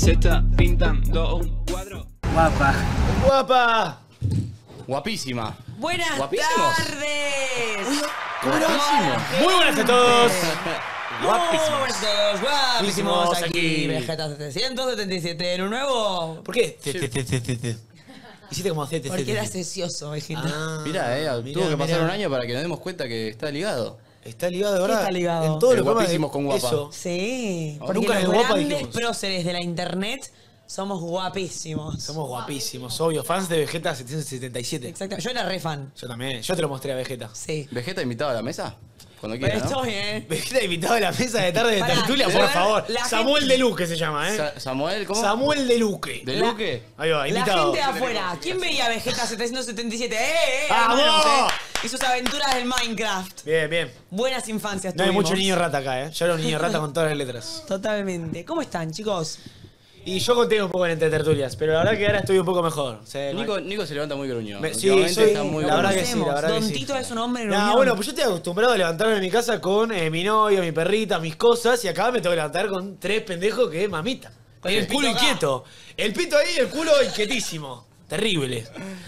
se está pintando un cuadro. Guapa. Guapa. Guapísima. Buenas tardes. Guapísimo. Muy buenas a todos. Guapísimos. Guapísimos. Aquí Vegeta 777 en un nuevo. ¿Por qué? Hiciste como CTC. Porque era sesioso, Vegeta. Ah, mirá, tuvo que pasar un año para que nos demos cuenta que está ligado. Está ligado, de verdad. Está ligado. En todos los Guapísimos con Guapa. Eso. Sí. Porque nunca los grandes próceres de la internet somos guapísimos. Somos guapísimos, obvio. Fans de Vegeta 777. Exactamente. Yo era re fan. Yo también. Yo te lo mostré a Vegeta. Sí. ¿Vegeta invitado a la mesa? Cuando quiera, pero estoy, ¿no? Vegeta invitado a la mesa de tarde de tertulia, por favor. Samuel Deluque se llama, ¿eh? ¿Samuel? ¿Cómo? Samuel Deluque. ¿Deluque? Ahí va, invitado. La gente de afuera. ¿Quién veía Vegeta 777? ¡Vamos! Y sus aventuras del Minecraft. Bien, bien. Buenas infancias tuvimos. No hay mucho niño rata acá, ¿eh? Yo era un niño rata con todas las letras. Totalmente. ¿Cómo están, chicos? Y yo conté un poco en Entre Tertulias, pero la verdad que ahora estoy un poco mejor. Nico se levanta muy gruñón. La verdad que sí, la verdad que sí. Don Tito es un hombre gruñón. No, bueno, pues yo estoy acostumbrado a levantarme en mi casa con mi novio, mi perrita, mis cosas, y acá me tengo que levantar con tres pendejos que es mamita. Con el culo inquieto. El pito ahí, el culo inquietísimo. Terrible.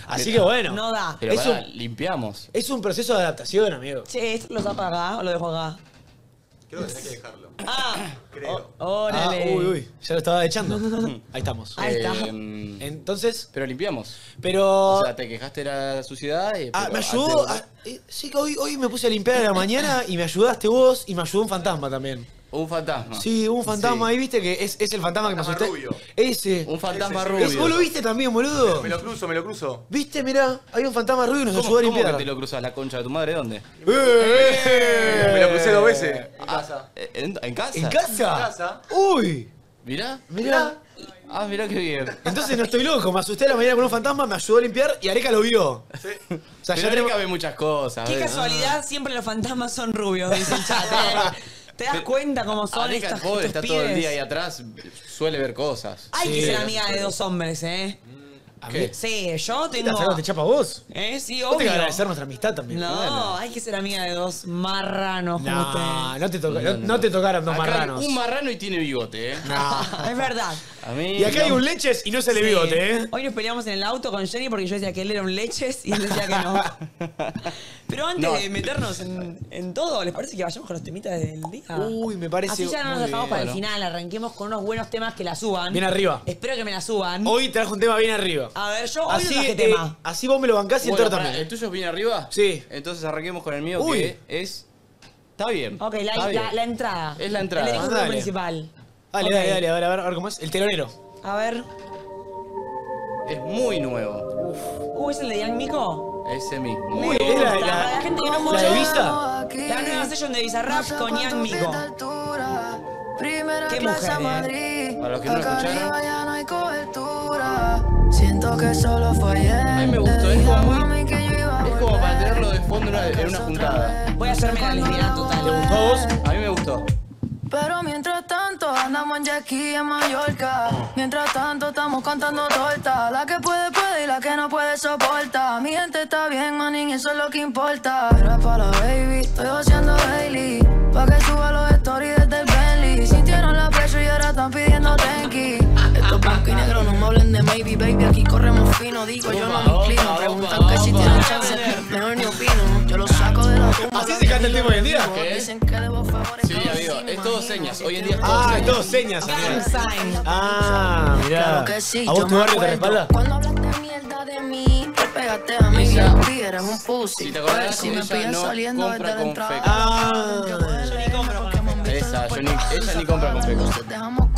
Así que bueno. No da. Pero pará, limpiamos. Es un proceso de adaptación, amigo. Che, ¿esto lo tapa acá o lo dejo acá? Creo que tenés que dejarlo. ¡Ah! Creo. ¡Órale! Uy, uy. Ya lo estaba echando. Ahí estamos. Ahí está. Entonces... Pero limpiamos. Pero... O sea, te quejaste de la suciedad y... Ah, me ayudó. Sí, que hoy me puse a limpiar a la mañana y me ayudaste vos y me ayudó un fantasma también. Un fantasma. Sí, un fantasma. Ahí viste que es el fantasma que nos está... Ese. Un fantasma rubio. ¿Vos lo viste también, boludo? Me lo cruzo. ¿Viste? Mirá, hay un fantasma rubio y nos ayudó a limpiar. ¿Cómo que te lo cruzas? ¿La concha de tu madre? ¿Dónde? Me lo crucé 2 veces. En casa. ¿En casa? ¿En casa? En casa. Uy. Mirá. Mirá. Ah, mirá qué bien. Entonces no estoy loco, me asusté a la mañana con un fantasma, me ayudó a limpiar y Areca lo vio. Sí. O sea, ya Areca ve muchas cosas. Qué casualidad, siempre los fantasmas son rubios, dice el chat. ¿Te das cuenta cómo son estas cosas? Areca está pibes? Todo el día ahí atrás, suele ver cosas. Hay que ser amiga de 2 hombres, ¿eh? ¿A mí? Sí, yo tengo... ¿Te chapa vos? Sí, obvio. Tengo que agradecer nuestra amistad también. No, claro. Hay que ser amiga de 2 marranos como ustedes. No te tocaron 2 marranos. Hay un marrano y tiene bigote, ¿eh? No. Es verdad. A mí, y acá hay un leches y no se le bigote, ¿eh? Hoy nos peleamos en el auto con Jenny porque yo decía que él era un leches y él decía que no. Pero antes de meternos en todo, ¿les parece que vayamos con los temitas del día? Uy, me parece... Así ya no nos dejamos para el final. Arranquemos con unos buenos temas que la suban. Bien arriba. Espero que me la suban. Hoy trajo un tema bien arriba. A ver, yo hoy no traje tema. Así vos me lo bancás y el tuyo también. ¿El tuyo viene arriba? Sí. Entonces arranquemos con el mío que es... Está bien. Ok, la entrada. Es la entrada. El discurso principal. Dale, dale, a ver cómo es. El telonero. A ver. Es muy nuevo. Uf. ¿Es el de Yang Miko? Ese mismo. Muy bien. La gente que no mucho. ¿La de Visa? La nueva sesión de Bizarrap con Yang Miko. Qué mujer. Para los que no lo escucharon. Siento que solo fue a mí me gustó, es como para tenerlo de fondo en una juntada. Voy a hacerme la lesbiana total. ¿Te gustó vos? A mí me gustó. Pero mientras tanto andamos en jet ski en Mallorca. Mientras tanto estamos cantando torta. La que puede, puede y la que no puede, soporta. Mi gente está bien, manín, eso es lo que importa. Era para la baby, estoy haciendo Bailey. Pa' que suba los stories desde el Bentley. Sintieron la presión y ahora están pidiendo tenki. Estos blancos y negros no me hablen de maybe, baby. Aquí corremos fino, digo yo no me inclino. Preguntan que si tienen chance, mejor ni opino. Yo los saco de la tumba. ¿Así se canta el tema hoy en día? Dicen que debo favores. Sí, amigo, es todo señas. Hoy en día es todo señas. Es todo señas, amigo. Ah, mirá. ¿A vos tu barrio te respalda? Cuando hablas de mierda de mí, te pegaste a mí. Eres un pussy. Si te acordás, si me pillas saliendo desde la entrada. Yo ni compro con ella ni compra con fecos. ¿Vos compras con fecas?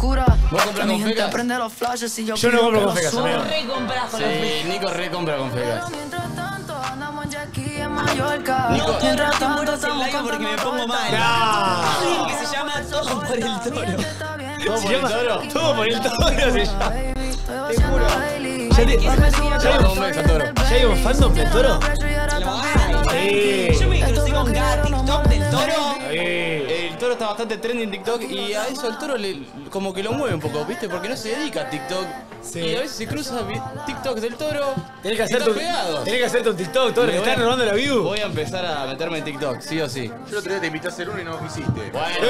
Yo no compro con fecas. Tú recompras con fecas. Nico recompra con fecas. Nico, mientras tanto estamos porque me pongo mal. Alguien que se llama Todo por el Toro. ¿Todo por el Toro? Todo por el Toro se llama. Te juro. ¿Ya hay un fandom del Toro? Yo me crucé con cada TikTok del Toro. El Toro está bastante trending en TikTok y a eso el Toro como que lo mueve un poco, ¿viste? Porque no se dedica a TikTok, Sí. Y a veces se cruza TikTok del Toro. Tenés que hacer un TikTok, Toro, que están robando la view. Voy a empezar a meterme en TikTok, sí o sí. Yo el otro día te invité a hacer uno y no lo hiciste. Bueno,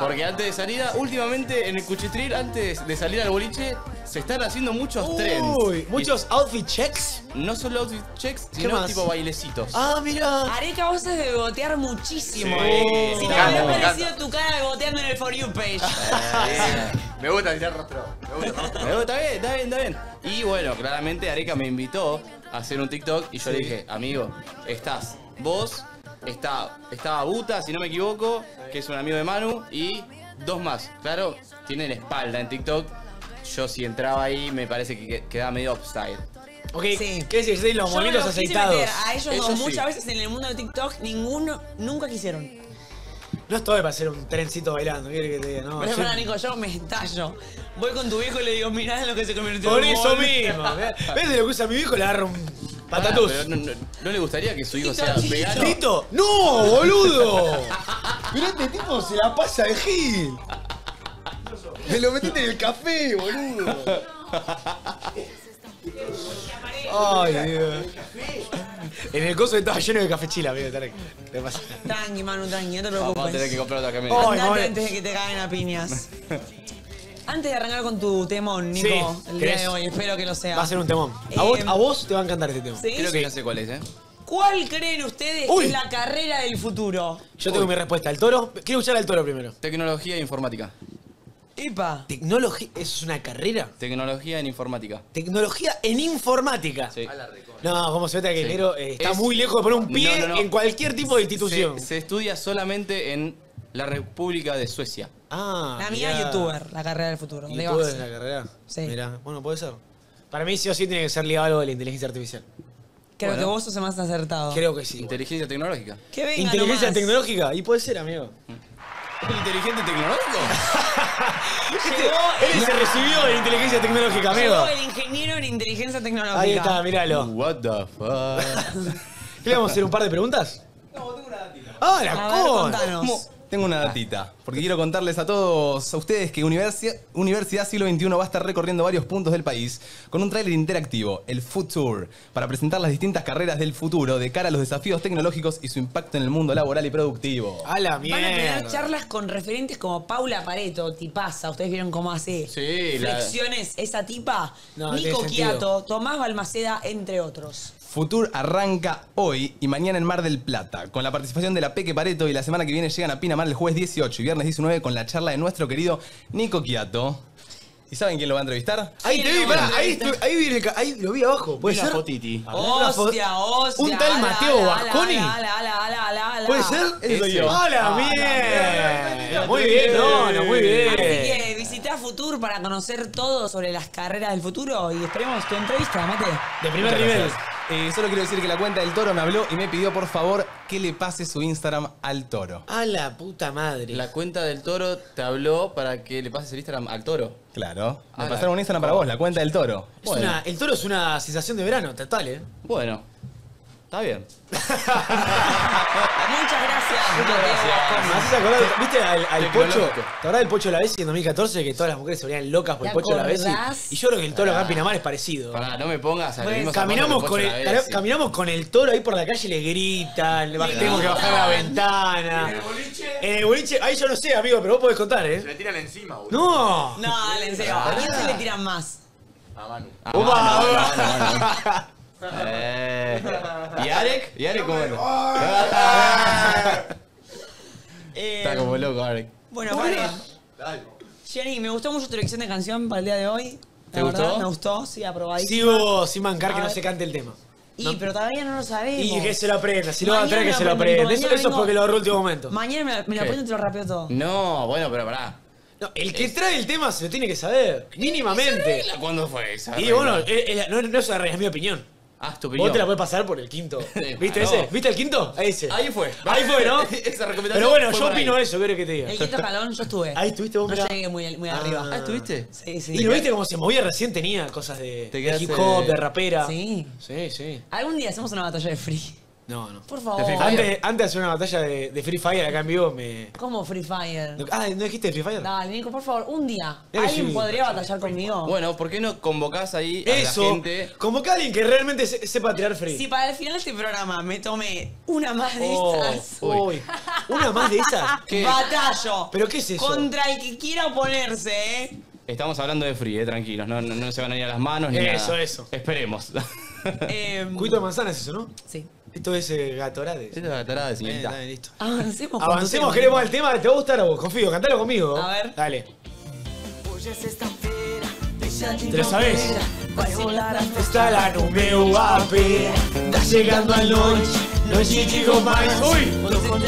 porque antes de salida, últimamente en el Cuchitril, antes de salir al boliche, se están haciendo muchos trends. ¿Muchos outfit checks? No solo outfit checks, sino tipo bailecitos. Ah, mira. Haré que vos de botear muchísimo. Si no me había parecido tu cara boteando en el For You page. Me gusta tirar rostro. Me gusta, está bien, está bien. Y bueno, claramente Areca me invitó a hacer un TikTok y yo le dije, amigo, estás vos, estaba Buta, si no me equivoco, que es un amigo de Manu, y dos más. Claro, tienen espalda en TikTok. Yo si entraba ahí me parece que quedaba medio offside. Ok, sí. ¿Qué decís? Sí, los movimientos aceitados. A ellos dos, muchas veces en el mundo de TikTok, ninguno, nunca quisieron. No estoy para hacer un trencito bailando, ¿quieres que te diga? No, pero yo... Nico, yo me estallo. Voy con tu viejo y le digo, mirá lo que se convirtió. Por eso mismo. ¿Ves de lo que usa mi viejo? Le agarro un patatús. Ah, no le gustaría que su hijo sea vegano. ¿Tito? ¡No, boludo! Mirá, este tipo se la pasa de gil. Me lo metiste en el café, boludo. Ay, Dios. En el coso estaba lleno de cafechila, amigo. Tranqui, Manu, tranqui, no te preocupes. Vamos a tener que comprar otra camisa. Andate antes de que te caigan a piñas. Antes de arrancar con tu temón, Nico, el día de hoy, espero que lo sea. Va a ser un temón. A vos te va a encantar este tema. Creo que ya sé cuál es, ¿eh? ¿Cuál creen ustedes que es la carrera del futuro? Yo tengo mi respuesta. ¿El Toro? Quiero escuchar al Toro primero. Tecnología e informática. ¡Epa! ¿Tecnología? ¿Eso es una carrera? Tecnología en informática. ¿Tecnología en informática? Sí. No, como se nota que el negro está muy lejos de poner un pie en cualquier tipo de institución. Se estudia solamente en la República de Suecia. Ah, la mía es youtuber, la carrera del futuro. ¿Youtuber es la carrera? Sí. Mirá, bueno, puede ser. Para mí sí o sí tiene que ser ligado a algo de la inteligencia artificial. Creo que vos sos el más acertado. Creo que sí. Inteligencia tecnológica. ¿Qué venga nomás? ¿Inteligencia tecnológica? Y puede ser, amigo. ¿El inteligente tecnológico? Él se recibió de inteligencia tecnológica, amigo. Llegó el ingeniero en inteligencia tecnológica. Ahí está, míralo. What the fuck. ¿Qué le vamos a hacer? ¿Un par de preguntas? No, tengo una datita. ¡Ah, la cosa! Tengo una datita. Porque quiero contarles a todos, a ustedes, que Universidad Siglo 21 va a estar recorriendo varios puntos del país con un tráiler interactivo, el Futur, para presentar las distintas carreras del futuro de cara a los desafíos tecnológicos y su impacto en el mundo laboral y productivo. ¡A la mierda! Van a tener charlas con referentes como Paula Pareto, tipaza. ¿Ustedes vieron cómo hace flexiones esa tipa? No, Nico Occhiato, Tomás Balmaceda, entre otros. Futur arranca hoy y mañana en Mar del Plata, con la participación de la Peque Pareto, y la semana que viene llegan a Pinamar el jueves 18 y viernes 19 con la charla de nuestro querido Nico Occhiato. ¿Y saben quién lo va a entrevistar? Ahí te vi, pará, ahí lo vi abajo. ¿Puede ser? Fotiti. Hostia, hostia. Un tal Mateo Vasconi. ¿Puede ser? Eso soy yo. ¡Hola, bien! Muy bien, no, muy bien. Así que visitá Futur para conocer todo sobre las carreras del futuro y esperemos tu entrevista, Mate. De primer nivel. Solo quiero decir que la cuenta del Toro me habló y me pidió por favor que le pase su Instagram al Toro. A la puta madre. La cuenta del Toro te habló para que le pases el Instagram al Toro. Claro. Me pasaron un Instagram para vos, la cuenta del Toro. Bueno. El Toro es una sensación de verano, total, ¿eh? Bueno. Está bien. Muchas gracias. Muchas gracias. ¿Te acordás, viste al Pocho? ¿Te acordás del Pocho de la Bessi en 2014? Que todas las mujeres se volvían locas por el Pocho de la Bessi. Y yo creo que el Toro acá en Pinamar es parecido. Pará, no me pongas a caminamos con el Toro ahí por la calle y le gritan, tengo que bajar la ventana. ¿En el boliche? En el boliche, ahí yo no sé, amigo, pero vos podés contar, ¿eh? Se le tiran encima, boludo. No. No, dale encima. ¿A quién se le tiran más? A Manu. ¡Opa! ¿Y Arek? ¿Y Arek cómo está como loco, Arek? Bueno, vale. Giani, me gustó mucho tu elección de canción para el día de hoy. ¿Te gustó? Me gustó, sí, aprobadísima. Sigo sin mancar que no se cante el tema. Y, pero todavía no lo sabemos. Y que se lo aprenda, si lo va a traer que se lo aprenda. Eso es porque lo agarró el último momento. Mañana me lo aprendo y te lo rapeo todo. No, bueno, pero pará. No, el que trae el tema se lo tiene que saber, mínimamente. ¿Cuándo fue esa? Y bueno, no es una regla, es mi opinión. Ah, tu opinión. Vos te la podés pasar por el quinto. ¿Viste ese? ¿Viste el quinto? Ese. Ahí fue. Ahí fue, ¿no? Esa recomendación. Pero bueno, yo opino eso, creo que te diga. El quinto escalón, yo estuve. Ahí estuviste vos. No llegué muy arriba. Ah, ¿estuviste? Sí, sí. Y lo viste como se movía recién, tenía cosas de hip hop, de rapera. Sí. Sí, sí. Algún día hacemos una batalla de free. No, no. Por favor. Antes de hacer una batalla de Free Fire acá en vivo me... ¿Cómo Free Fire? Ah, ¿no dijiste Free Fire? Dale, Nico, por favor, un día. ¿Alguien podría batallar conmigo? Bueno, ¿por qué no convocás ahí a la gente? Convocá a alguien que realmente sepa tirar free. Si para el final de este programa me tomé una más de esas... Uy. ¿Una más de esas? ¿Qué? Batallo. ¿Pero qué es eso? Contra el que quiera oponerse, ¿eh? Estamos hablando de free, tranquilos. No se van a ir a las manos ni nada. Eso. Esperemos. Cuito de manzana es eso, ¿no? Sí. Esto es Gatorade. Esto es Gatorade, señorita. Dale, listo. Avancemos, queremos el tema. ¿Te va a gustar a vos? Confío, cantalo conmigo. A ver. Dale. ¿Te lo sabés? Está la número guapi. Está llegando al lunch. Los chichicos más. ¡Uy! No le gustó un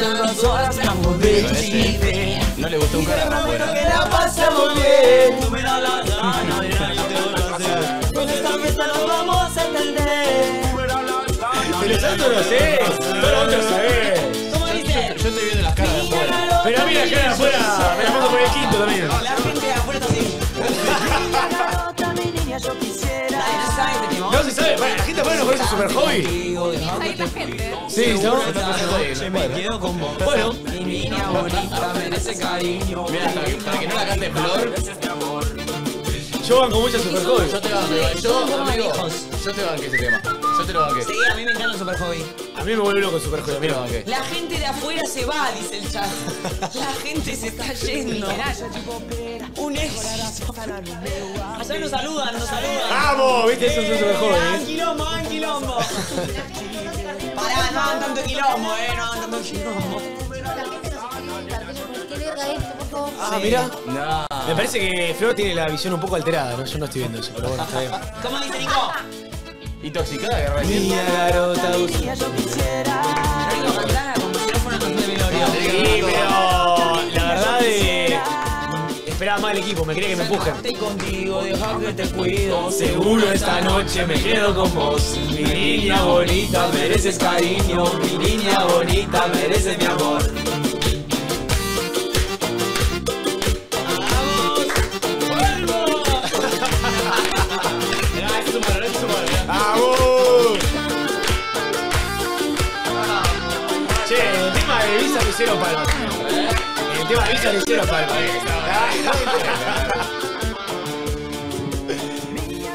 carajo afuera. Que la pasamos bien. Tú me das la gana. Yo te doy la gana. Con esta mesa nos vamos a entender. Pero yo no lo sé, pero vos lo sabés. ¿Cómo dices? Yo estoy viendo las caras de afuera. Pero a mí las caras de afuera, me las mando por el quinto también. La gente de afuera está así. No se sabe, la gente afuera no conoce Super Hobby. Ahí la gente. Sí, ¿no? Me quedo con vos. Bueno. Mi niña bonita merece cariño. Mira, hasta que no la cante Flor. Yo banco muchas Super Hobby. Yo te banco, amigo. Yo te banco ese tema. Yo te lo banqué. Sí, a mí me encanta el Super Hobby. A mí me vuelve loco el Super Hobby. Mira, la gente de afuera se va, dice el chat. La gente se está yendo. Un éxito. Allá nos saludan, nos saludan. ¡Vamos! ¿Viste? Eso es un Super Hobby. ¡Ah, quilombo, ah, quilombo! Pará, no hagan tanto quilombo, no hagan tanto quilombo. Ah, mira. No. Me parece que Flor tiene la visión un poco alterada, ¿no? Yo no estoy viendo eso, pero bueno, está bien. ¿Cómo dice Nico? Intoxicada de recién. Mira garota, yo quisiera. Yo cantara como si fuera una canción de velorio. Sí, pero la verdad esperaba más el equipo, me quería que me empujen. Estoy contigo, deja que te cuido. Seguro esta noche me quedo con vos. Mi niña bonita, mereces cariño. Mi niña bonita, mereces mi amor. Cero palmas. El tema de Visa le hicieron palmas.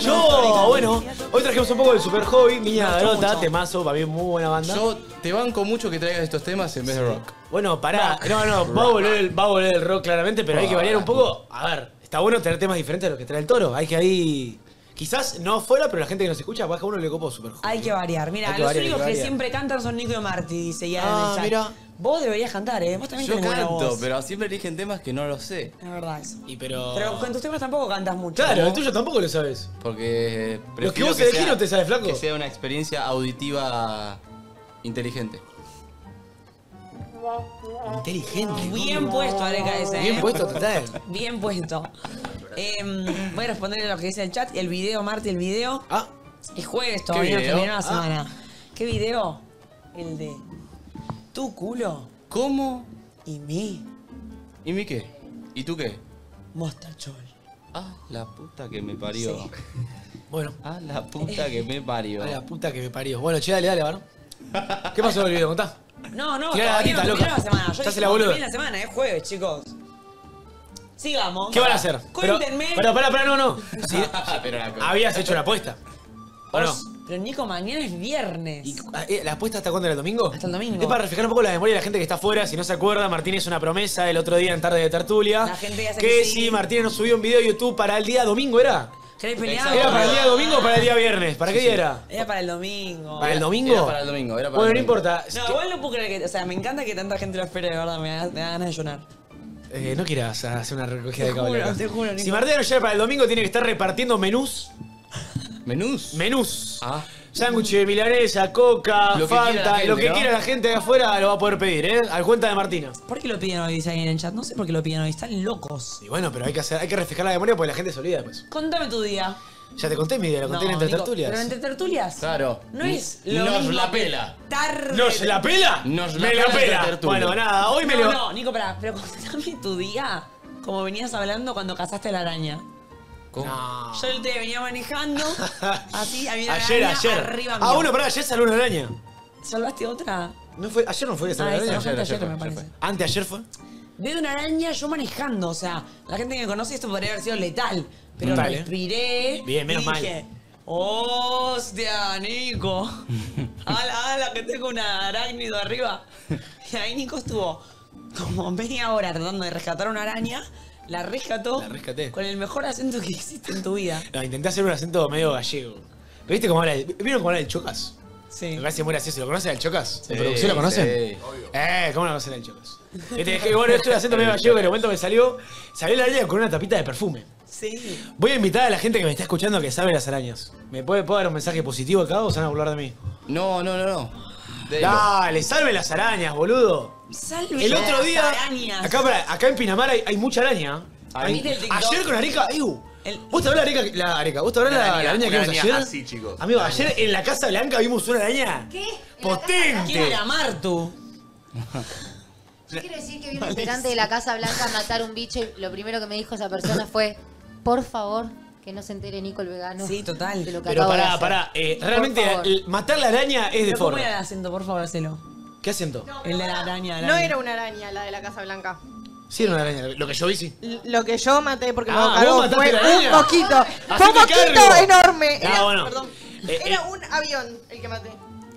Yo, bueno, hoy trajimos un poco del Super Hobby, Niña Garota, temazo, para mí muy buena banda. Yo te banco mucho que traigas estos temas en vez de rock. Bueno, pará. No, va a volver el rock claramente, pero hay que variar un poco. A ver, está bueno tener temas diferentes a los que trae el Toro. Hay que ahí... Quizás no fuera, pero la gente que nos escucha, baja uno le copa Super Hobby. Hay que variar. Mira, los únicos que siempre cantan son Nico y Marti, dice ya en el chat. Vos deberías cantar, ¿eh? Vos también tenés buena voz. Yo canto, pero siempre eligen temas que no lo sé. Es verdad eso. Pero con tus temas tampoco cantas mucho. Claro, el tuyo tampoco lo sabes. Porque... Los que vos elegís no te sabes, flaco. Que sea una experiencia auditiva inteligente. Inteligente. Bien puesto, Areca, ese, ¿eh? Bien puesto, total. Bien puesto. Voy a responderle a lo que dice el chat. El video, Marti, el video. Ah. Es jueves todavía, nos terminó la semana. ¿Qué video? El de... ¿Tu culo? ¿Cómo? ¿Y mí? ¿Y mí qué? ¿Y tú qué? Mostachol. Ah, la puta que me parió. Sí. Bueno. Ah, la puta que me parió. Ah, la puta que me parió. Bueno, che, dale, varón. ¿Qué pasó con el video? ¿Contá? No, todavía la gatita, no loca. La semana. Yo dije, no terminé la semana, es jueves, chicos. Sigamos. ¿Qué van a hacer? Cuéntenme. Pará, no. Sí, pero habías hecho la apuesta. ¿O no? Pero Nico, mañana es viernes. ¿La apuesta hasta cuándo? ¿Era el domingo? Hasta el domingo. Es para reflejar un poco la memoria de la gente que está afuera. Si no se acuerda, Martín es una promesa el otro día en Tarde de Tertulia. La gente ya se que sí. Si Martín nos subió un video de YouTube para el día domingo, ¿era? ¿Era para el día domingo o para el día viernes? ¿Para qué día era? Era para el domingo. ¿Para el domingo? Era para el domingo. Era para bueno, el domingo. No importa. No, igual no puedo creer que... O sea, me encanta que tanta gente lo espere, de verdad. Me da ganas de llorar. No quieras hacer una recogida de caballeros. Te juro, Nico. Si Martín no llega para el domingo, tiene que estar repartiendo menús. Menús. Ah. Sándwich de milanesa, coca, Fanta, lo que quiera la gente de afuera lo va a poder pedir, ¿eh? Al cuenta de Martina. ¿Por qué lo piden hoy, dice alguien en el chat? No sé por qué lo piden hoy, están locos. Y bueno, pero hay que refrescar la memoria porque la gente se olvida después. Contame tu día. Ya te conté mi día, lo conté en Entre Tertulias. ¿Pero Entre Tertulias? Claro. No es lo mismo. La pela. Tarde. ¿Nos la pela? Nos la pela. Me la pela. Bueno, nada, hoy me lo... No, Nico, pará, pero contame tu día, como venías hablando cuando cazaste a la araña. No. Yo te venía manejando así, a mí una araña, ayer. Arriba mío. Ah, bueno, pará, ayer salió una araña. ¿Salvaste otra? No fue, ayer no fue que se ayer, me parece. ¿Antes ayer fue? Veo una araña yo manejando, o sea, la gente que me conoce esto podría haber sido letal. Pero respiré. Bien, menos mal. Dije, hostia, Nico. Ala, ala, que tengo una arácnido arriba. Y ahí Nico estuvo como media hora tratando de rescatar una araña. La rescató. La rescaté. Con el mejor acento que hiciste en tu vida. No, intenté hacer un acento medio gallego. Pero viste cómo habla. ¿Vieron cómo habla el Chocas? Sí. Me parece muy gracioso. ¿Lo conocen al Chocas? ¿De producción lo conocen? Sí. Obvio. ¿Cómo lo conocen al Chocas? Y bueno, esto es un acento medio gallego que en el momento me salió. Salió la araña con una tapita de perfume. Sí. Voy a invitar a la gente que me está escuchando que sabe las arañas. ¿Me puede dar un mensaje positivo acá o se van a burlar de mí? No, no, no, no. Dale, salve las arañas, boludo. Salve el otro día, las arañas. Acá en Pinamar hay mucha araña. Ayer con Areca, ¿vos te hablás de Areca? ¿Vos te hablás de la araña que vimos ayer? Así, chicos. Amigo, ayer en la Casa Blanca vimos una araña. ¿Qué? Potente. ¿Quién era Martu? Yo quiero decir que vi un integrante de la Casa Blanca a matar un bicho y lo primero que me dijo esa persona fue, por favor, que no se entere Nico el vegano. Sí, total. De lo que pero pará. Realmente matar la araña es de forma. ¿Cómo era el acento? Por favor, hacelo. ¿Qué acento? No, el de la araña, No era una araña la de la Casa Blanca. Sí, era una araña. Lo que yo vi, sí. Lo que yo maté porque me bocaron fue un mosquito. Fue un mosquito enorme. Era, bueno. Perdón. Era un avión el que maté.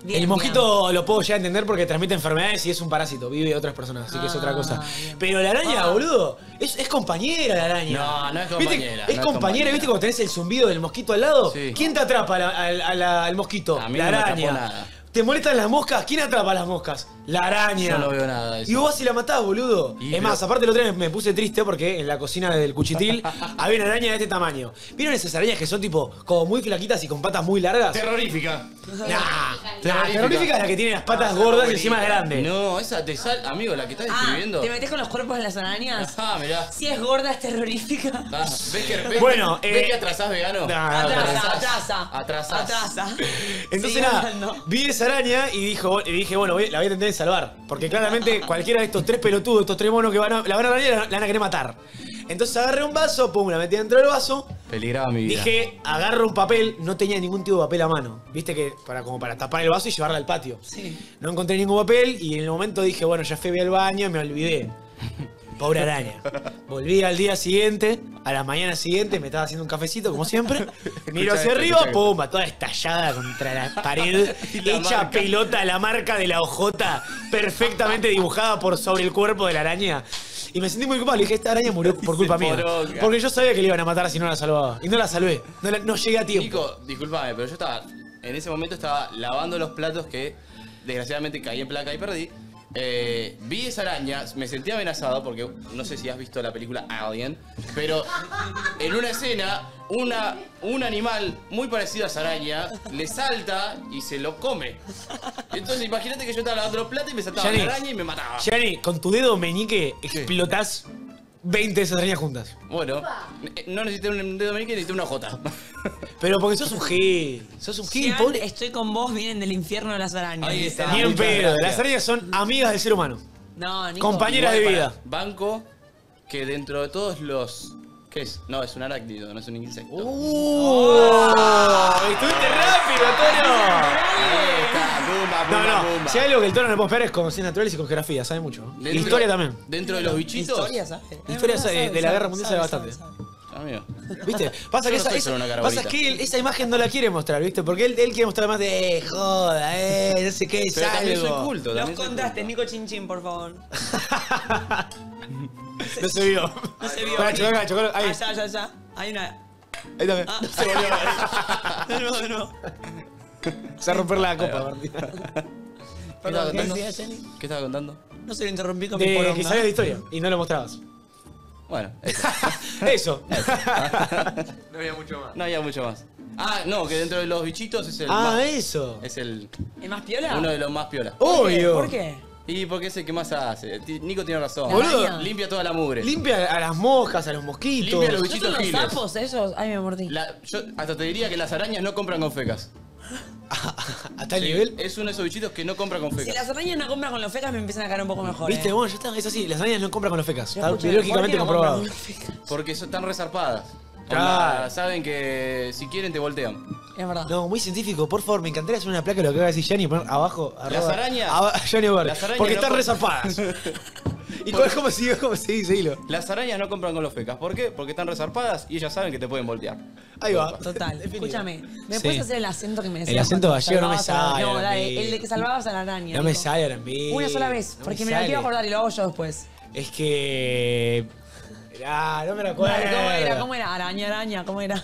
Bien, el mosquito bien. Lo puedo ya entender porque transmite enfermedades y es un parásito, vive de otras personas, así que es otra cosa. Bien. Pero la araña, boludo, es compañera la araña. No, no es compañera. ¿Viste? Es compañera, ¿viste cuando tenés el zumbido del mosquito al lado? Sí. ¿Quién te atrapa al mosquito? A mí la araña. No me atrapó nada. ¿Te molestan las moscas? ¿Quién atrapa las moscas? La araña. Yo no veo nada de eso. Y vos vas y la matás, boludo. Es más, aparte el otro día me puse triste porque en la cocina del Cuchitril había una araña de este tamaño. ¿Vieron esas arañas que son tipo como muy flaquitas y con patas muy largas? Terrorífica. Nah. Terrorífica es la que tiene las patas gordas y encima grandes. No, esa te sal... Amigo, la que estás describiendo. ¿Te metés con los cuerpos de las arañas? Ah, mirá. Si es gorda, es terrorífica. Bueno, ¿ves que atrasás, vegano? Atrasás. Entonces nada, vi esa araña y dije, bueno, la voy a intentar salvar. Porque claramente cualquiera de estos tres pelotudos, estos tres monos que la van a arañar, la van a querer matar. Entonces agarré un vaso, pum, la metí dentro del vaso. Peligraba mi vida. Dije, agarro un papel, no tenía ningún tipo de papel a mano. Viste que como para tapar el vaso y llevarla al patio. Sí. No encontré ningún papel y en el momento dije, bueno, ya fui al baño y me olvidé. Pobre araña. Volví al día siguiente, a la mañana siguiente, me estaba haciendo un cafecito, como siempre. Miro hacia arriba, pumba, toda estallada contra la pared, hecha pelota la marca de la hojota, perfectamente dibujada por sobre el cuerpo de la araña. Y me sentí muy culpable, dije, esta araña murió por culpa mía. Porque yo sabía que le iban a matar si no la salvaba. Y no la salvé, no llegué a tiempo. Nico, discúlpame, pero yo en ese momento estaba lavando los platos que desgraciadamente caí en placa y perdí. Vi esa araña, me sentí amenazado porque no sé si has visto la película Alien, pero en una escena un animal muy parecido a esa araña le salta y se lo come. Entonces imagínate que yo estaba lavando los platos y me saltaba la araña y me mataba. Gianni, con tu dedo meñique explotás 20 de esas arañas juntas. Bueno, no necesité un dedo meñique, necesité una jota. Pero porque sos un gil, pobre. Estoy con vos, vienen del infierno de las arañas. Ahí está. Bien, pero las arañas son amigas del ser humano. No, Nico. Compañeras de vida. Banco que dentro de todos los... ¿Qué es? No, es un arácnido, no es un insecto. ¡Estuviste rápido, Tono! No, si hay algo que el Tono no puede esperar es con ciencias naturales y con geografía, sabe mucho. Historia también. Dentro de los bichitos. Historia sabe. Historia de la guerra mundial sabe bastante. Amigo. ¿Viste? Pasa que esa imagen no la quiere mostrar, ¿viste? Porque él quiere mostrar más de joda, no sé qué, pero también soy culto. Los contrastes, Nico Chinchín, por favor. No se vio. No se vio. Pará, chocalo. Ahí. Ya. Hay una. Ahí también. Se volvió. No. Se va a romper la copa, Martina. Perdón, ¿qué estaba contando? No se lo interrumpí con mi poronga. Que sabías de historia y no lo mostrabas. Bueno, eso. No había mucho más. Ah, no, que dentro de los bichitos es el más... eso. Es el... ¿El más piola? Uno de los más piola. Obvio. ¿Por qué? Y porque es el que más hace. Nico tiene razón. Boludo. Limpia toda la mugre. Limpia a las moscas, a los mosquitos. Limpia a los bichitos giles. ¿No son los sapos esos? Ay, me mordí. Yo hasta te diría que las arañas no compran con fecas. ¿A tal nivel? Es uno de esos bichitos que no compra con fecas. Si las arañas no compran con los fecas, me empiezan a caer un poco mejor. Viste, bueno, ya está, eso sí, las arañas no compran con los fecas. Está biológicamente comprobado. Porque están resarpadas. Claro. Saben que si quieren te voltean. Es verdad. No, muy científico. Por favor, me encantaría hacer una placa de lo que va a decir Gianni y poner abajo. Arroba, las arañas. Gianni Odoguardi. Porque no están resarpadas. ¿Y cómo se dice, hilo? Las arañas no compran con los fecas. ¿Por qué? Porque están resarpadas y ellas saben que te pueden voltear. Ahí va. Total. Definido. Escúchame, ¿me puedes hacer el acento que me decías? El acento gallego no me sale. No, el de que salvabas a la araña. No me sale, Arambi. Una sola vez, porque me la quiero acordar y lo hago yo después. Es que... no me lo acuerdo. ¿Cómo era? Araña, ¿cómo era?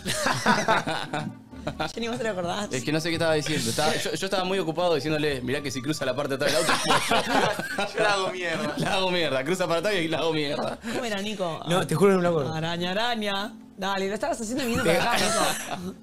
Yo ni vos te lo acordás. Es que no sé qué estaba diciendo. Yo estaba muy ocupado diciéndole, mirá que si cruza la parte de atrás del auto... yo la hago mierda. La hago mierda. Cruza para atrás y la hago mierda. ¿Cómo era, Nico? No, te juro que no me acuerdo. Araña. Dale, lo estabas haciendo y viniendo para acá, Nico.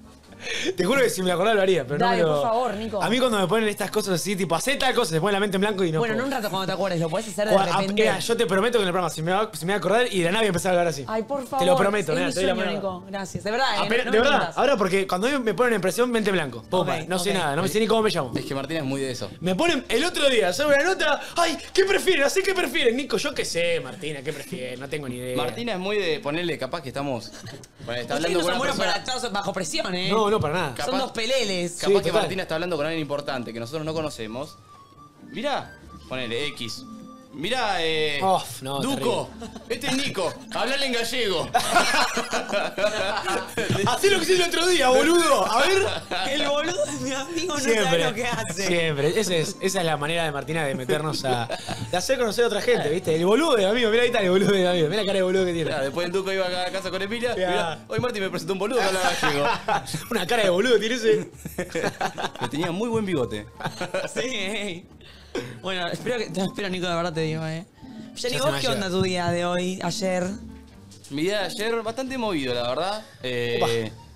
Te juro que si me lo acordaba lo haría, pero dale, no. Por favor, Nico. A mí cuando me ponen estas cosas así, tipo, hacé tal cosa, se pone la mente en blanco y no. Bueno, en un rato cuando te acuerdes, lo podés hacer de repente. Yo te prometo que en el programa se me va a acordar y de la nave empezar a hablar así. Ay, por favor. Te lo prometo, es mi sueño, Nico. Gracias. De verdad, no de verdad. Ahora, porque cuando me ponen en presión, mente en blanco. Pumba, okay, no sé nada, no me sé ni cómo me llamo. Es que Martín es muy de eso. Me ponen el otro día, sobre una nota. Ay, ¿qué prefieren? Así que prefieren, Nico. Yo qué sé, Martina, ¿qué prefieren? No tengo ni idea. Martina es muy de ponerle, capaz que estamos. Bueno, está hablando con una persona bajo presión, ¿eh? No, para nada. Capaz, son dos peleles. Capaz que Martina está hablando con alguien importante que nosotros no conocemos. Mirá, ponele X. Mirá, Duco, terrible. Este es Nico, hablale en gallego. Hacé lo que hice el otro día, boludo. A ver. El boludo es mi amigo, no sabe lo que hace. Siempre, esa es la manera de Martina de meternos de hacer conocer a otra gente, ¿viste? El boludo de amigo, mirá ahí está el boludo de amigo, mirá la cara de boludo que tiene. Claro, después el Duco iba a casa con Emilia, mirá, hoy Martín me presentó un boludo que hablaba gallego. Una cara de boludo tiene ese. Pero tenía muy buen bigote. Sí. Bueno, espero, Nico, de verdad te digo, Jenny, ¿vos qué onda tu día de hoy, ayer? Mi día de ayer, bastante movido, la verdad.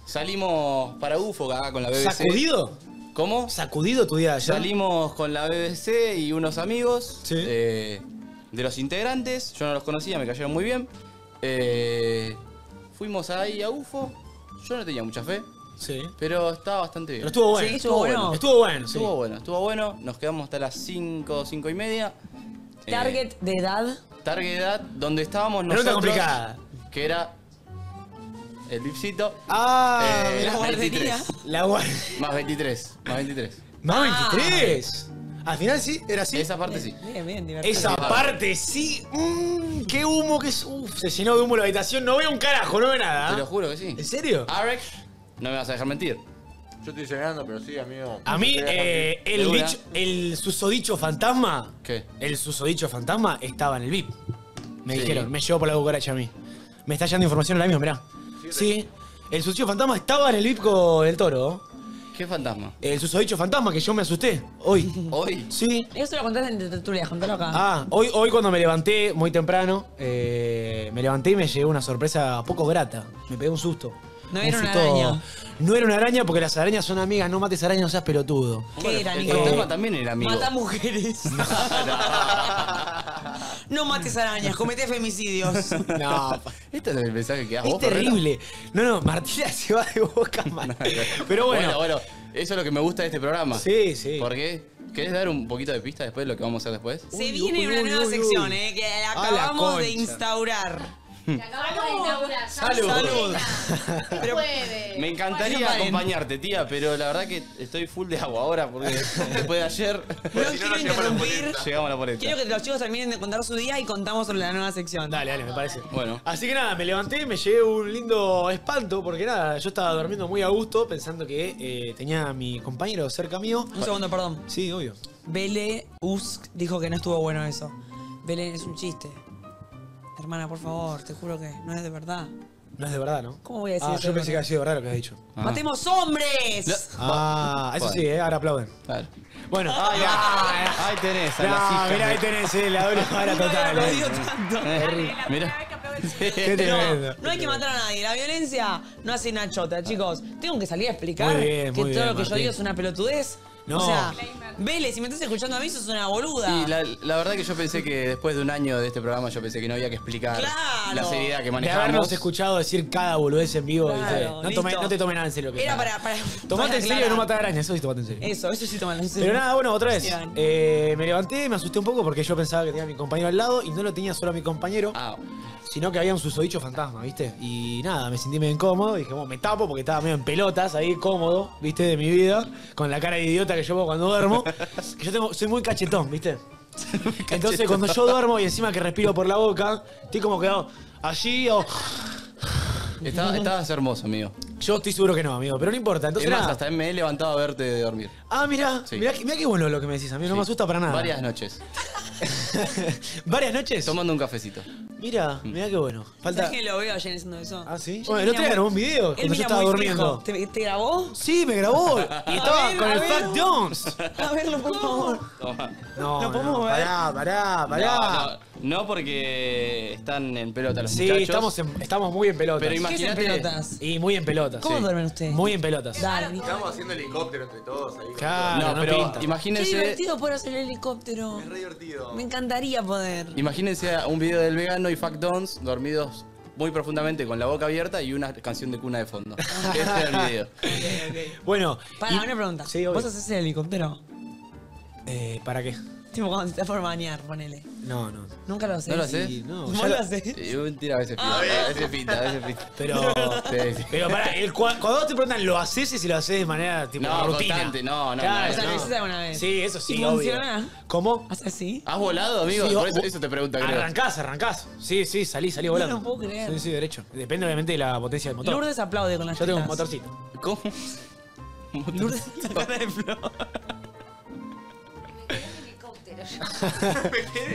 Salimos para UFO acá con la BBC. ¿Sacudido? ¿Cómo? ¿Sacudido tu día de ayer? Salimos con la BBC y unos amigos de los integrantes. Yo no los conocía, me cayeron muy bien. Fuimos ahí a UFO. Yo no tenía mucha fe. Sí. Pero estaba bastante bien. Pero estuvo bueno. Sí, estuvo bueno. Nos quedamos hasta las 5, 5 y media. ¿Target de edad? Target de edad, donde estábamos nosotros. Complicada. Que era el Vipsito. La 23. Más 23. Más 23. Más 23. Al final sí, era así. Esa parte sí. Bien, divertido. Esa parte sí. Qué humo que es. Se llenó de humo la habitación. No veo un carajo, no veo nada. Te lo juro que sí. ¿En serio? Arex. No me vas a dejar mentir. Yo estoy llegando, pero sí, amigo. A mí, el susodicho fantasma. ¿Qué? El susodicho fantasma estaba en el VIP. Me dijeron, me llevó por la cucaracha a mí. Me está llegando información ahora mismo, mirá. Sí, el susodicho fantasma estaba en el VIP con el toro. ¿Qué fantasma? El susodicho fantasma, que yo me asusté hoy. ¿Hoy? Sí. Eso lo contaste en tertulia, contalo acá. Hoy cuando me levanté, muy temprano, me levanté y me llegó una sorpresa poco grata. Me pegué un susto. No era una araña. No era una araña porque las arañas son amigas. No mates arañas, no seas pelotudo. ¿Qué era, Nico? El fantasma también era amigo. Mata mujeres. No mates arañas, comete femicidios. No, este es el mensaje que das vos. Es terrible. No, Martina se va de boca, man. Pero bueno, eso es lo que me gusta de este programa. Sí. Porque... ¿Querés dar un poquito de pista después de lo que vamos a hacer después? Se viene una nueva sección, que la acabamos de instaurar. Te acabamos de inaugurar. Salud. Pero me encantaría acompañarte, tía, pero la verdad que estoy full de agua ahora porque después de ayer. No quiero interrumpir. Llegamos a la polenta. Quiero que los chicos terminen de contar su día y contamos sobre la nueva sección. Dale, me parece. Bueno. Así que nada, me levanté, me llevé un lindo espanto porque nada, yo estaba durmiendo muy a gusto pensando que tenía a mi compañero cerca mío. Un segundo, perdón. Sí, obvio. Bele Usk dijo que no estuvo bueno eso. Bele es un chiste. Hermana, por favor, te juro que no es de verdad. No es de verdad, ¿no? ¿Cómo voy a decir eso? Yo pensé que había sido verdad lo que has dicho. ¡Matemos hombres! Eso sí, ahora aplauden. Claro. Bueno. Ahí tenés, mirá, ahí tenés, la doble vara total. No digo tanto. Mirá. No hay que matar a nadie. La violencia no hace una chota, chicos. Tengo que salir a explicar que todo lo que yo digo es una pelotudez. No. O sea, Vélez, si me estás escuchando a mí, sos una boluda. Sí, la verdad que yo pensé que después de un año de este programa, yo pensé que no había que explicar la seriedad que manejamos. De habernos escuchado decir cada boludez en vivo. Claro, no te tomé nada en serio. Era para tomate en serio y no matar arañas. Eso sí, tomate en serio. Eso sí, tomate en serio. Pero nada, bueno, otra vez. Me levanté, me asusté un poco porque yo pensaba que tenía a mi compañero al lado y no lo tenía solo a mi compañero. sino que había un susodicho fantasma, ¿viste? Y nada, me sentí medio incómodo. Dije, bueno, me tapo porque estaba medio en pelotas ahí, cómodo, ¿viste? De mi vida, con la cara de idiota que llevo cuando duermo. Que yo tengo, soy muy cachetón, ¿viste? Entonces, cuando yo duermo y encima que respiro por la boca, estoy como quedado allí o... Estabas hermoso, amigo. Yo estoy seguro que no, amigo, pero no importa. Entonces, es más, nada, hasta me he levantado a verte de dormir. Ah, mirá, sí. mirá qué bueno lo que me decís, amigo, no me asusta para nada. Varias noches. ¿Varias noches? Tomando un cafecito. Mirá qué bueno. Falta... que lo veo ayer haciendo eso. ¿Ah, sí? Bueno, el otro día grabó un video cuando yo estaba durmiendo. ¿Te grabó? Sí, me grabó. Y estaba con el Fat Jones. A verlo, por favor. No, no podemos ver. Pará. No, porque están en pelota los muchachos. Sí, estamos muy en pelotas. Pero imagínate. ¿Qué es en pelotas? Y muy en pelotas. ¿Cómo duermen ustedes? Muy en pelotas. Dale, estamos haciendo helicóptero entre todos ahí. Claro, no, pero imagínense. Qué divertido poder hacer el helicóptero. Es re divertido. Me encantaría poder. Imagínense un video del vegano y Fact Dons dormidos muy profundamente con la boca abierta y una canción de cuna de fondo. Este es el video. Okay. Bueno. Para una pregunta. Sí, ¿vos haces el helicóptero? ¿Para qué? Tipo cuando estás por bañar, ponele. No. Nunca lo haces. ¿No lo haces? Sí, no. ¿No lo haces? Mentira, a veces pinta. A veces pinta. Pero pará, cuando te preguntan, ¿lo haces y si lo haces de manera tipo rutina? Constante, no. Claro, o sea, lo hiciste alguna vez. Sí, eso sí, ¿y funciona? Obvio. ¿Cómo? ¿Haces así? ¿Has volado, amigo? Sí, por eso te pregunta, creo. Arrancás. Sí, salí volando. No puedo creer. Sí, derecho. Depende obviamente de la potencia del motor. Lourdes aplaude con las tetas. Yo tengo un motorcito. ¿Cómo? Lourdes, la cara de Flor.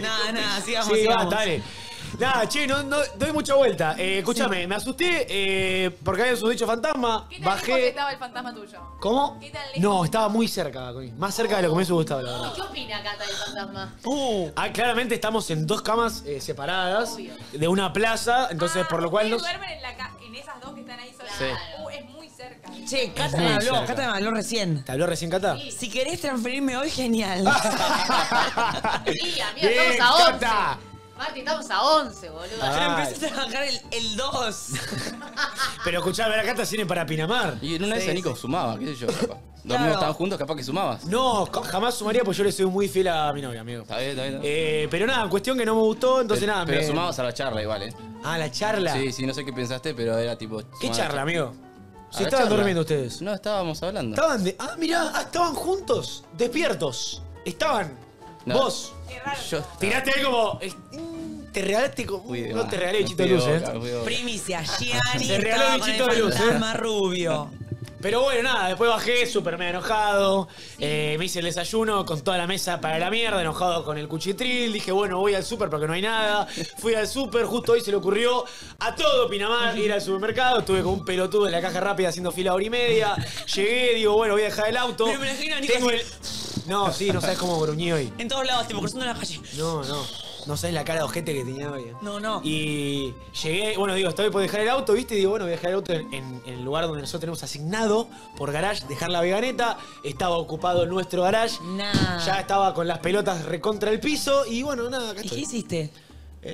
Nada, sigamos. Sí, va, dale. Nada, che, no doy mucha vuelta. Escúchame, sí. Me asusté porque había un dicho fantasma. ¿Qué tan lejos estaba el fantasma tuyo? ¿Cómo? ¿Qué tan lejos? No, estaba muy cerca, más cerca de lo que me hubiese gustado, la verdad. ¿Qué opina Cata del fantasma? Claramente estamos en dos camas separadas. Obvio. De una plaza, entonces por lo cual nos... duermen en esas dos que están ahí solas. Sí. Es muy cerca. Che, Cata me habló recién. ¿Te habló recién, Cata? Sí. Si querés transferirme hoy, genial. Sí, amiga, estamos a 11. Cata. Marti, estamos a 11, boludo. Yo empecé a trabajar el 2. Pero escuchame, la Cata viene para Pinamar. Y en una vez Nico sumaba, qué sé yo, capaz. Dormimos, estaban juntos, capaz que sumabas. No, jamás sumaría porque yo le soy muy fiel a mi novia, amigo. Está bien. Pero nada, cuestión que no me gustó, entonces nada. Pero sumabas a la charla igual, ¿eh? Ah, ¿la charla? Sí, no sé qué pensaste, pero era tipo... ¿Qué charla, amigo? ¿Se estaban durmiendo ustedes? No, estábamos hablando. Estaban de... Ah, mirá, estaban juntos, despiertos. Estaban. No. Vos. Qué raro. Yo tiraste ahí como... Te regalaste como... No te regalé bichito de luz, Primicia, Giani. Te regalé bichito de luz, más rubio. Pero bueno, nada, después bajé súper mega enojado. Sí. Me hice el desayuno con toda la mesa para la mierda, enojado con el cuchitril. Dije, bueno, voy al súper porque no hay nada. Fui al súper, justo hoy se le ocurrió a todo Pinamar ir al supermercado. Estuve con un pelotudo en la caja rápida haciendo fila hora y media. Llegué, digo, bueno, voy a dejar el auto. Pero me imagino, Nico, tengo el... No, sí, no sabes cómo gruñí hoy. En todos lados, tipo cruzando la calle. No sabes la cara de ojete que tenía hoy. No. Y llegué, bueno, digo, estaba por dejar el auto, ¿viste? Y digo, bueno, voy a dejar el auto en el lugar donde nosotros tenemos asignado por garage, dejar la veganeta. Estaba ocupado nuestro garage. Ya estaba con las pelotas recontra el piso. Y bueno, nada, acá estoy. ¿Y qué hiciste?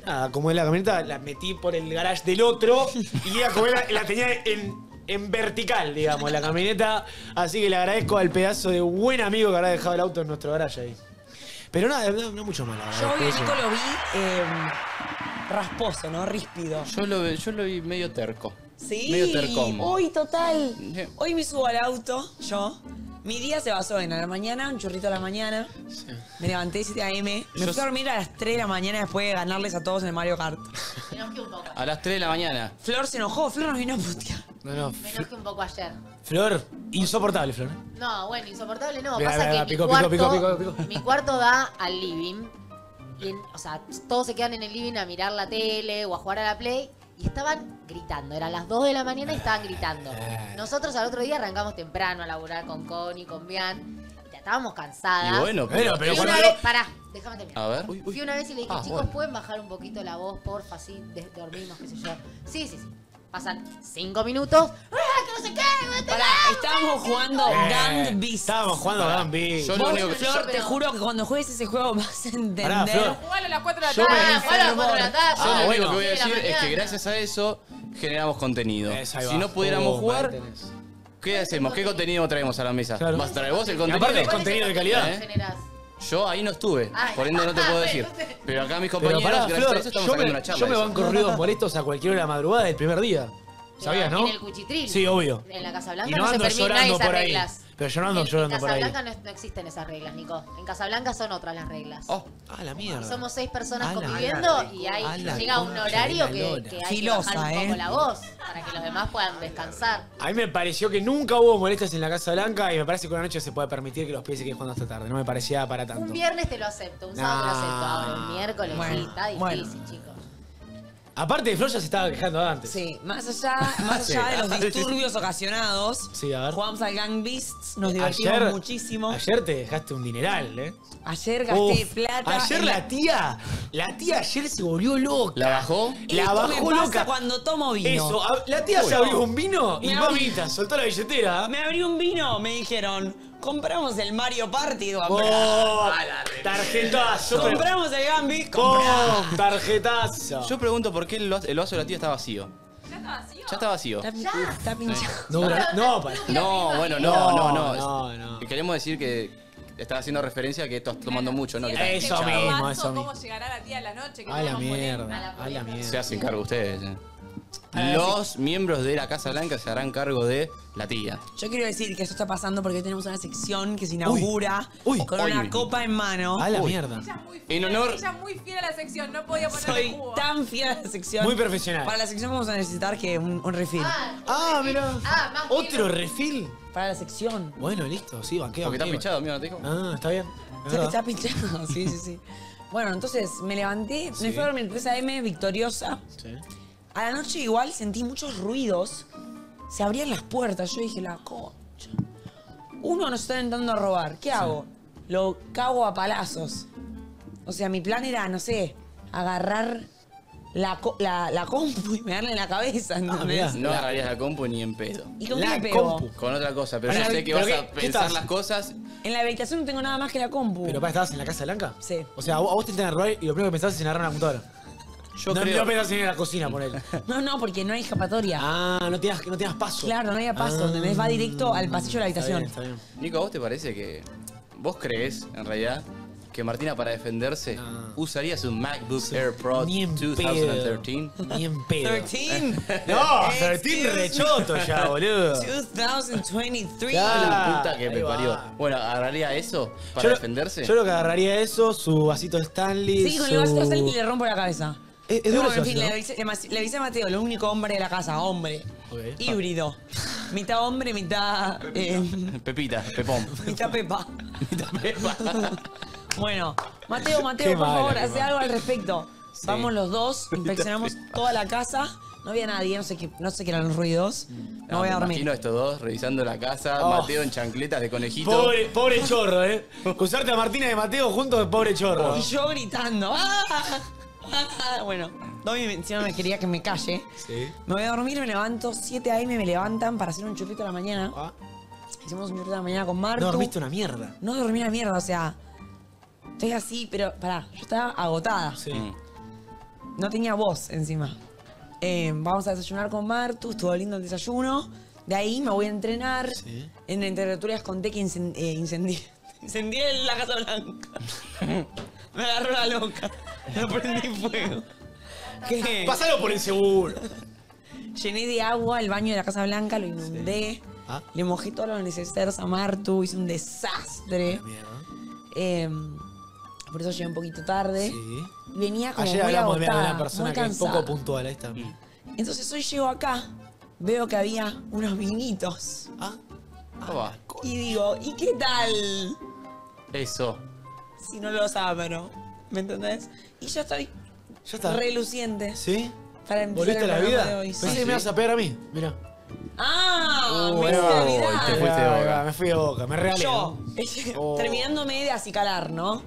Nada, como en la camioneta, la metí por el garage del otro. Y era como la tenía en vertical, digamos, la camioneta. Así que le agradezco al pedazo de buen amigo que habrá dejado el auto en nuestro garage ahí. Pero nada, no mucho más. Yo hoy a Nico lo vi rasposo, ¿no? Ríspido. Yo lo vi medio terco. Sí. Medio tercomo. Hoy, total. Hoy me subo al auto, yo. Mi día se basó en a la mañana, un churrito a la mañana. Sí. Me levanté 7 a.m. Me fui a dormir a las 3 de la mañana después de ganarles a todos en el Mario Kart. Me enojé un poco. A las 3 de la mañana. Flor se enojó, Flor nos vino a putear. No. Me enojé un poco ayer. Flor, insoportable, Flor. No, bueno, insoportable no. Pasa que mi cuarto da al living. Y o sea, todos se quedan en el living a mirar la tele o a jugar a la Play. Y estaban gritando, eran las 2 de la mañana y estaban gritando. Nosotros al otro día arrancamos temprano a laburar con Connie, con Bian. Y estábamos cansadas. Y bueno, pero una vez... Pará, déjame terminar. A ver. Fui una vez y le dije, chicos, bueno, ¿pueden bajar un poquito la voz, porfa? Así dormimos, qué sé yo. Sí. Pasan 5 minutos. ¡Que no se quede! Pará, estábamos jugando Gang Beasts. Estábamos jugando Gang Beasts. Flor, te juro que cuando juegues ese juego vas a entender. Pará, Flor. Jugalo a las 4 de la tarde. Bueno, lo que voy a decir es que gracias a eso generamos contenido. Si no pudiéramos jugar, ¿qué hacemos? ¿Qué contenido traemos a la mesa? Vas a traer vos el contenido. Aparte es contenido de calidad. Yo ahí no estuve, por ende no te puedo decir. Pero acá mis compañeros, pero pará, Flor, a eso estamos haciendo una charla. Yo me banco ruidos molestos a cualquier hora de la madrugada del primer día. ¿Sabías, no? En el cuchitril. Sí, obvio. En la Casablanca no se permiten esas reglas. Pero yo no ando llorando por ahí. En Casablanca no existen esas reglas, Nico. En Casablanca son otras las reglas. Oh, a la mierda. Somos 6 personas conviviendo y llega un horario que hay que bajar un poco la voz para que los demás puedan descansar. A mí me pareció que nunca hubo molestias en la Casablanca y me parece que una noche se puede permitir que los pies se queden jugando hasta tarde. No me parecía para tanto. Un viernes te lo acepto, un sábado te lo acepto. Ahora un miércoles sí, está difícil, chicos. Aparte, Flor ya se estaba quejando antes. Sí, más allá de los disturbios ocasionados, sí, a ver. Jugamos al Gang Beasts, nos divertimos muchísimo. Ayer te dejaste un dineral, ¿eh? Ayer gasté plata. Ayer la tía ayer se volvió loca. ¿La bajó? La bajó loca. Cuando tomo vino. Eso, la tía se abrió un vino y mamita, soltó la billetera. Me abrí un vino, me dijeron, compramos el Mario Party. Oh, tarjetazo. Compramos el Gambit. Tarjetazo. Yo pregunto por qué el vaso de la tía está vacío. ¿Ya está vacío? Ya está vacío. Está pinchado. No, bueno, no. Queremos decir que estás haciendo referencia a que estás tomando mucho, ¿no? Eso mismo, eso mismo. ¿Cómo llegará la tía a la noche? A la mierda, a la mierda. Se hacen cargo ustedes, ¿eh? Los miembros de la Casa Blanca se harán cargo de la tía. Yo quiero decir que esto está pasando porque tenemos una sección que se inaugura con una copa en mano. A la mierda. Ella es muy fiel, a la sección, no podía poner el cubo. Soy tan fiel a la sección. Muy profesional. Para la sección vamos a necesitar que un refil. Mirá. ¿Otro refil? Para la sección. Bueno, listo, sí, banqueo. Porque está pinchado, mira, ¿no te dijo? Está bien. Está pinchado, sí. Bueno, entonces me levanté, me fui a dormir 3 a.m. victoriosa. Sí. A la noche igual sentí muchos ruidos. Se abrían las puertas. Yo dije, la concha. Uno nos está intentando robar. ¿Qué hago? Lo cago a palazos. O sea, mi plan era, no sé, agarrar la compu y me darle en la cabeza. Entonces, no agarrarías la compu ni en pedo. ¿Y con qué me pego? Con otra cosa, pero yo sé que vas a pensar las cosas. En la habitación no tengo nada más que la compu. ¿Pero estabas en la Casa Blanca? Sí. O sea, a vos te intentan robar y lo primero que pensabas es en agarrar una computadora. Yo creo. No pensás en ir a la cocina por él. No, porque no hay escapatoria. No tenías paso. Claro, no había paso. Entonces va directo al pasillo de la habitación. Está bien, está bien. Nico, ¿a vos te parece que... vos creés, en realidad, que Martina, para defenderse, usaría su MacBook Air Pro 2013? Ni en pedo. ¿13? No, 13 rechoto ya, boludo. 2023. La puta que me parió. Bueno, ¿agarraría eso para defenderse? Yo lo que agarraría eso, su vasito Stanley. Sí, con el vasito Stanley le rompo la cabeza. No, en fin, ¿no? Le avisé a Mateo, el único hombre de la casa, híbrido. Mitad hombre, mitad... Pepita, Pepón. Mitad Pepa. Bueno, Mateo, por favor, haz algo al respecto. Sí. Vamos los dos, inspeccionamos toda la casa. No había nadie, no sé qué eran los ruidos. No voy a dormir. Imagino a estos dos revisando la casa, Mateo en chancletas de conejito. Pobre chorro, ¿eh? Cruzarte a Martina y a Mateo juntos de pobre chorro. Y yo gritando. ¡Ah! Bueno, Domi si no me quería que me calle. Sí. Me voy a dormir, me levanto 7 a.m. me levantan para hacer un chupito a la mañana. Hicimos un chupito a la mañana con Martu. No dormiste una mierda. No dormí una mierda, o sea, estoy así, pero pará, yo estaba agotada. Sí. No tenía voz encima. Vamos a desayunar con Martu, estuvo lindo el desayuno. De ahí me voy a entrenar. Sí. En Interrupturas conté que incendié la Casa Blanca. Me agarró la loca. No prendí fuego. ¿Qué? Pásalo por el seguro. Llené de agua el baño de la Casa Blanca, lo inundé. Sí. Le mojé todos los necesarios a Martu, hice un desastre. Por eso llegué un poquito tarde. Sí. Venía como ayer muy agotada, de una persona que es poco puntual ahí también. Entonces hoy llego acá, veo que había unos vinitos. Y digo, ¿y qué tal? Eso. Si no los abro. ¿Me entendés? Y yo estoy reluciente. ¿Sí? Para ¿volviste a la vida? Pensé que me ibas a pegar a mí. Mirá. Me hice la vida. Te fuiste de boca. Me fui de boca. Me regalé. Yo, terminándome de acicalar, ¿no?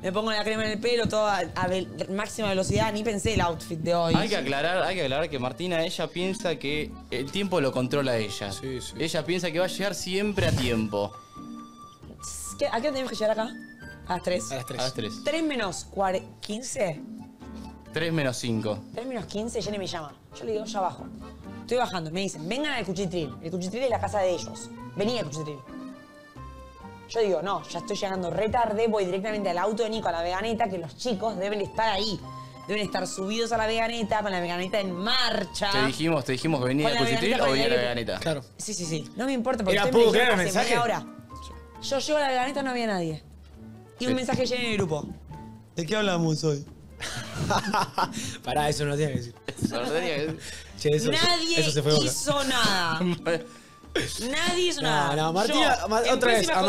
Me pongo la crema en el pelo, toda a máxima velocidad. Ni pensé el outfit de hoy. Hay que aclarar que Martina, ella piensa que el tiempo lo controla ella. Sí, sí. Ella piensa que va a llegar siempre a tiempo. ¿A qué tenemos que llegar acá? A las 3. A las 3. A las 3. 3 menos 15. 3 menos 5. 3 menos 15, Jenny me llama. Yo le digo, ya bajo. Estoy bajando. Me dicen, vengan al cuchitril. El cuchitril es la casa de ellos. Vení al cuchitril. Yo digo, no, ya estoy llegando re tarde, voy directamente al auto de Nico, a la veganeta, que los chicos deben estar ahí. Deben estar subidos a la veganeta, con la veganeta en marcha. Te dijimos que venía de Cuchitril o venía a la veganeta. Claro. Sí, sí, sí. No me importa porque usted me llegó hace media hora. Yo llego a la veganeta, no había nadie. Y un mensaje lleno en el grupo. ¿De qué hablamos hoy? Pará, eso no lo tenía que decir. Eso no lo tenía que decir. Che, eso, nadie hizo nada. Nadie hizo nada. No, Martina, yo, otra vez, a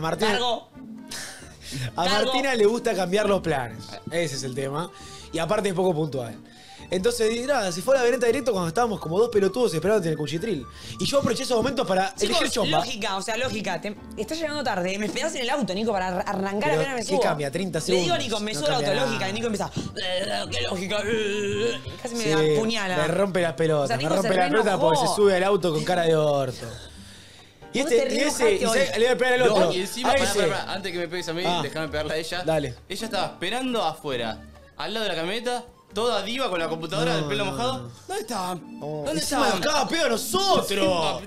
Martina le gusta cambiar los planes. Ese es el tema. Y aparte es poco puntual. Entonces, nada, se fue a la veneta directo cuando estábamos como dos pelotudos esperando en el Cuchitril. Y yo aproveché esos momentos para elegir chompa. Lógica, o sea, lógica. Estás llegando tarde. Me esperás en el auto, Nico, para arrancar. Pero, ¿qué cambia? 30 segundos. Le digo a Nico, me subo al auto, lógica. Y Nico empieza, qué lógica. Casi me apuñala. Me rompe las pelotas. O sea, Nico me rompe las pelotas porque se sube al auto con cara de orto. Y le voy a pegar al otro. Y encima, pará, antes que me pegues a mí, déjame pegarla a ella. Dale. Ella estaba esperando afuera, al lado de la camioneta. Toda diva con la computadora del pelo mojado. ¿Dónde estaban? Oh, ¿dónde estaban? Cada pedo a nosotros.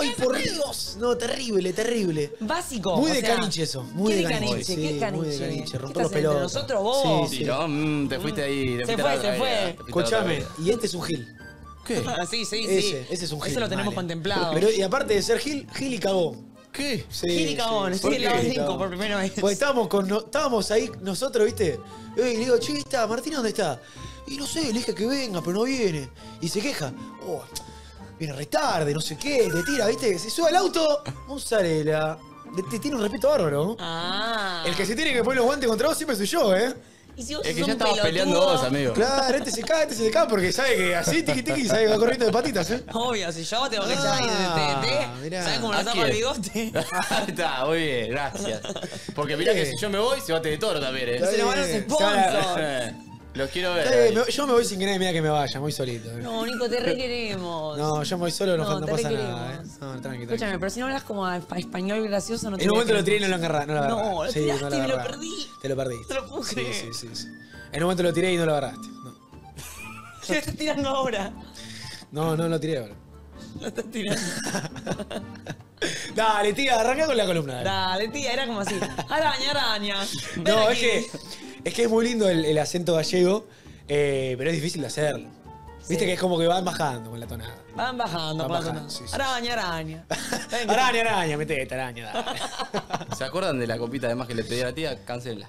Ay, por Dios. No, terrible, terrible. Básico. Muy de caniche eso. Muy de caniche. ¿Qué caniche? Romper los pelos. ¿Nosotros vos? Sí, no, te fuiste ahí. Se fue, se fue. Escuchame, y este es un gil. ¿Qué? Sí, sí, sí. Ese es un gil. Eso lo tenemos contemplado. Y aparte de ser gil, gil y cagón. ¿Qué? Sí, Gil y Cabón, estoy en el lado 5 por primera vez. Pues estábamos ahí nosotros, ¿viste? Y le digo, che, ¿está Martina dónde está? Y no sé, le dije que venga, pero no viene. Y se queja. Oh, viene re tarde, no sé qué, te tira, ¿viste? Se sube al auto, mozzarella. Te tiene un respeto bárbaro, ¿no? Ah. El que se tiene que poner los guantes contra vos siempre soy yo, ¿eh? ¿Y si vos es que ya estabas peleando vos, amigo. Claro, este se cae porque sabe que así, tiqui, sabe que va corriendo de patitas, ¿eh? Obvio, si yo te voy a echar ahí de TNT, ¿sabes cómo la tapa el bigote? Está, muy bien, gracias. Porque mirá que si yo me voy, se bate de toro también, ¿eh? Se lo van a hacer sponsor. Los quiero ver. Yo me voy sin que nadie me diga que me vaya, voy solito. No, Nico, te requeremos. No, yo me voy solo, no pasa nada, ¿eh? No, tranqui. Escúchame, pero si no hablas como español gracioso, no te. En un momento lo tiré y no lo agarré. No, lo tiraste y me lo perdí. Te lo perdí. Te lo puse. Sí. En un momento lo tiré y no lo agarraste. No. ¿Lo estás tirando ahora? No lo tiré ahora. Lo estás tirando. Dale, tía, arranca con la columna. Dale, tía, era como así. Araña. No, es que es muy lindo el acento gallego, pero es difícil de hacerlo. Viste que es como que van bajando con la tonada. Van bajando. Sí. Araña. Araña, metete, araña. ¿Se acuerdan de la copita de más que le pedí a la tía? Cancela.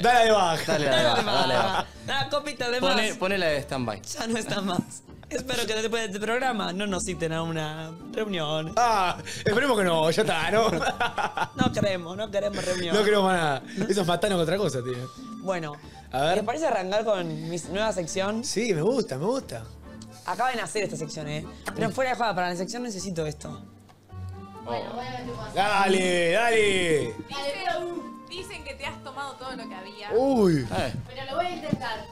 Dale de baja. La copita de más. Ponela de stand-by. Ya no está más. Espero que después de este programa no nos citen a una reunión. Esperemos que no, ya está, ¿no? No queremos reunión. No queremos nada. Eso es matano que otra cosa, tío. Bueno, a ver. ¿Te parece arrancar con mi nueva sección? Sí, me gusta. Acaba de nacer esta sección, ¿eh? Pero fuera de jugada, para la sección necesito esto. Bueno, voy a ver qué pasa. Dale. Dicen que te has tomado todo lo que había. Uy. Pero lo voy a intentar.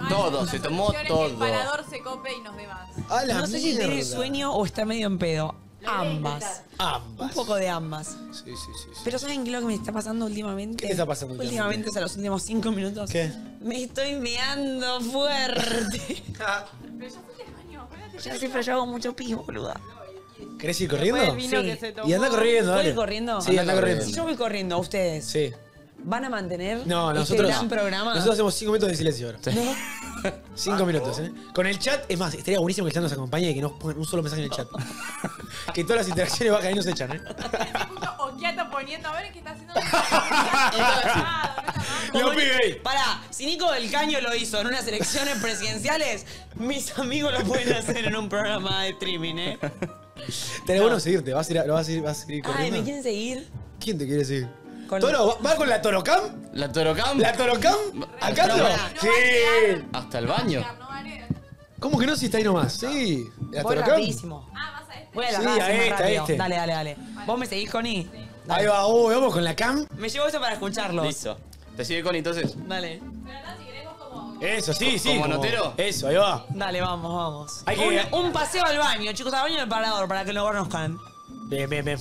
No todo, se tomó todo. El parador se cope y nos dé más. No sé si tiene sueño o está medio en pedo. Ambas. Un poco de ambas. Sí. Pero ¿saben qué es lo que me está pasando últimamente? ¿Qué te está pasando últimamente? Últimamente, los últimos 5 minutos. ¿Qué? Me estoy meando fuerte. Pero ya fuiste al baño. Ya sí, pero yo hago mucho pis, boluda. ¿Querés ir corriendo? Sí. Y anda corriendo, dale. ¿Voy corriendo? Sí, anda corriendo. Si yo voy corriendo, ustedes. Sí. ¿Van a mantener nosotros, gran programa? Nosotros hacemos 5 minutos de silencio ahora. ¿No? 5 minutos, ¿eh? Con el chat, es más, estaría buenísimo que el chat nos acompañe y que no pongan un solo mensaje en el chat. Que todas las interacciones vayan y nos echan, ¿eh? Occhiato poniendo, a ver qué está haciendo. Lo pide. Pará, si Nico del Caño lo hizo en unas elecciones presidenciales, mis amigos lo pueden hacer en un programa de streaming, ¿eh? Tenés bueno seguirte, vas a ir corriendo. Ay, ¿me quieren seguir? ¿Quién te quiere seguir? ¿Va con la Torocam? ¿La Torocam? ¿Acá? Sí. Hasta el baño. ¿Cómo que no? Si está ahí nomás. Sí. La Torocam. Rapidísimo. Vas a este. Sí, a este. Dale. ¿Vos me seguís, Connie? Sí. Ahí va. Vamos con la cam. Me llevo eso para escucharlos. Listo. ¿Te sigue Connie entonces? Dale. Pero acá si queremos como... Eso, sí. ¿Como notero? Eso, ahí va. Dale, vamos. Un paseo al baño, chicos. Al baño del parador para que lo conozcan. Bien.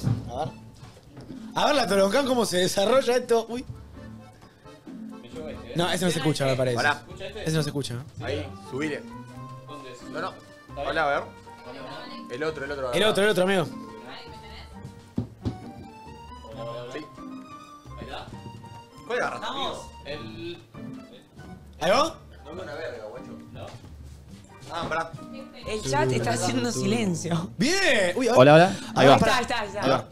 A ver la Torocam, cómo se desarrolla esto. Uy. Me llevo este, ¿eh? No, ese no se escucha, me parece. Hola. Ese no se escucha, ¿no? Ahí, subile. ¿Dónde es? No. Hola, a ver. El otro, amigo. ¿Cuál agarras? ¿Estamos? ¿Algo? No veo una verga, guacho. ¿No? Ah, pará. El chat está haciendo silencio. ¡Bien! Uy, hola, hola. Ahí va. Está. Ahí va.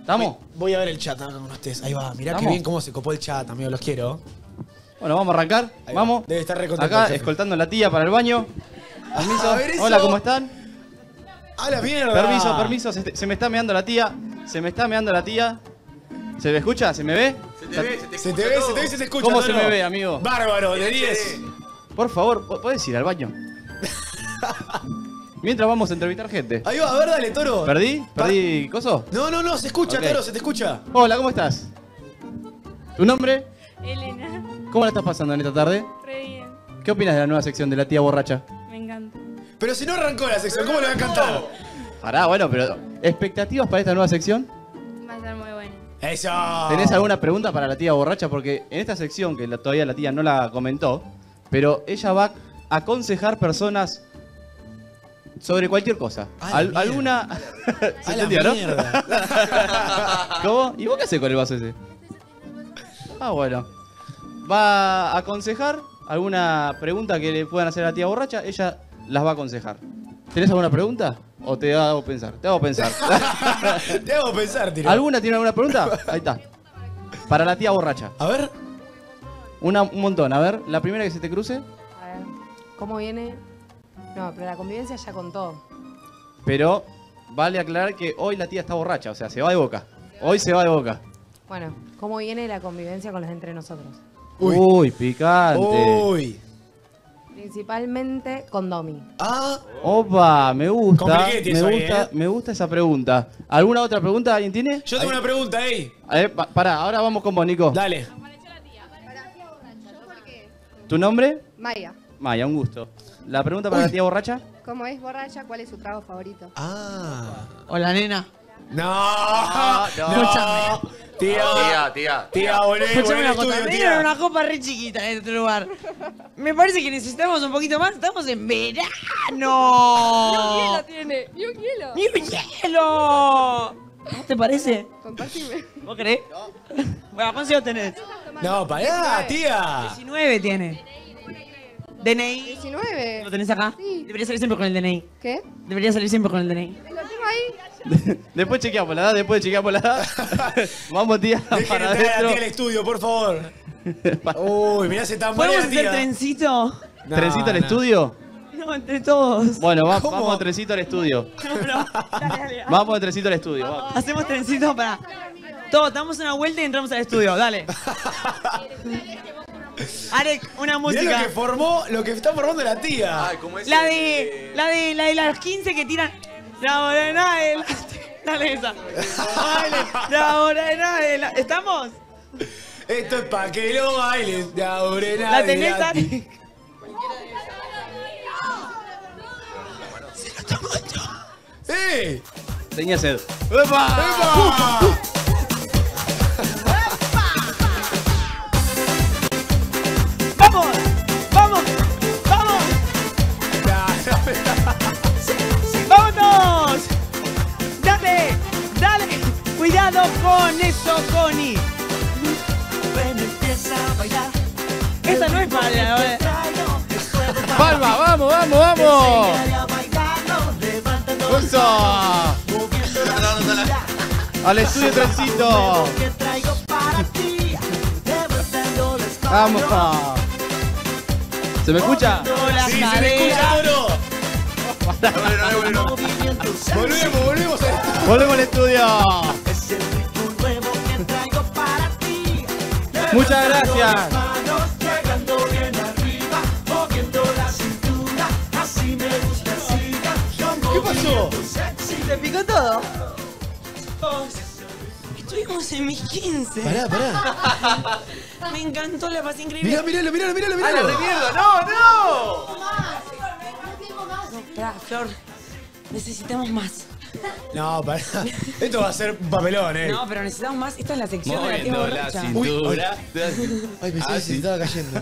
¿Estamos? Voy a ver el chat, a ver cómo estés. Ahí va, mirá qué bien cómo se copó el chat, amigo, los quiero. Bueno, vamos a arrancar. Vamos. Debe estar recontento. Acá, escoltando a la tía para el baño. Permiso. A ver eso. Hola, ¿cómo están? ¡A la mierda! Permiso, permiso. Se me está meando la tía. Se me está meando la tía. ¿Se me escucha? ¿Se me ve? Se te ve, se te ve, se te escucha. ¿Cómo se me ve, amigo? Bárbaro, de 10. Por favor, ¿podés ir al baño? Mientras vamos a entrevistar gente. Ahí va, a ver, dale, Toro. ¿Perdí coso? No, se escucha, Toro, se te escucha. Hola, ¿cómo estás? ¿Tu nombre? Elena. ¿Cómo la estás pasando en esta tarde? Re bien. ¿Qué opinas de la nueva sección de la tía borracha? Me encanta. Pero si no arrancó la sección, ¿cómo le va a encantar? Pará, bueno, pero ¿expectativas para esta nueva sección? Va a estar muy buena. ¡Eso! ¿Tenés alguna pregunta para la tía borracha? Porque en esta sección, que todavía la tía no la comentó, pero ella va a aconsejar personas sobre cualquier cosa. ¿Alguna? ¿Se entendía, no? ¿Cómo? ¿Y vos qué haces con el vaso ese? Ah, bueno. Va a aconsejar alguna pregunta que le puedan hacer a la tía borracha. Ella las va a aconsejar. ¿Tenés alguna pregunta? ¿O te hago pensar? Te hago pensar. Te hago pensar, tío. ¿Alguna tiene alguna pregunta? Ahí está. Para la tía borracha. A ver. Un montón. A ver, la primera que se te cruce. A ver. ¿Cómo viene? No, pero la convivencia ya contó. Pero vale aclarar que hoy la tía está borracha. O sea, se va de boca. Hoy se va de boca. Bueno, ¿cómo viene la convivencia con los entre nosotros? Uy, picante. Uy. Principalmente con Domi. Ah. Opa, me gusta. Me gusta esa pregunta. ¿Alguna otra pregunta alguien tiene? Yo tengo una pregunta, ey. A ver, pará, ahora vamos con vos, Nico. Dale. Apareció la tía. ¿Tu nombre? Maya. Maya, un gusto. La pregunta para la tía borracha. ¿Cómo es borracha? ¿Cuál es su trago favorito? Ah. Hola, nena. No. Escúchame. Tía, boludo. Escuchame una cosa, me dieron una copa re chiquita en este lugar. Me parece que necesitamos un poquito más, estamos en verano. ¡Ni un hielo tiene! ¡Ni un hielo! ¡Ni un hielo! ¿No te parece? Compartime. ¿Vos creés? No. Bueno, ¿cuántos años tenés? No, pará, tía. 19 tiene. DNI. ¿19? ¿Lo tenés acá? Sí. Debería salir siempre con el DNI. ¿Qué? Debería salir siempre con el DNI. ¿Lo tengo ahí? Después chequeamos la edad, Vamos, tía, para adentro. Al estudio, por favor. Uy, mirá, se tambarea, ¿podemos hacer trencito? No, ¿trencito al estudio? No, entre todos. Bueno, vamos a trencito al estudio. Dale. Vamos a trencito al estudio. Vamos. Hacemos trencito para... Todos, damos una vuelta y entramos al estudio, dale. Arek, una música. Mirá lo que está formando la tía. Ay, como ese, la de las 15 que tiran... La hora de nada el... Dale esa. Baile. La hora de nada el... ¿Estamos? Esto es pa' que lo bailes. La hora de nada. ¿La tenés, Ari? ¡Se lo tomó yo! ¡Sí! Tenía sed. ¡Epa! ¡Vamos! ¡Vamos! ¡Vamos! ¡Vámonos! ¡Dale! ¡Dale! ¡Cuidado con eso, Connie! Bueno, empieza a bailar. Esa no es mala, ¿eh? ¡Palma! ¡Vamos, vamos, vamos! ¡Pulso! ¡Al estudio trencito! ¡Vamos! ¿Se me escucha? ¡Sí, se me escucha, Toro! Volvemos al estudio. Muchas gracias. ¿Qué pasó? ¿Te picó todo? Estuvimos en mis 15. Pará. Me encantó, la pasé increíble. Mirá. No. Flor, necesitamos más. No, para. Esto va a ser un papelón, eh. No, pero necesitamos más. Esta es la sección de la cintura. Ay, pensé que se estaba cayendo.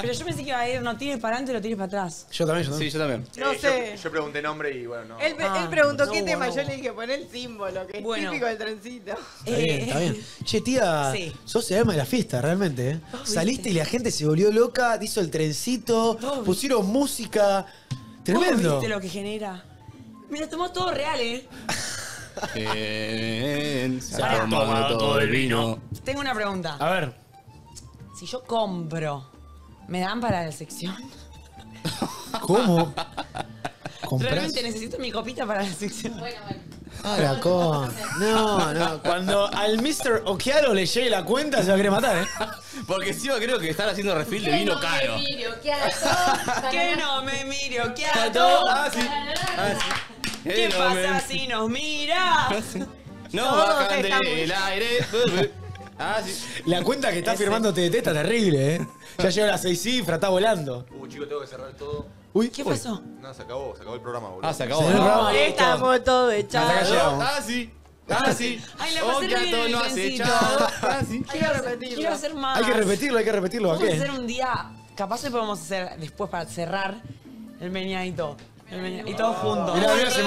Pero yo pensé que iba a ir, no tires para adelante, lo tires para atrás. Yo también, yo también. Sí, yo también. No sé. Yo pregunté nombre y bueno, no. Él preguntó qué tema, yo le dije, pon el símbolo, que es típico del trencito. Está bien, está bien. Che, tía, sos el alma de la fiesta, realmente, eh. Saliste y la gente se volvió loca, hizo el trencito, pusieron música. Tremendo. ¿Viste lo que genera? Mira, tomó todo real, ¿eh? Se ha tomado todo el vino. Tengo una pregunta. A ver. Si yo compro, ¿me dan para la sección? ¿Cómo? ¿Comprás? Realmente necesito mi copita para la sección. Bueno, bueno. Ahora, con... No, no. Cuando al Mr. Occhiato le llegue la cuenta, se va a querer matar, ¿eh? Porque sí, yo creo que están haciendo refil de vino caro. Que no me miro, Occhiato. ¿Qué pasa si nos miras? No bajan del aire. La cuenta que está firmando TDT está terrible, ¿eh? Ya llegó a las 6 cifras, está volando. Chico, tengo que cerrar todo. Uy, ¿qué pasó? No, se acabó el programa, boludo. Ah, se acabó el programa. Estamos todos echados. Ah, sí. Ah, sí. Ay, la pasé bien, no has echado. Ah, sí. Quiero repetirlo. Quiero hacer más. Hay que repetirlo, hay que repetirlo. Vamos a hacer un día, capaz hoy podemos hacer, después para cerrar, el meñadito. Y todos juntos. Mirá, mirá, se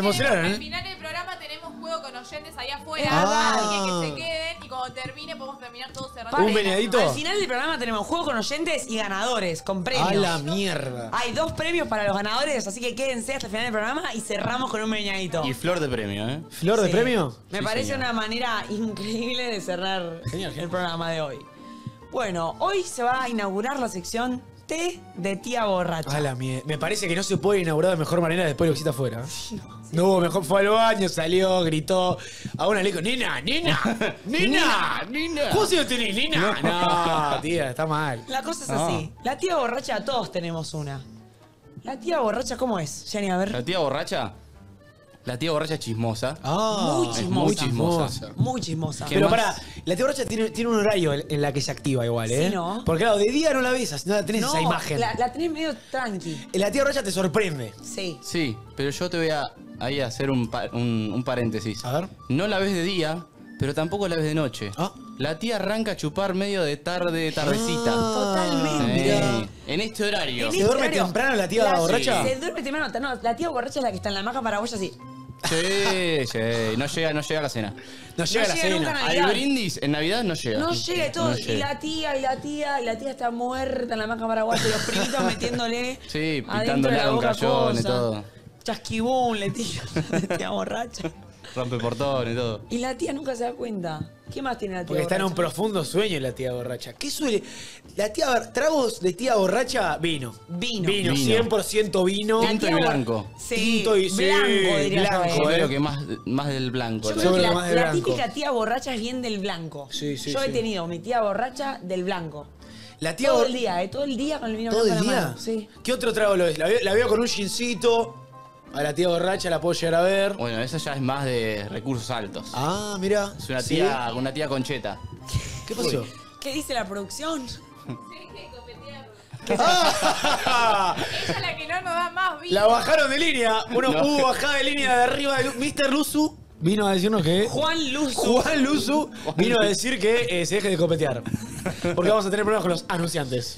emocionaron, ¿eh? Al final del programa tenemos juego con oyentes allá afuera. Así que se queden y cuando termine podemos terminar todos cerrados. ¿Un venadito? Al final del programa tenemos juego con oyentes y ganadores, con premios. ¡A la mierda! Hay 2 premios para los ganadores, así que quédense hasta el final del programa y cerramos con un venadito. Y flor de premio, ¿eh? ¿Flor de premio? Me parece una manera increíble de cerrar el programa de hoy. Bueno, hoy se va a inaugurar la sección de tía borracha. A la mierda. Me parece que no se puede inaugurar de mejor manera después de lo que está afuera. No hubo mejor, fue al baño, salió, gritó. A una le dijo, nena, nena. ¿Cómo se lo tenés, nena? No, no, tía, está mal. La cosa es así. La tía borracha, todos tenemos una. La tía borracha, ¿cómo es? Gianni, a ver. La tía borracha. La tía borracha es chismosa. Ah, muy chismosa. Pero pará, la tía borracha tiene un horario en la que se activa igual, ¿eh? Sí, ¿no? Porque claro, de día no la ves, no la tenés esa imagen. La tenés medio tranqui. La tía borracha te sorprende. Sí. Sí, pero yo te voy a ahí hacer un paréntesis. A ver. No la ves de día, pero tampoco la ves de noche. Ah. La tía arranca a chupar medio de tardecita. Totalmente. En este horario. ¿Se duerme temprano la tía borracha? Se duerme temprano. No, la tía borracha es la que está en la hamaca paraguaya así. Sí, sí. No llega a la cena. No llega a la cena. Al brindis en Navidad no llega. No llega y todo. No llega. Y la tía está muerta en la hamaca paraguaya. Los primitos metiéndole. Sí, pitándole a un cayón y todo. Chasquibún, la tía borracha. Rompe portón y todo. Y la tía nunca se da cuenta. ¿Qué más tiene la tía borracha? Porque está en un profundo sueño la tía borracha. ¿Qué suele? La tía... Tragos de tía borracha, vino. Vino. 100% vino. Tinto y blanco. Sí. Tinto y... Blanco, diría yo. Creo que más del blanco. Yo creo que la típica tía borracha es bien del blanco. Sí, sí, yo he tenido mi tía borracha del blanco. La tía borracha... Todo el día, ¿eh? Todo el día con el vino blanco en la mano. ¿Todo el día? Sí. ¿Qué otro trago lo es? La veo con un gincito... A la tía borracha la puedo llegar a ver. Bueno, esa ya es más de recursos altos. Ah, mira. Es una tía, una tía concheta. ¿Qué pasó? ¿Qué dice la producción? ¡Ah! Ella es la que no nos da más vino. La bajaron de línea. Hubo bajada de línea de arriba de Mr. LUZU. Vino a decirnos que... Juan LUZU vino a decir que se deje de copetear. Porque vamos a tener problemas con los anunciantes.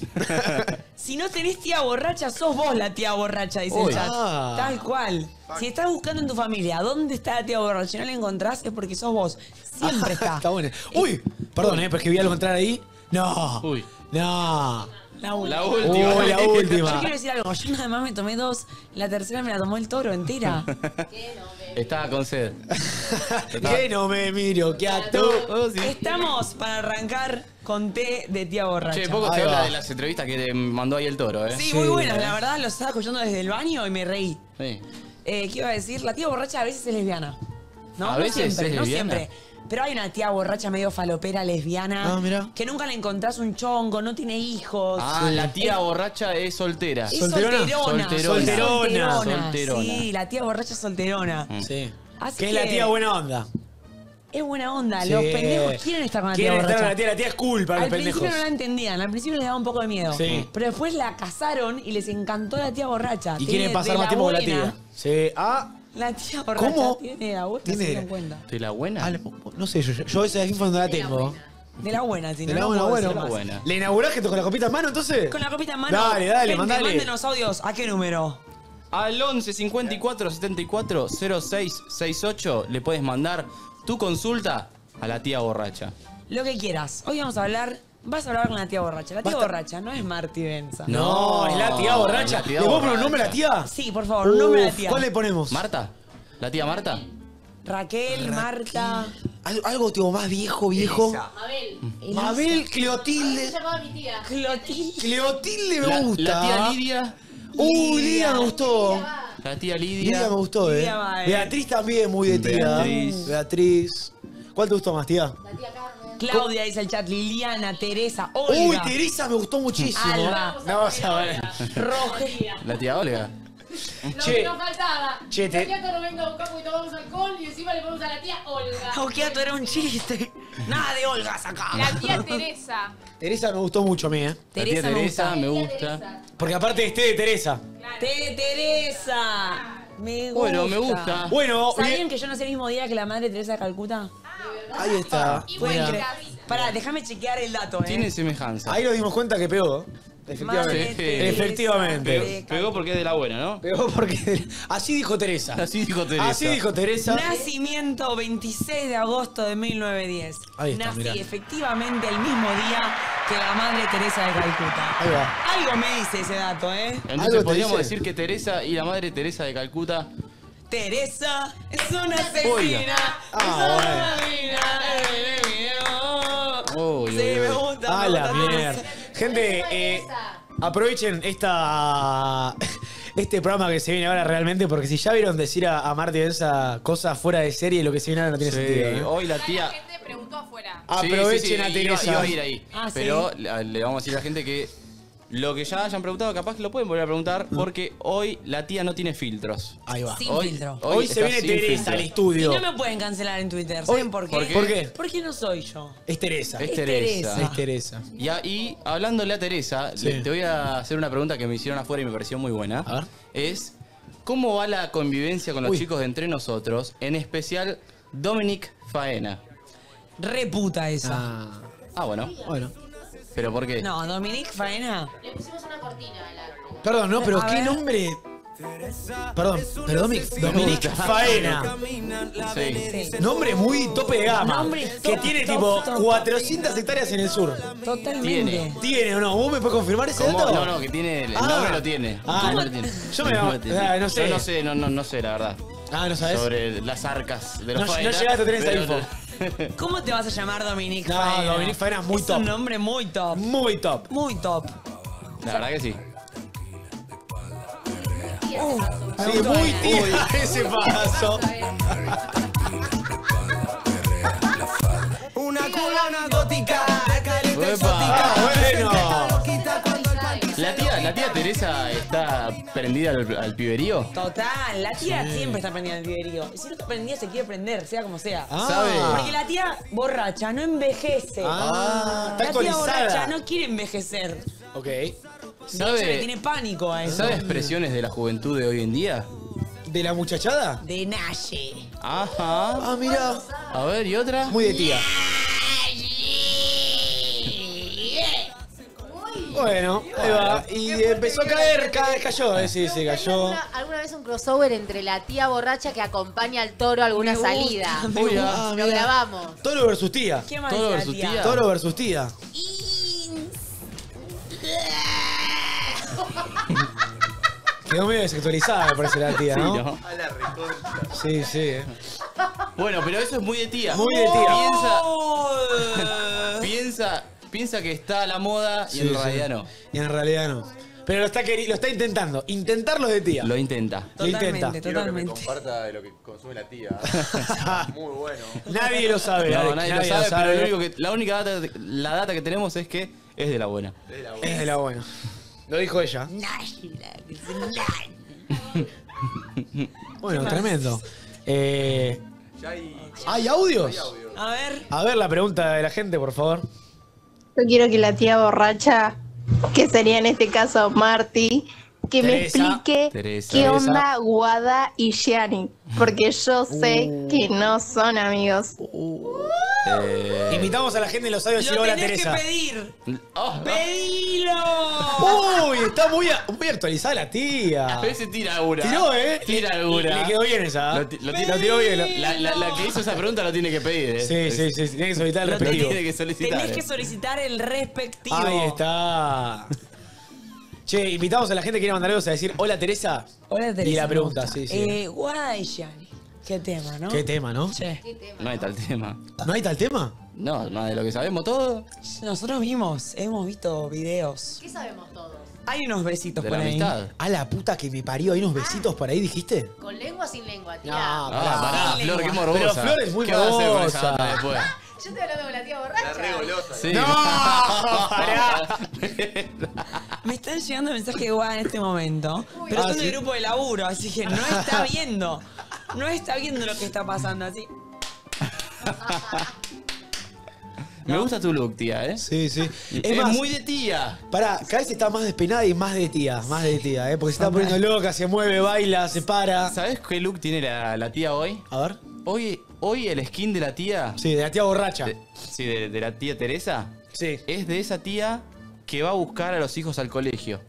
Si no tenés tía borracha, sos vos la tía borracha, dice el chat. Tal cual. Si estás buscando en tu familia dónde está la tía borracha y si no la encontrás, es porque sos vos. Siempre está. Está bueno. Uy, perdón, pero es que vi algo entrar ahí. No. Uy. No. La última. Yo quiero decir algo. Yo nada más me tomé 2. La tercera me la tomó el toro entera. Estaba con sed. Que no me miro, que acto. Estamos para arrancar con té de tía borracha. Che, poco se habla de las entrevistas que le mandó ahí el toro, ¿eh? Sí, muy buenas. La verdad, los estaba escuchando desde el baño y me reí. Sí. ¿Qué iba a decir? La tía borracha a veces es lesbiana. ¿No? A veces siempre, no siempre. Pero hay una tía borracha medio falopera, lesbiana, que nunca le encontrás un chongo, no tiene hijos. Ah, sí. La tía borracha es soltera. Solterona. Sí, la tía borracha es solterona. Sí. Que es la tía buena onda. Es buena onda, los pendejos quieren estar con la tía borracha. Quieren estar con la tía es culpa, los pendejos. Al principio no la entendían, al principio les daba un poco de miedo. Sí. Pero después la casaron y les encantó la tía borracha. Y quieren pasar más tiempo con la tía. Sí, La tía borracha. ¿Cómo? Tiene la voz, tiene... no cuenta. ¿De la buena? Ah, no sé, yo esa info no la tengo. De la buena, si no. De la buena, bueno. ¿Le inaugurás que con la copita en mano, entonces? Con la copita en mano. Dale, dale, mandale. Mándenos audios. ¿A qué número? Al 11 54 74 06 68 le puedes mandar tu consulta a la tía borracha. Lo que quieras. Hoy vamos a hablar... Vas a hablar con la tía borracha. La tía borracha no es Marti Benza. No, es la tía borracha. ¿Le puedo poner un nombre a la tía? Sí, por favor, un nombre a la tía. ¿Cuál le ponemos? ¿Marta? ¿La tía Marta? Raquel, Marta... Algo tipo más viejo. Elisa. Mabel. Mabel, Cleotilde. Se llamaba mi tía. Cleotilde me gusta. La tía Lidia. Uy, Lidia me gustó. La tía Lidia. Lidia me gustó, Beatriz también, muy de tía. Beatriz. ¿Cuál te gustó más, tía? La tía Carmen. Claudia dice el chat. Liliana, Teresa, Olga. Uy, Teresa me gustó muchísimo. Alba. Rogelia. La tía Olga. Lo que nos faltaba. Occhiato no venga a buscar porque tomamos alcohol y encima le ponemos a la tía Olga. Occhiato era un chiste. Nada de Olga sacaba. La tía Teresa. Teresa me gustó mucho a mí, ¿eh? Teresa me gusta. Porque aparte es T de Teresa. T de Teresa. Me gusta. Bueno, me gusta. Bueno, ¿sabían que yo nací el mismo día que la madre Teresa de Calcuta? Ahí está. Pará, déjame chequear el dato, ¿eh? Tiene semejanza. Ahí nos dimos cuenta que pegó. Efectivamente. Efectivamente. Pegó porque es de la buena, ¿no? Pegó porque... Así dijo Teresa. Así dijo Teresa. Así dijo Teresa. Nacimiento 26 de agosto de 1910. Ahí está, nací efectivamente el mismo día que la madre Teresa de Calcuta. Ahí va. Algo me dice ese dato, ¿eh? Entonces podríamos decir que Teresa y la madre Teresa de Calcuta... Teresa es una asesina. Ah, bueno. Sí, me gusta. A la mierda. Gente, aprovechen este programa que se viene ahora realmente, porque si ya vieron decir a Marti Benza cosas fuera de serie, lo que se viene ahora no tiene sentido. Hoy la tía... La gente preguntó afuera. Aprovechen a Teresa. Iba a ir ahí. Pero le vamos a decir a la gente que lo que ya hayan preguntado, capaz que lo pueden volver a preguntar, porque hoy la tía no tiene filtros. Ahí va. Sin filtro. Hoy se viene Teresa al estudio. Y no me pueden cancelar en Twitter. ¿Saben por qué? ¿Por qué? Porque no soy yo. Es Teresa. Es Teresa. Es Teresa. Y ahí, hablándole a Teresa, te voy a hacer una pregunta que me hicieron afuera y me pareció muy buena. A ver. Es, ¿cómo va la convivencia con los chicos de Entre Nosotros? En especial, Dominic Faena. Reputa esa. Ah, bueno. Bueno. ¿Pero por qué? No, Dominic Faena. Le pusimos una cortina al árbol. Perdón, no, pero qué nombre. Perdón, pero Dominic Faena. Sí. Nombre muy tope de gama. Nombre que tiene tipo 400 hectáreas en el sur. Totalmente. Tiene o no. ¿Vos me puedes confirmar ese dato? No, que tiene. El nombre lo tiene. No lo tiene. Yo me voy. No sé. Yo no sé, la verdad. ¿No sabes? Sobre las arcas de los Faena. No llegaste a tener esa info. ¿Cómo te vas a llamar Dominic Faena? No, Dominic Faena es muy top. Es un nombre muy top. Muy top. Muy top. La verdad que sí. Sí, muy tía ese paso. Una culona gótica, carita exótica. La tía Teresa está prendida al piberío. Total, la tía siempre está prendida al piberío. Si no está prendida, se quiere prender, sea como sea. ¿Sabes? Porque la tía borracha no envejece. Está actualizada. La tía borracha no quiere envejecer. Ok. ¿Sabe? De hecho, le tiene pánico a eso. ¿Sabe expresiones de la juventud de hoy en día? ¿De la muchachada? De Naye. Ajá. Ah, mira. A ver, ¿y otra? Muy de tía. Bueno, ahí va. Y empezó a caer, cada vez cayó. Sí, cayó. ¿Alguna vez un crossover entre la tía borracha que acompaña al toro a alguna salida? Lo grabamos. Toro versus tía. ¿Qué más? Toro versus tía. Toro versus tía. Quedó medio desactualizada, me parece, la tía, ¿no? A la reconcha. Sí. Bueno, pero eso es muy de tía. Muy de tía. Piensa que está a la moda y en realidad no. Y en realidad no. Pero lo está intentando. Intentarlo es de tía. Lo intenta. Totalmente. Quiero que me comparta de lo que consume la tía. Muy bueno. Nadie lo sabe. No, nadie lo sabe. Pero la única data que tenemos es que es de la buena. Es de la buena. Lo dijo ella. Bueno, tremendo. ¿Hay audios? A ver la pregunta de la gente, por favor. Yo quiero que la tía borracha, que sería en este caso Marti, que Teresa, me explique Teresa, qué onda Guada y Giani, porque yo sé que no son amigos. Invitamos a la gente de los sabios y hola Teresa. Lo tenés que pedir. Oh, ¡pedilo! Uy, está muy actualizada la tía. A veces tira una. Tiró, tira una. Le quedó bien esa. Lo tiró bien. La que hizo esa pregunta lo tiene que pedir, Sí. Tiene que solicitar el respectivo. Tenés que solicitar el respectivo. Ahí está. Che, invitamos a la gente que quiere mandar algo a decir hola Teresa. Hola Teresa. Y la pregunta, sí. Guada y Giani. Qué tema, ¿no? Qué tema, ¿no? Sí. No hay tal tema. ¿No hay tal tema? No, más de lo que sabemos todos. Nosotros hemos visto videos. ¿Qué sabemos todos? Hay unos besitos por ahí. A la puta que me parió, hay unos besitos por ahí, ¿dijiste? ¿Con lengua o sin lengua, tía? No, pará, Flor, qué morbosa. Pero Flor es muy morbosa. Yo estoy hablando con la tía borracha. La re golosa. Sí. ¡No! Pará. Me están llegando mensajes de guada en este momento. Pero es un grupo de laburo, así que no está viendo. No está viendo lo que está pasando, así. Me gusta tu look, tía, Sí. Es más, muy de tía. Pará, cada vez está más despeinada y más de tía, porque se está poniendo loca, se mueve, baila, se para. ¿Sabés qué look tiene la tía hoy? A ver. Hoy el skin de la tía... Sí, de la tía borracha. De la tía Teresa. Sí. Es de esa tía que va a buscar a los hijos al colegio.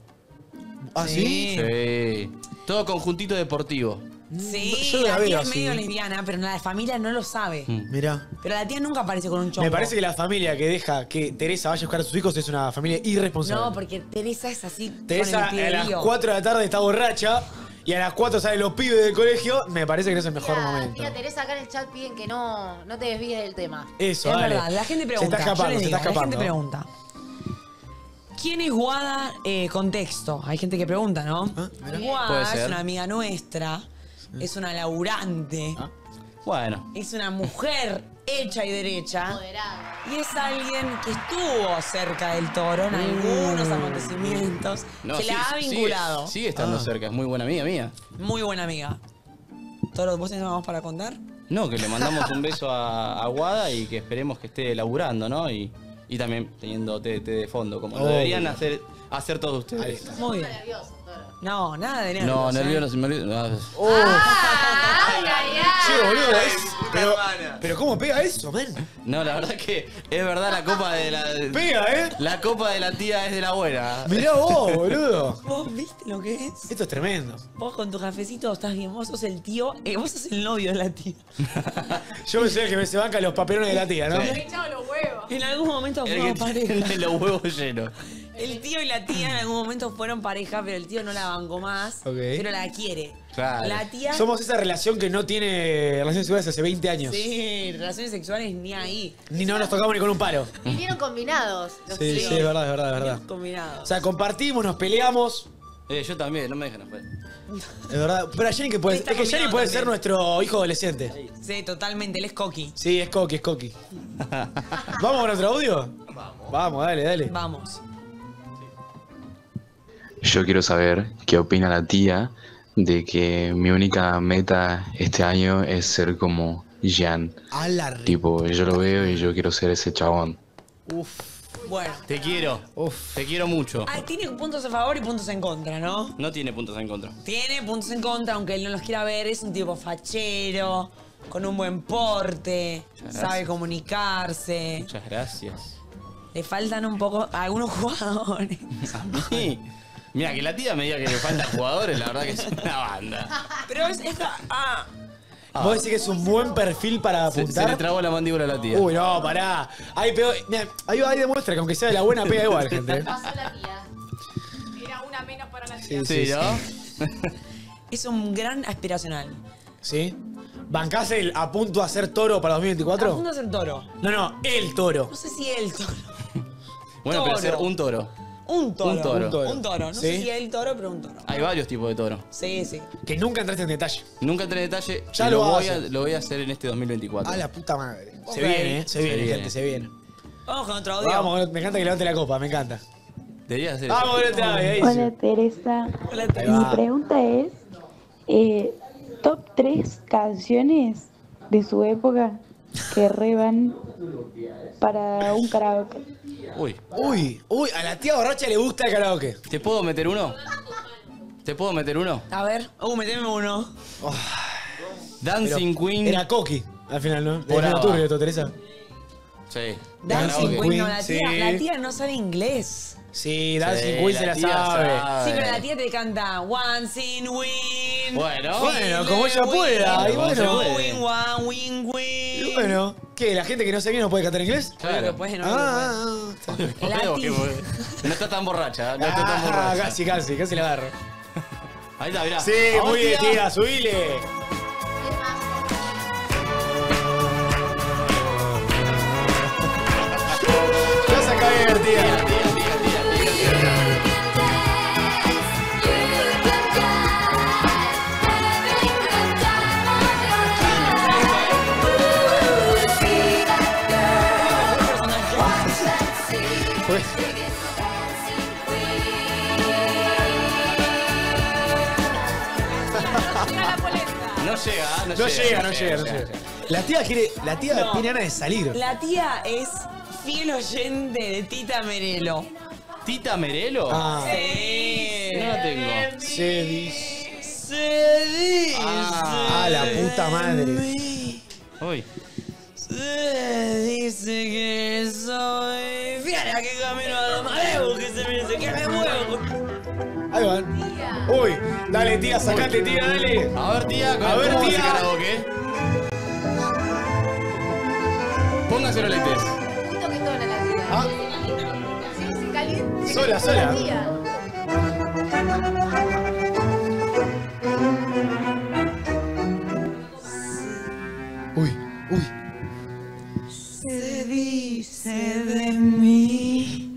¿Ah, sí? Sí. Todo conjuntito deportivo. Sí, yo la tía es medio lesbiana, pero la familia no lo sabe. Mirá. Pero la tía nunca aparece con un chongo. Me parece que la familia que deja que Teresa vaya a buscar a sus hijos es una familia irresponsable. No, porque Teresa es así. Teresa a las 4 de la tarde está borracha y a las 4 salen los pibes del colegio. Me parece que no es el mejor momento. Tía Teresa, acá en el chat piden que no te desvíes del tema. Eso, es verdad, la gente pregunta. Se está escapando. La gente pregunta. ¿Quién es Guada? Contexto. Hay gente que pregunta, ¿no? Guada es una amiga nuestra. Es una laburante. Bueno. Es una mujer hecha y derecha. Moderada. Y es alguien que estuvo cerca del toro en algunos acontecimientos. No, se la ha vinculado. Sigue estando cerca. Es muy buena amiga mía. Muy buena amiga. Toro, ¿vos tenés algo más para contar? No, que le mandamos un beso a Guada y que esperemos que esté laburando, ¿no? Y también teniendo té de fondo, como deberían hacer todos ustedes. Muy bien. No, nada de nervios. No, nervioso, Che, boludo, pero ¿cómo pega eso, men? No, la verdad que es verdad, la copa de la... Pega, La copa de la tía es de la abuela. Mirá vos, boludo. ¿Vos viste lo que es? Esto es tremendo. Vos con tu cafecito estás bien, vos sos el tío, vos sos el novio de la tía. Yo me soy el que se banca los papelones de la tía, ¿no? Me he echado los huevos. En algún momento fueron pareja. Los huevos llenos. El tío y la tía en algún momento fueron pareja, pero el tío no la bancó más, pero la quiere. Claro. La tía... Somos esa relación que no tiene relaciones sexuales hace 20 años. Sí, relaciones sexuales ni ahí. Ni nos tocamos ni con un palo. Vivieron combinados. Sí, es verdad. Combinados. O sea, compartimos, nos peleamos. Yo también, no me dejan afuera. Es verdad, pero Giani que Giani puede ser nuestro hijo adolescente. Sí, totalmente, él es coqui. Sí, es coqui. ¿Vamos con otro audio? Vamos, dale. Vamos. Yo quiero saber qué opina la tía de que mi única meta este año es ser como Gian. Tipo, yo lo veo y yo quiero ser ese chabón. Bueno. Te quiero. Te quiero mucho. Tiene puntos a favor y puntos en contra, ¿no? No tiene puntos en contra. Tiene puntos en contra, aunque él no los quiera ver. Es un tipo fachero, con un buen porte, sabe comunicarse. Muchas gracias. Le faltan un poco a algunos jugadores. A mí... Mira, que la tía me diga que le faltan jugadores, la verdad que es una banda. Pero es esta... ¿Vos decís que es un buen perfil para apuntar? Se le trabó la mandíbula a la tía. Uy, no, pará. Ahí demuestra que aunque sea de la buena, pega igual, gente. Pasó la tía. Era una menos para la tía. Sí, ¿no? Es un gran aspiracional. ¿Sí? ¿Bancás el a punto a ser toro para 2024? A punto a ser toro. No, el toro. No sé si el toro. Bueno, pero ser un toro. Un toro. No sé si es el toro, pero un toro. Hay varios tipos de toro. Sí. Que nunca entraste en detalle. Ya lo voy a hacer en este 2024. A la puta madre. Se viene, gente. Vamos con otro audio. Vamos, me encanta que levante la copa, me encanta. Deberías hacer eso. Vamos con otro audio. Hola, Teresa. Mi pregunta es, top 3 canciones de su época que reban para un karaoke. Uy, a la tía borracha le gusta el karaoke. ¿Te puedo meter uno? ¿Te puedo meter uno? A ver. Meteme uno. Oh. Dancing Queen. Era Coqui, al final, ¿no? Era turbio, Teresa. Sí. Dancing Queen, no, la tía no sabe inglés. Sí, Dancing Queen se la sabe. Sí, pero la tía te canta Once in Win. Bueno, como ella pueda. Y bueno, bueno, ¿qué? ¿La gente que no sabe inglés no puede cantar inglés? Claro, pues no. No está tan borracha, no está tan borracha. Casi, casi, casi la agarro. Ahí está, mirá. Sí, muy bien, tía, subile. Vas a caer, tía. No llega. La tía tiene ganas de salir. La tía es fiel oyente de Tita Merelo. ¿Tita Merelo? Ah. Sí. No la tengo. Se dice. Se dice. Ah, la puta madre. Uy. Se dice que soy fiera, que camino a Amadeo, que se me dice que me muevo. Ahí van. Uy, dale tía, sacate tía, dale. A ver tía, con el karaoke. Póngase los lentes. Justo que tona la tía. ¿Ah? Sí, se calienta. Sola, sola. Uy, uy. Se dice de mí.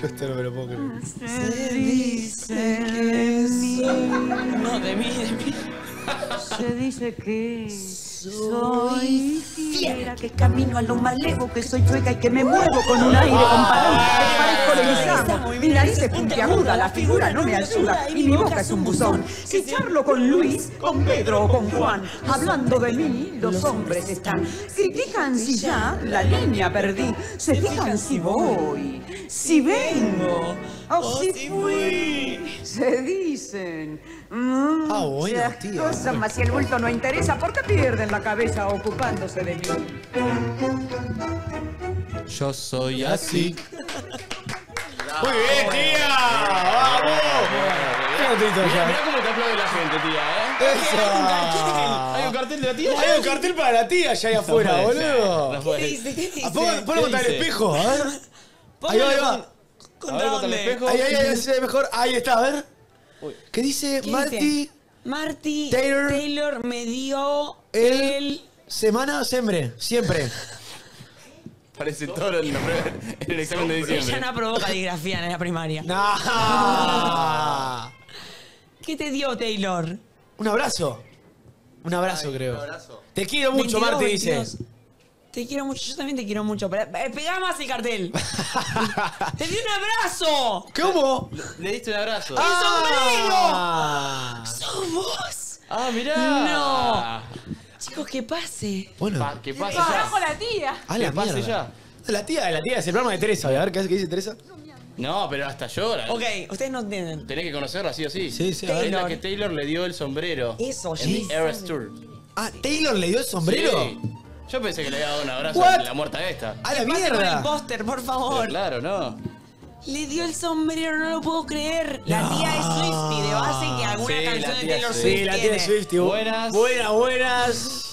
Yo esto no me lo puedo creer. Se dice de mí. No, de mí, de mí. Se dice que soy fiera, que camino a lo más lejos, que soy chueca y que me muevo con un aire comparado. Que parezco leguizamo, mi nariz es puntiaguda, la figura no me ayuda y mi boca es un buzón. Si charlo con Luis, con Pedro o con Juan, hablando de mí, los hombres están. Critican si ya la línea perdí, se fijan si voy, si vengo o si fui. Se dicen las cosas, más si el bulto no interesa, ¿por qué pierden la cabeza ocupándose de mí? Yo soy así. ¡Muy bien, tía! ¡Vamos! Mirá cómo te aplaude la gente, tía, ¿eh? ¡Eso! ¿Hay un cartel de la tía? Hay un cartel para la tía allá afuera, boludo. ¿Qué dice? ¿Qué dice? Ponlo contra el espejo, a ver. Ahí va, ahí va. Contra el espejo. Ahí, ahí, ahí, mejor. Ahí está, a ver. ¿Qué dice Marti? Marti Taylor me dio el... Semana, siempre. Parece todo el examen de diciembre. Ella no aprobó caligrafía en la primaria. ¡No! ¿Qué te dio, Taylor? Un abrazo. Un abrazo, creo. Un abrazo. Te quiero mucho, Marti, dice. Te quiero mucho, yo también te quiero mucho. Pegá más el cartel. ¡Te di un abrazo! ¿Cómo? Le diste un abrazo. ¡El sombrero! ¡Sos vos! ¡Ah, mirá! ¡No! Chicos, que pase. Bueno, que pase. Te trajo la tía. Ah, la pase ya. La tía es el programa de Teresa. A ver, ¿qué dice Teresa? No, pero hasta llora. Ok, ustedes no entienden. Tenés que conocerla, sí o sí. Sí, sí. Es la que Taylor le dio el sombrero. Eso, sí. Eras Tour. Ah, ¿Taylor le dio el sombrero? Sí. Yo pensé que le había dado un abrazo a la muerta esta. ¡A la mierda! El póster, por favor. Pero claro, no. Le dio el sombrero, no lo puedo creer. No. La tía es Swiftie, de base que alguna canción de Taylor Swift tiene. Sí, la tía es Swiftie. Buenas. Buenas.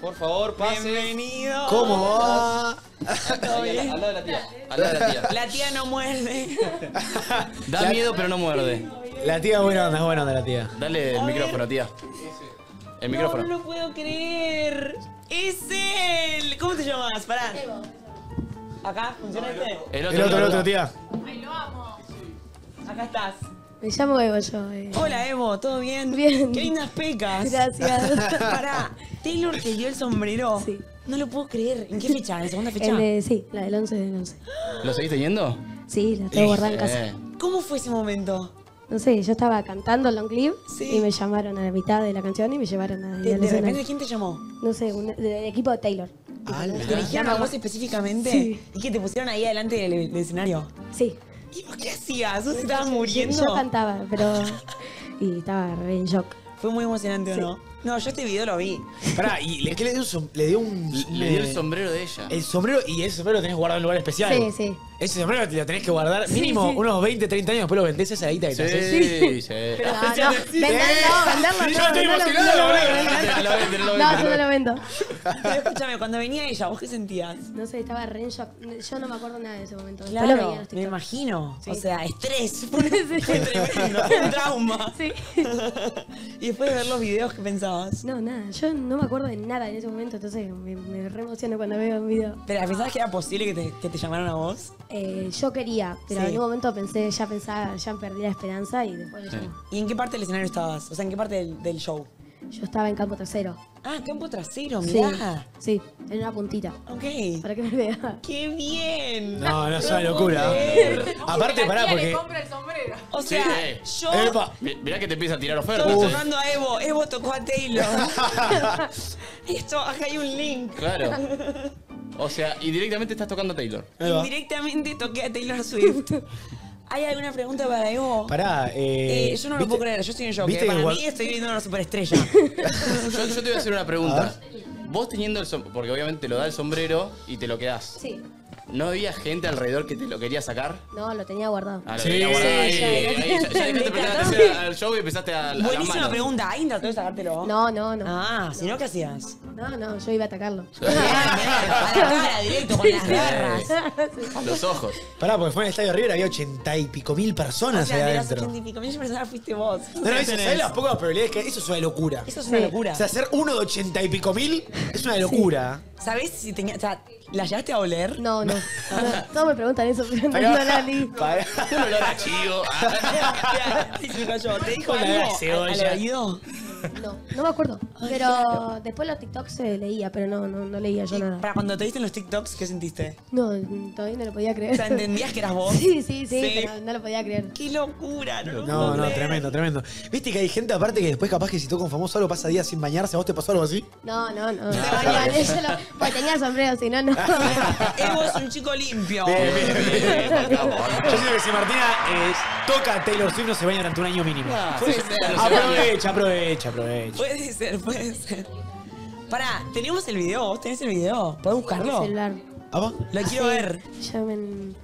Por favor, pase. Bienvenido. ¿Cómo va? Al lado de la tía. Al lado de la tía. La tía no muerde. Da miedo, pero no muerde. La tía es buena onda la tía. Dale el micrófono, tía. El micrófono. No lo puedo creer. Es él. ¿Cómo te llamas? Pará. ¿Acá? ¿Funciona este? El otro, tía. ¡Ay, lo amo! Acá estás. Me llamo Evo yo. Hola, Evo, ¿todo bien? Bien. ¡Qué lindas pecas! Gracias. Pará, Taylor te dio el sombrero. Sí. No lo puedo creer. ¿En qué fecha? ¿En la segunda fecha? Sí, la del 11 del 11. ¿Lo seguís teniendo? Sí, la tengo guardada en casa. ¿Cómo fue ese momento? No sé, yo estaba cantando el long clip y me llamaron a la mitad de la canción y me llevaron a... ¿De repente quién te llamó? No sé, del equipo de Taylor. ¿Te eligieron a vos específicamente? Sí. ¿Y que te pusieron ahí adelante del escenario? Sí. ¿Y vos qué hacías? ¿Vos estabas muriendo? Yo cantaba, pero... y estaba re en shock. ¿Fue muy emocionante o no? No, yo este video lo vi. Pará, ¿y qué le dio un... Le dio el sombrero de ella. El sombrero, y ese sombrero lo tenés guardado en un lugar especial. Sí, sí. Ese sombrero te lo tenés que guardar mínimo unos 20, 30 años, después lo vendés a esa guita que te haces. Sí, sí. Pero no, venderlo. Yo estoy emocionado. No, yo no lo vendo. Pero escúchame, cuando venía ella, ¿vos qué sentías? No sé, estaba re en shock. Yo no me acuerdo nada de ese momento. Claro, me imagino. O sea, estrés. Fue tremendo. Un trauma. Sí. Y después de ver los videos, ¿qué pensabas? No, nada. Yo no me acuerdo de nada en ese momento, entonces me re emociono cuando veo un video. ¿Pero pensabas que era posible que te llamaran a vos? Yo quería, pero en un momento pensaba, ya perdí la esperanza y después lo llamé. ¿Y en qué parte del escenario estabas? O sea, ¿en qué parte del show? Yo estaba en campo trasero. Ah, campo trasero, mirá. Sí, sí, en una puntita. Ok. Para que me vea. ¡Qué bien! No, no es una locura. Aparte, pará, porque... le compra el sombrero. O sea, yo... Epa. Mirá que te empieza a tirar ofertas. Estoy tocando a Evo. Evo tocó a Taylor. Esto, acá hay un link. Claro. O sea, y directamente estás tocando a Taylor. Indirectamente toqué a Taylor Swift. ¿Hay alguna pregunta para Evo? Pará, yo no lo puedo creer, yo estoy en shock. Para mí estoy viendo una superestrella. yo te voy a hacer una pregunta. Vos teniendo el sombrero, porque obviamente te lo da el sombrero y te lo quedás. Sí. ¿No había gente alrededor que te lo quería sacar? No, lo tenía guardado. Ah, lo tenía guardado. Ya dejaste de al show y empezaste a la Buenísima pregunta. ¿Alguien trató de sacártelo? No. Ah, si no, ¿qué hacías? No, yo iba a atacarlo. A la cara, directo, con las garras. Los ojos. Pará, porque fue en el Estadio River, había 80 y pico mil personas allá adentro. 80 y pico mil personas fuiste vos. No, eso es las pocas probabilidades que... Eso es una locura. Eso es una locura. O sea, hacer uno de 80 y pico mil es una locura. ¿Sabés si tenía... O sea, ¿la llegaste a oler? No. Todos me preguntan eso, pero no olor a ni. Un olor a chivo. ¿Te dijo algo al oído? No me acuerdo. Pero después los TikToks leía, pero no leía yo nada. Para cuando te diste los TikToks, ¿qué sentiste? No, todavía no lo podía creer. O sea, ¿entendías que eras vos? Sí, pero no lo podía creer. ¡Qué locura! No, tremendo. ¿Viste que hay gente aparte que después capaz que si toca un famoso algo pasa días sin bañarse? ¿A vos te pasó algo así? No. Se bañan, pues tenía sombrero, si no. Evo es un chico limpio. Bien. Yo siento que si Martina toca Taylor Swift no se baña durante un año mínimo. Aprovecha. Puede ser. Pará, ¿tenemos el video? ¿Vos tenés el video? ¿Podés buscarlo? ¿Ah, lo quiero ver? Llamen...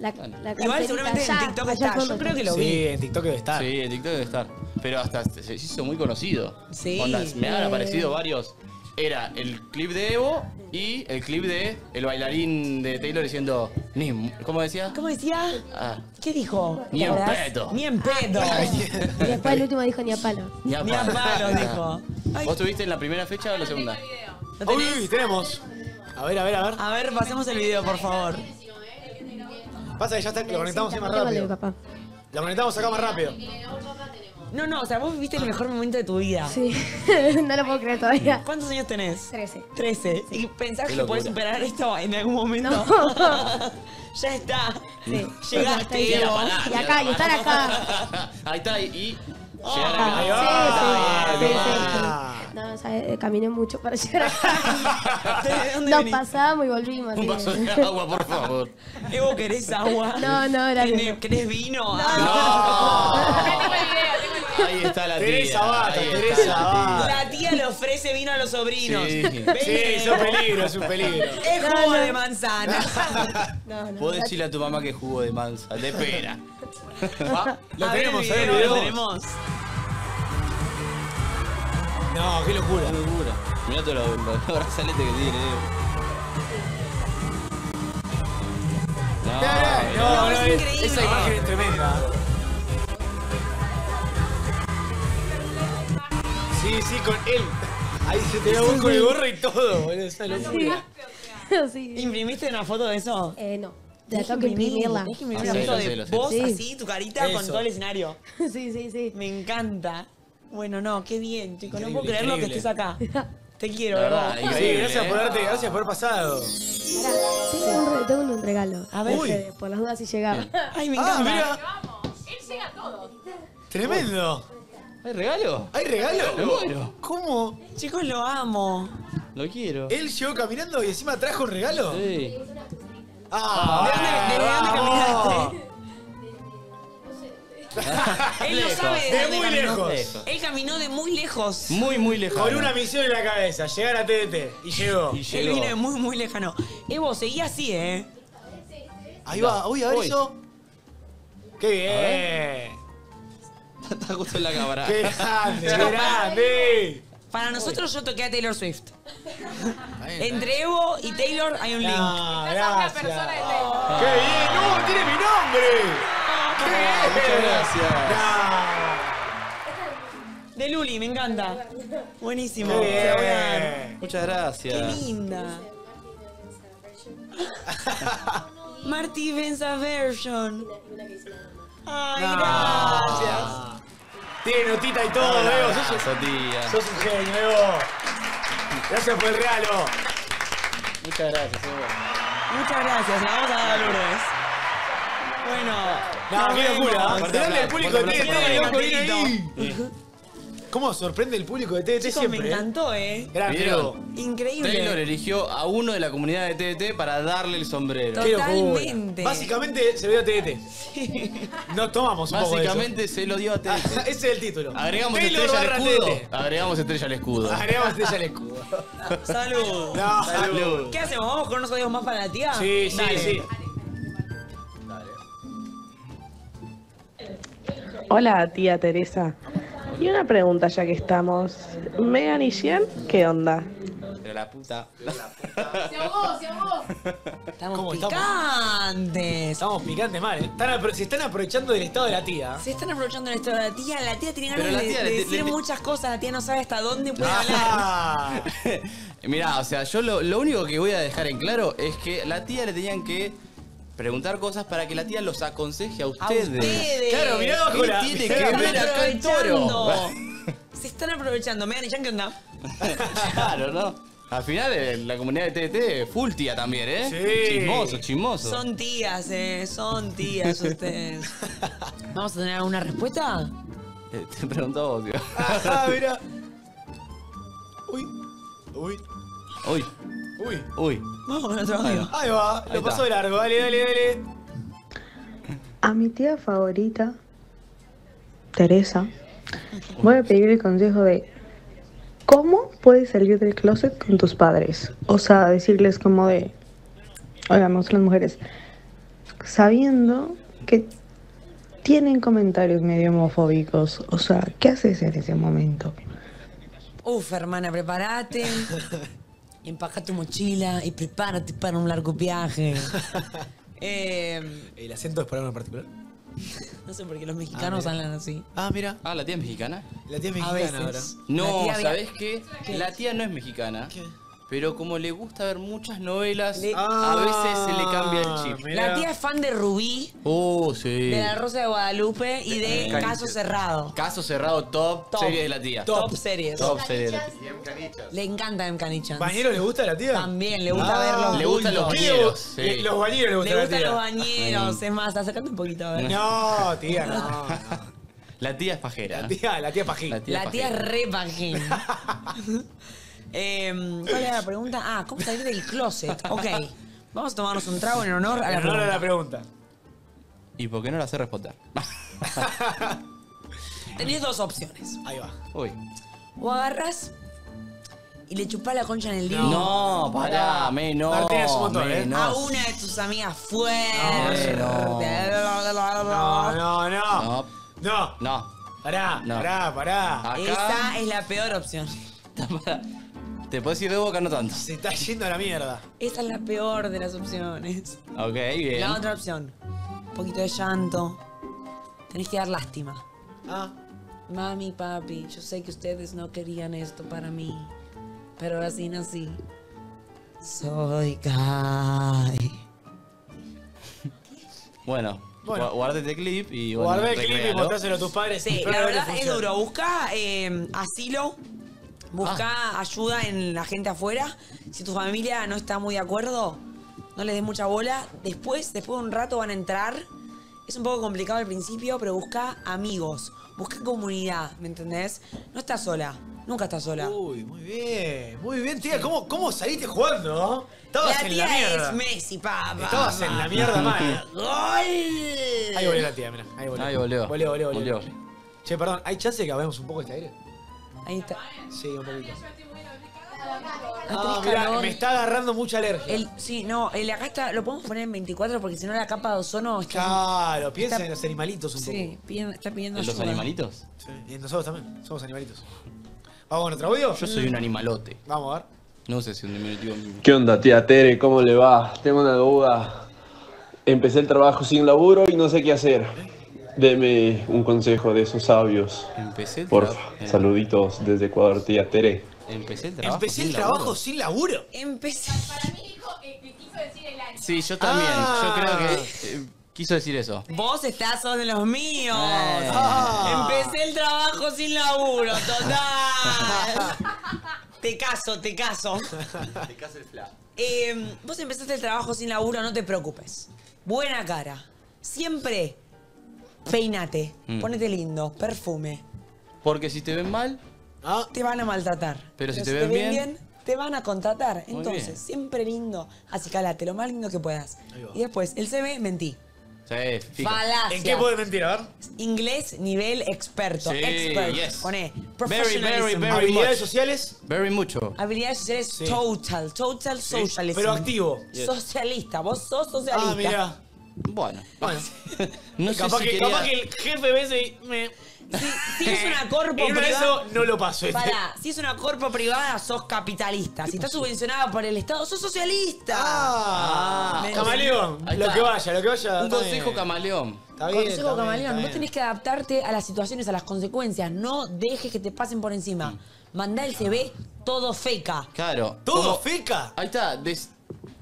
Igual seguramente en TikTok está. Yo creo que lo vi. Sí, en TikTok debe estar. Pero hasta se hizo muy conocido. Sí. Me han aparecido varios... Era el clip de Evo y el clip de el bailarín de Taylor diciendo... ¿Cómo decía? Ah. ¿Qué dijo? Ni en pedo. Y después el último dijo ni a palo. Ni a palo dijo. Ay. ¿Vos tuviste en la primera fecha o en la segunda? Uy, tenemos. A ver. A ver, pasemos el video, por favor. Pasa que ya está, lo conectamos más rápido. Lo conectamos acá más rápido. No, o sea, vos viviste el mejor momento de tu vida. Sí, no lo puedo creer todavía. ¿Cuántos años tenés? 13. ¿Y pensás que podés superar esto en algún momento? No. Ya está. Sí. Llegaste. Y estar acá. Ahí está, y... Sí. No, o sea, caminé mucho para llegar acá. Nos pasamos y volvimos. Un vaso de agua, por favor. Evo, ¿querés agua? No, gracias. ¿Querés vino? No. Ahí está la tía. Teresa Bata. La tía le ofrece vino a los sobrinos. Sí, es un peligro, Es jugo de manzana. No. Puedes decirle a tu mamá que es jugo de manzana. De pera. Lo tenemos. No, qué locura. Mirá todos los brazaletes que tiene. No, es increíble. Esa imagen es tremenda. Sí, con él. Ahí se te ve con el gorro y todo, boludo. Esa locura. Sí. ¿Imprimiste una foto de eso? No. Te tengo que imprimirla. Tienes que imprimir una foto de vos así, tu carita con todo el escenario. Sí. Me encanta. Bueno, qué bien, chicos. No puedo creer lo que estés acá. Te quiero, ¿verdad? Sí, gracias por haber pasado. Tengo un regalo. A ver, por las dudas si llegaba. Ay, me encanta. Mira. Él llega a todos. Tremendo. ¿Hay regalo? ¿Cómo? Chicos, lo amo. Lo quiero. Él llegó caminando y encima trajo un regalo. Sí. Ah, ¿de dónde caminaste? Él no sabe de muy lejos. Él caminó de muy lejos. Muy lejos. Con una misión en la cabeza, llegar a TDT. Y llegó. Él vino de muy lejano. Evo, seguía así, ¿eh? Ahí va. Uy, a ver eso. ¡Qué bien! Está justo en la cámara. ¡Qué grande! ¡Qué grande! Para nosotros yo toqué a Taylor Swift. Entre Evo y Taylor hay un link. ¡Gracias! ¡Qué bien! ¡No, tiene mi nombre! Muchas gracias. De Luli, me encanta. Buenísimo. Muchas gracias. Qué linda. Marti Benza version. Ay, gracias. Tiene notita y todo, Evo. Sos un genio, Evo. Gracias por el regalo. Muchas gracias, Evo. Muchas gracias. La vamos a dar a Lourdes. Bueno, no, qué locura. Sorprende el público de TDT. ¿Cómo sorprende el público de TDT siempre? Me encantó, ¿eh? Gracias. Increíble. Taylor eligió a uno de la comunidad de TDT para darle el sombrero. Totalmente. Básicamente se lo dio a TDT. Sí. Nos tomamos un poco de eso. Básicamente se lo dio a TDT. Ese es el título. Agregamos estrella al escudo. Agregamos estrella al escudo. Agregamos estrella al escudo. Salud. Salud. ¿Qué hacemos? ¿Vamos con unos audios más para la tía? Sí, sí, sí. Hola, tía Teresa. Y una pregunta ya que estamos. ¿Megan y Gian, qué onda? Pero la puta. ¡Se ahogó, se ahogó! Estamos picantes. Estamos picantes mal. Se están aprovechando del estado de la tía. Se están aprovechando del estado de la tía. La tía tiene ganas de decir muchas cosas. La tía no sabe hasta dónde puede hablar. Mirá, o sea, yo lo único que voy a dejar en claro es que la tía le tenían que preguntar cosas para que la tía los aconseje a ustedes. Claro, mirá abajo la... Tiene que ver acá el toro. Se están aprovechando. Megan y Yang, ¿qué onda? Claro, ¿no? Al final, la comunidad de TDT, full tía también, ¿eh? Sí. Chismoso, chismoso. Son tías, ¿eh? Son tías ustedes. ¿Vamos a tener alguna respuesta? Te pregunto vos, tío. Ajá, mirá. Uy. Uy. Uy. Uy. Uy. Vamos con otro audio. Ahí va, ahí lo pasó de largo. Dale, dale, dale. A mi tía favorita, Teresa, voy a pedir el consejo de cómo puedes salir del closet con tus padres. O sea, decirles como de, oigamos las mujeres, sabiendo que tienen comentarios medio homofóbicos. O sea, ¿qué haces en ese momento? Uf, hermana, prepárate. Empaca tu mochila y prepárate para un largo viaje. ¿El acento es para uno en particular? No sé, porque los mexicanos hablan así. Ah, mira. Ah, la tía es mexicana. La tía es mexicana ahora. No, ¿sabés qué? La tía no es mexicana. ¿Qué? Pero como le gusta ver muchas novelas, a veces se le cambia el chip. Mirá. La tía es fan de Rubí, de La Rosa de Guadalupe y de Caso Cerrado. Caso Cerrado, top series de la tía. Top series. Top series. Y Emcanichas. Le encanta Emcanichas. ¿Bañero le gusta a la tía? También, le gusta verlos. Le gustan los bañeros. Sí. Los bañeros le gustan a la tía. Le gustan los bañeros. Es más, acércate un poquito a ver. No, tía, no. La tía es pajera. La tía es pajín. La tía es re pajín. ¿Cuál era la pregunta? Ah, ¿cómo salir del closet? Ok. Vamos a tomarnos un trago en honor a la pregunta. ¿Y por qué no la sé responder? Tenés dos opciones. Ahí va. Uy. O agarras y le chupás la concha en el dedo. No, pará, a una de tus amigas fuerte. No. Pará. Acá. Esa es la peor opción. Te puedes ir de boca, no tanto. Se está yendo a la mierda. Esa es la peor de las opciones. Ok, bien. La otra opción. Un poquito de llanto. Tenés que dar lástima. Mami, papi, yo sé que ustedes no querían esto para mí. Pero así nací. Soy gay. Bueno. Guárdate el clip y... Guárdate el clip y mostráselo a tus padres. Sí, la verdad es duro. Busca asilo. Busca ayuda en la gente afuera. Si tu familia no está muy de acuerdo, no les des mucha bola. Después de un rato van a entrar Es un poco complicado al principio, pero busca amigos, busca comunidad, ¿me entendés? No estás sola, nunca estás sola. Uy, muy bien, tía. ¿Cómo saliste jugando? Estabas en la mierda. Es Messi, papá. Estabas en la mierda, mal. ¡Gol! Ahí volvió la tía, mirá. Ahí volvió. Ahí volvió. Volvió. Che, perdón, ¿hay chance que hablemos un poco este aire? Ahí está. Sí, un poquito. Ah, mirá, me está agarrando mucha alergia. Acá está, lo podemos poner en 24 porque si no la capa de ozono está... Claro, piensa en los animalitos un poco. Sí, está pidiendo ayuda. ¿En los animalitos? Sí, y en nosotros también, somos animalitos. ¿Vamos con otro audio? Yo soy un animalote. Vamos a ver. No sé si un diminutivo mismo. ¿Qué onda, tía Tere? ¿Cómo le va? Tengo una duda. Empecé el trabajo sin laburo y no sé qué hacer. Deme un consejo de esos sabios. Empecé el trabajo. Porfa, saluditos desde Ecuador, tía Tere. Empecé el trabajo sin laburo. Empecé. Para mí dijo que quiso decir el año. Sí, yo también. Yo creo que quiso decir eso. Vos estás, sos de los míos. Empecé el trabajo sin laburo, total. Te caso. Te caso el fla. Vos empezaste el trabajo sin laburo, no te preocupes. Buena cara. Siempre peinate. Ponete lindo. Perfume. Porque si te ven mal... te van a maltratar. Pero si te ven bien, te van a contratar. Entonces, siempre lindo. Así calate lo más lindo que puedas. Y después, el CV, mentí. Sí, falacia. ¿En qué puede mentir? A ver. Inglés, nivel experto. Sí, yes. Poné professionalism. Very ¿Habilidades much. Sociales? Very mucho. Habilidades sociales, sí. Total sí. Socialism. Pero activo. Yes. Socialista. Vos sos socialista. Ah, mira. Bueno. Capaz que el jefe Si es una corpo privada... Eso no lo paso. Si es una corpo privada, sos capitalista. Si estás subvencionada por el Estado, sos socialista. Camaleón. Lo que vaya. Un consejo camaleón. Vos tenés que adaptarte a las situaciones, a las consecuencias. No dejes que te pasen por encima. Mandá el CV todo feca. Claro. ¿Todo feca? Ahí está.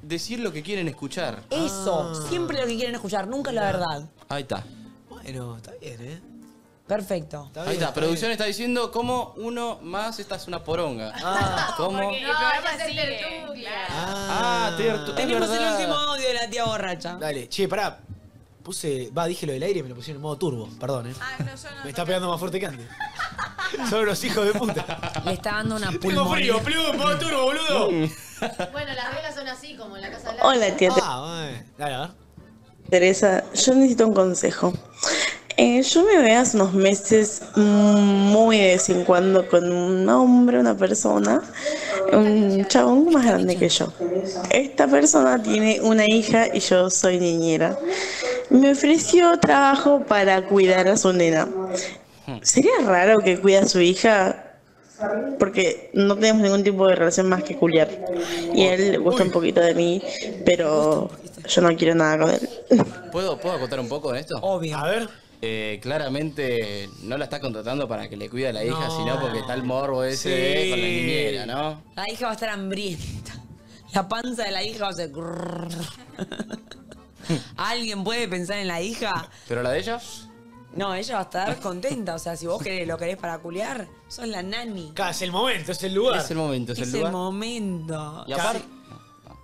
Decir lo que quieren escuchar. Eso. Siempre lo que quieren escuchar. Nunca la verdad. Ahí está. Bueno, está bien, Perfecto. Ahí está. Producción está diciendo cómo uno más... Esta es una poronga. Tenemos el último audio de la tía borracha. Dale. Che, pará. Dije lo del aire y me lo pusieron en modo turbo. Perdón, Me está pegando más fuerte que antes. Son los hijos de puta. Le está dando una pulmonía. Tengo frío, modo turbo, boludo. Bueno, las velas son así, como en la Casa Blanca. Hola, tía. Dale, a ver. Teresa, yo necesito un consejo. Yo me veo hace unos meses muy de vez en cuando con un hombre, una persona, un chabón más grande que yo. Esta persona tiene una hija y yo soy niñera. Me ofreció trabajo para cuidar a su nena. ¿Sería raro que cuide a su hija? Porque no tenemos ningún tipo de relación más que culiar. Y a él le gusta un poquito de mí, pero yo no quiero nada con él. ¿Puedo acotar un poco en esto? Obvio. A ver. Claramente no la está contratando para que le cuide a la hija, sino porque está el morbo ese con la niñera, ¿no? La hija va a estar hambrienta. La panza de la hija va a ser... ¿Alguien puede pensar en la hija? ¿Pero la de ella? No, ella va a estar contenta. O sea, si vos lo querés para culiar, sos la nani. Es el momento, es el lugar. Es el momento. Y aparte...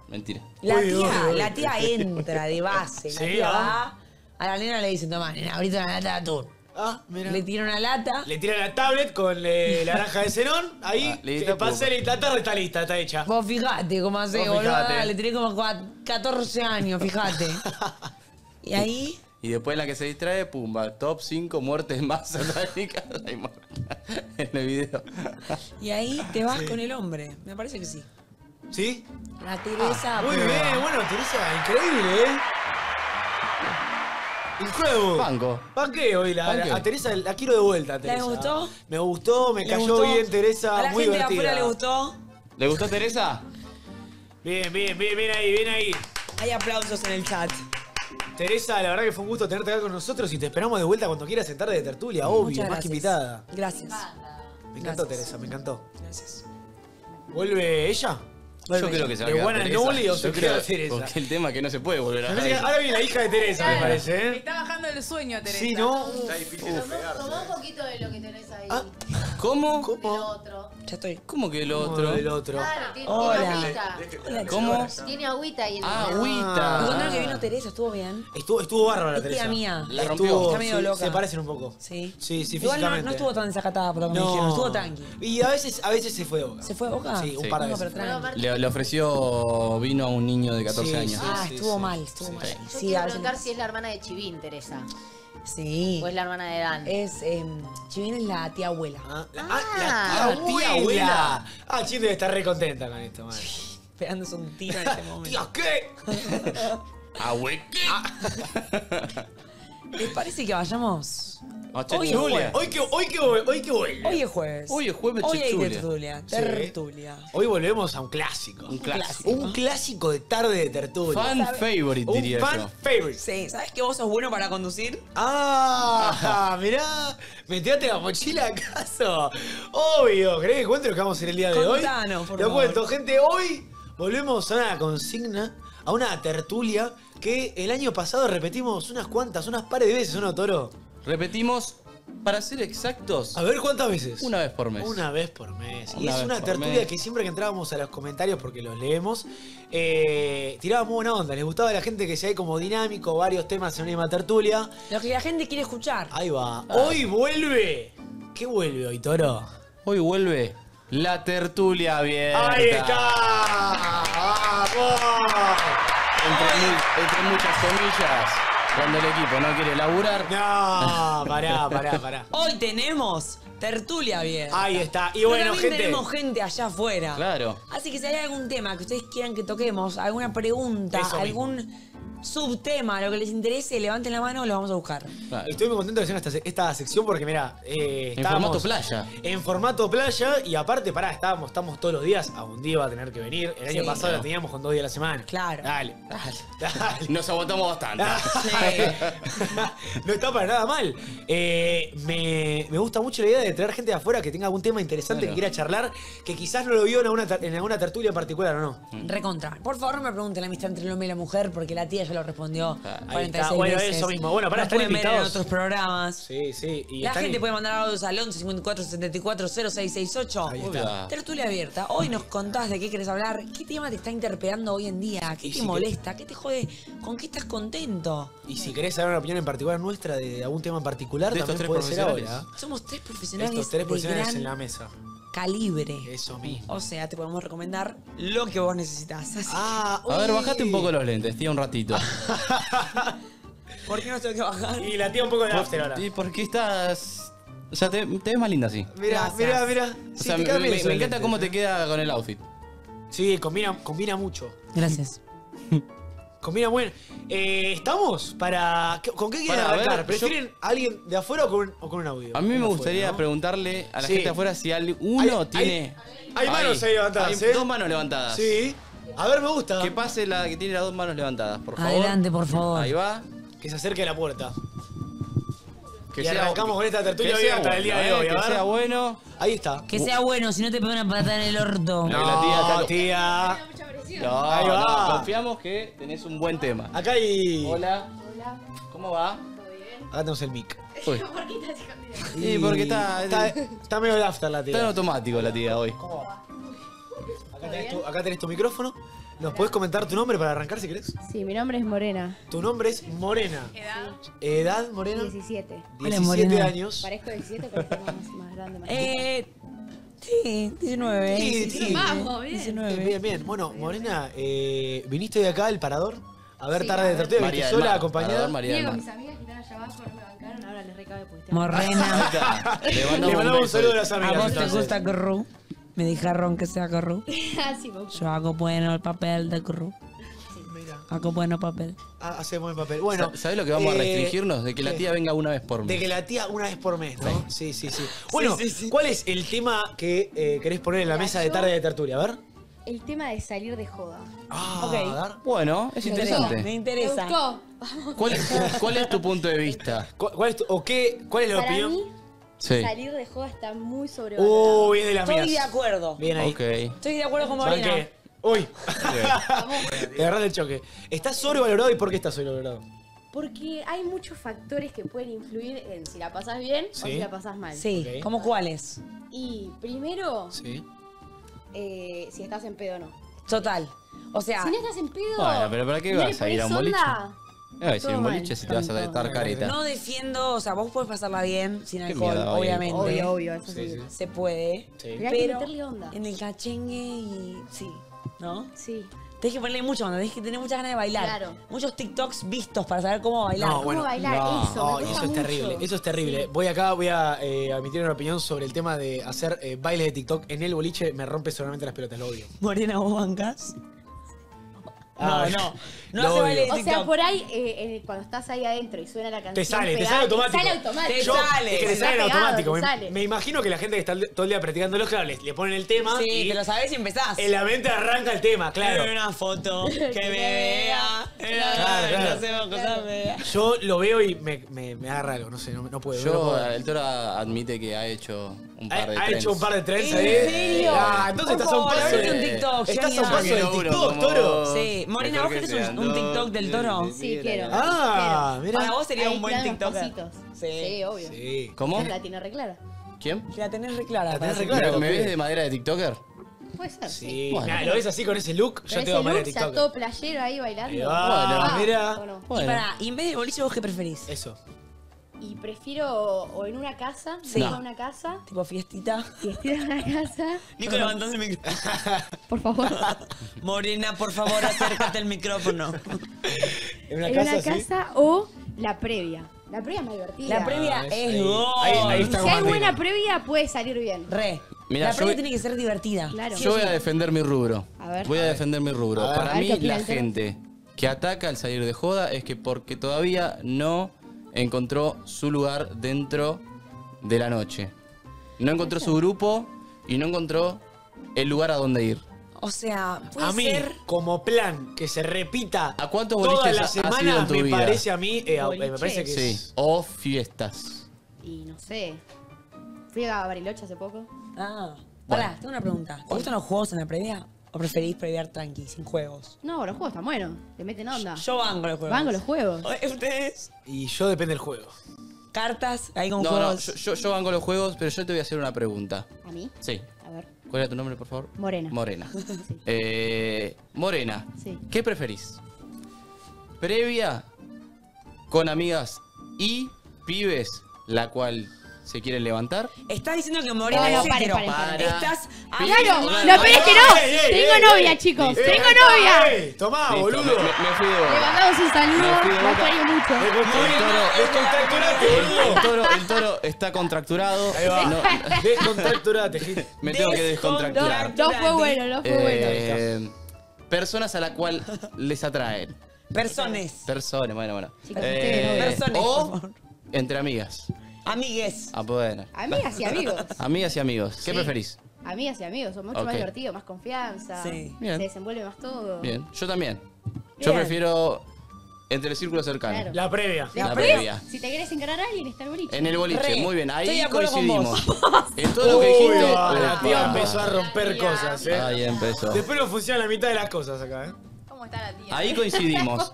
Mentira. La tía entra de base. La tía va... A la nena le dicen, tomá, nena, ahorita una lata de atún. Le tira una lata. Le tira la tablet con la naranja de cenón. Ahí, la tarde está lista, está hecha. Vos fijate cómo hace, boludo. Le tiré como 14 años, fijate. Y ahí... Y después la que se distrae, pumba, top 5 muertes más satánicas en el video. Y ahí te vas con el hombre, me parece que sí. ¿Sí? La Teresa. Muy bien, bueno, Teresa, increíble, Increíble. Banqueo. A Teresa la quiero de vuelta, Teresa. ¿Le gustó? Me gustó, me cayó bien, Teresa. ¿A la gente de afuera le gustó? ¿Le gustó, Teresa? Bien ahí. Hay aplausos en el chat. Teresa, la verdad que fue un gusto tenerte acá con nosotros y te esperamos de vuelta cuando quieras sentarte de tertulia, obvio, más que invitada. Gracias. Me encantó, Teresa, me encantó. Gracias. ¿Vuelve ella? Yo creo que se va a quedar Teresa. Porque el tema es que no se puede volver a Teresa. Ahora viene la hija de Teresa, me parece. Me está bajando el sueño a Teresa. Sí, ¿no? Está difícil de pegarse. Tomá un poquito de lo que tenés ahí. ¿Cómo? Del otro. Ya estoy. ¿Cómo que el otro? El otro. Claro, tiene agüita. ¿Cómo? Tiene agüita y el agüita. Cuando el que vino Teresa, ¿estuvo bien? Estuvo bárbara la Teresa. Mía. La rompió. Está medio loca. Se parecen un poco. Sí. Sí, sí, igual físicamente. No estuvo tan desacatada por lo que me dijeron. Estuvo tranqui. Y a veces se fue de Boca. ¿Se fue de Boca? Sí, un par de veces. Le ofreció vino a un niño de 14 años. Ah, estuvo mal, estuvo mal. Yo quiero preguntar si es la hermana de Chivín, Teresa. Sí. ¿O es la hermana de Dan? Es, Chivín es la tía abuela. La tía abuela. Ah, Chivín debe estar re contenta con esto, madre. Pegándose un tiro en este momento. ¿Tías qué? ¿Abue qué? ¿Les parece que vayamos? Hoy que vuelve. Hoy es jueves. Hoy es jueves tertulia. Tertulia. Sí. Hoy volvemos a un clásico. Un clásico de tarde de tertulia. Fan favorite, diría yo. Fan favorite. Sí. ¿Sabes que vos sos bueno para conducir? Ah, mirá. ¿Meteaste la mochila acaso? Obvio. ¿Crees que cuente lo que vamos a hacer el día de hoy? Lo cuento, gente. Hoy volvemos a una consigna, a una tertulia que el año pasado repetimos unas pares de veces, ¿no, Toro? Repetimos, para ser exactos... A ver, ¿cuántas veces? Una vez por mes. Una vez por mes. Y es una tertulia que siempre que entrábamos a los comentarios, porque los leemos, tirábamos buena onda. Les gustaba a la gente que sea como dinámico, varios temas en una misma tertulia. Lo que la gente quiere escuchar. Ahí va. Hoy vuelve... ¿Qué vuelve hoy, Toro? Hoy vuelve la tertulia abierta. ¡Ahí está! ¡Vamos! Entre muchas comillas, cuando el equipo no quiere laburar. No, pará. Hoy tenemos tertulia abierta. Ahí está. Y bueno, gente. Tenemos gente allá afuera. Claro. Así que si hay algún tema que ustedes quieran que toquemos, alguna pregunta, algún subtema, lo que les interese, levanten la mano, lo vamos a buscar. Claro. Estoy muy contento de hacer esta sección porque, mirá, en formato playa y aparte, pará, estamos todos los días, a un día va a tener que venir. El año pasado la teníamos con 2 días a la semana. Claro. Dale. Nos aguantamos bastante. No está para nada mal. Me gusta mucho la idea de traer gente de afuera que tenga algún tema interesante que quiera charlar, que quizás no lo vio en alguna tertulia en particular o no. Recontra. Por favor, no me pregunten la amistad entre el hombre y la mujer porque la tía ya lo respondió 46 veces. Eso mismo. Bueno, para estar invitados en otros programas. Sí, sí. Y la gente puede mandar audios al 11 54 74 0668. Ahí está. Tertulia abierta. Hoy nos contás de qué querés hablar, qué tema te está interpelando hoy en día, qué te molesta, qué te jode, con qué estás contento. Y si querés saber una opinión en particular nuestra de algún tema en particular, de también puede ser ahora. Somos 3 profesionales. Estos 3 profesionales en la mesa. Calibre. Eso mismo. O sea, te podemos recomendar lo que vos necesitas. A ver, bajate un poco los lentes, tía, un ratito. ¿Por qué no tengo que bajar? Y la tía un poco de after ahora. ¿Y por qué estás...? O sea, te ves más linda así. Mirá. Sí, o sea, me encanta cómo te queda con el outfit. Sí, combina mucho. Gracias. Combina bueno. ¿Estamos? ¿Con qué quieren arrancar? ¿Prefieren alguien de afuera o con un audio? A mí me gustaría preguntarle a la gente de afuera si alguno tiene... Hay manos ahí levantadas, hay 2 manos levantadas. Sí. A ver, me gusta. Que pase la que tiene las 2 manos levantadas, por favor. Adelante, por favor. Ahí va. Que se acerque a la puerta. Que arrancamos con esta tertulia abierta del día de hoy. Que sea bueno. Ahí está. Que sea bueno, si no te pega una patada en el orto. No, tía. No, ahí va. No, confiamos que tenés un buen tema. Acá hay... Hola. ¿Cómo va? ¿Todo bien? Acá tenemos el mic. Uy. ¿Por qué estás escondido? Sí, porque está medio after la tía. Está en automático la tía hoy. ¿Cómo va? Acá tenés tu micrófono. ¿Nos podés comentar tu nombre para arrancar si querés? Sí, mi nombre es Morena. ¿Tu nombre es Morena? ¿Edad? ¿Edad, Morena? 17. 17 años. Parezco 17, pero estamos más grande. Más sí, 19. Sí. Vamos, bien. 19. Bien. Bueno, Morena, viniste de acá al parador a ver tarde de tertulia. ¿Viniste sola, acompañada? Vine con mis amigas que están allá abajo, no me bancaron, ahora les recabe puesta. Morena. Le mandamos un saludo a las amigas. ¿A vos te gusta Corru? Me dijeron que sea Corru. Sí, yo hago bueno el papel de Corru. Hago bueno papel. Hace buen papel. Bueno, ¿sabés lo que vamos a restringirnos? De que la tía venga una vez por mes. De que la tía una vez por mes, ¿no? Sí. Bueno, ¿cuál es el tema que querés poner en la mesa de tarde de tertulia? A ver. El tema de salir de joda. Bueno, es interesante. Me interesa. Me gustó. ¿Cuál es tu punto de vista? ¿Cuál es la opinión? Para mí, salir de joda está muy sobrevalorado. Bien de las mías. Estoy de acuerdo. Bien ahí. Estoy de acuerdo con Marina. Uy, te agarras el choque. ¿Está sobrevalorado y por qué está sobrevalorado? Porque hay muchos factores que pueden influir en si la pasás bien o si la pasás mal. Sí, okay. ¿Cómo cuáles? Y primero, si estás en pedo o no. Total. O sea... Si no estás en pedo... Bueno, pero ¿para qué vas a ir a un boliche? Si ir a un boliche si te vas a estar careta. No defiendo... O sea, vos podés pasarla bien sin alcohol, obviamente. Obvio, eso sí. Se puede. Sí. Pero en el cachengue y... Sí. ¿No? Sí. Tenés que ponerle mucho, tenés que tener muchas ganas de bailar. Claro. Muchos TikToks vistos para saber cómo bailar. Eso es terrible, eso es terrible. Sí. Voy acá, voy a emitir una opinión sobre el tema de hacer bailes de TikTok. En el boliche me rompe solamente las pelotas, lo odio. Morena, ¿vos bancás? No hace baile de TikTok. O sea, por ahí, cuando estás ahí adentro y suena la canción... Te sale automático. Me imagino que la gente que está todo el día practicando los cables le ponen el tema y... te lo sabés y empezás. En la mente arranca el tema, claro. Quiero una foto que me vea. Yo lo veo y me agarra algo, no sé, no puedo. El Toro admite que ha hecho un par de trends. ¿Ha hecho un par de trends? ¿En serio? Entonces estás a un paso del TikTok, Toro. Sí, Morena, ¿vos querés un TikTok del Toro? Sí, quiero. Mira. Para vos sería un buen TikTok. Sí, obvio. Sí. ¿Cómo? La tenés reclara. ¿Quién? La tenés reclara. La tenés reclara. ¿Me ves de madera de TikToker? Puede ser, sí. Bueno, lo ves así con ese look, yo te voy a madera de TikToker. Todo playero ahí bailando. Bueno, mira. Y pará, y en vez de boliche, ¿vos qué preferís? Eso. Y prefiero o en una casa, una casa. Tipo fiestita. Fiestita en una casa. Nico, levantás el micrófono. Por favor. Morena, por favor, acércate al micrófono. En una casa o la previa. La previa es más divertida. La previa es gol. Si hay buena previa, puede salir bien. Mirá, la previa tiene que ser divertida. Claro. Yo voy a defender mi rubro. Para mí, la gente que ataca al salir de joda es que porque todavía no... encontró su lugar dentro de la noche. No encontró su grupo y no encontró el lugar a donde ir. O sea, puede ser... como plan que se repita ¿a cuántos toda la semana, me parece a mí, me parece que es... O fiestas. Y no sé. Fui a Bariloche hace poco. Pará, tengo una pregunta. ¿Te gustan los juegos en la previa? ¿O preferís previar tranqui, sin juegos? No, los juegos están buenos. Te meten onda. Yo banco los juegos. ¿Ustedes? Y yo depende del juego. ¿Cartas? Ahí con juegos. Yo banco los juegos, pero yo te voy a hacer una pregunta. ¿A mí? Sí. A ver. ¿Cuál era tu nombre, por favor? Morena. Morena. Sí. Morena. Sí. ¿Qué preferís? Previa con amigas y pibes, la cual... ¿se quieren levantar? Estás diciendo que Morena es hetero. Claro, lo peor es que no. Tengo novia, chicos. Tengo novia. Tomá, boludo. Me fui de boca. Le mandamos un saludo. Los parió mucho. Descontracturate, boludo. El Toro está contracturado. Ahí va. Descontracturate. Me tengo que descontracturar. No fue bueno, no fue bueno. Personas a la cual les atraen. Personas, bueno. O entre amigas. Amigues. Amigas y amigos. Amigas y amigos. ¿Qué preferís? Amigas y amigos. Son mucho más divertidos, más confianza. Sí. Se desenvuelve más todo. Bien. Yo también. Yo prefiero entre el círculo cercano. Claro. La previa. La previa. Si te querés encarar a alguien, está el boliche. En el boliche. Muy bien. Ahí coincidimos. En todo lo que dijiste. La tía empezó a romper cosas. Ahí empezó. Después no funciona la mitad de las cosas acá. ¿Cómo está la tía? Ahí coincidimos.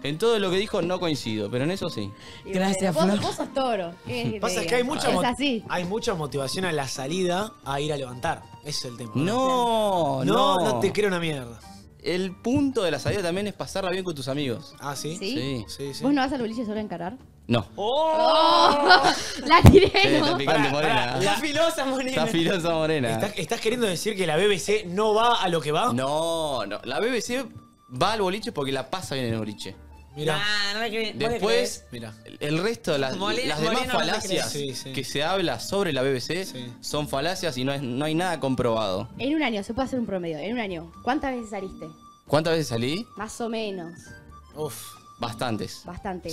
En todo lo que dijo no coincido, pero en eso sí. Gracias, Flor. Vos sos Toro. Pasa que hay mucha motivación a la salida a ir a levantar. Ese es el tema. No te creo una mierda. El punto de la salida también es pasarla bien con tus amigos. ¿Ah, sí? Sí. ¿Vos no vas al boliche solo a encarar? No. La tiré, ¿no? La filosa Morena. La filosa Morena. ¿Estás queriendo decir que la BBC no va a lo que va? No. La BBC va al boliche porque la pasa bien en el boliche. Mirá. Después, el resto de las demás falacias que se habla sobre la BBC son falacias y no hay nada comprobado. En un año, se puede hacer un promedio, en un año. ¿Cuántas veces saliste? ¿Cuántas veces salí? Más o menos. Uf. Bastantes.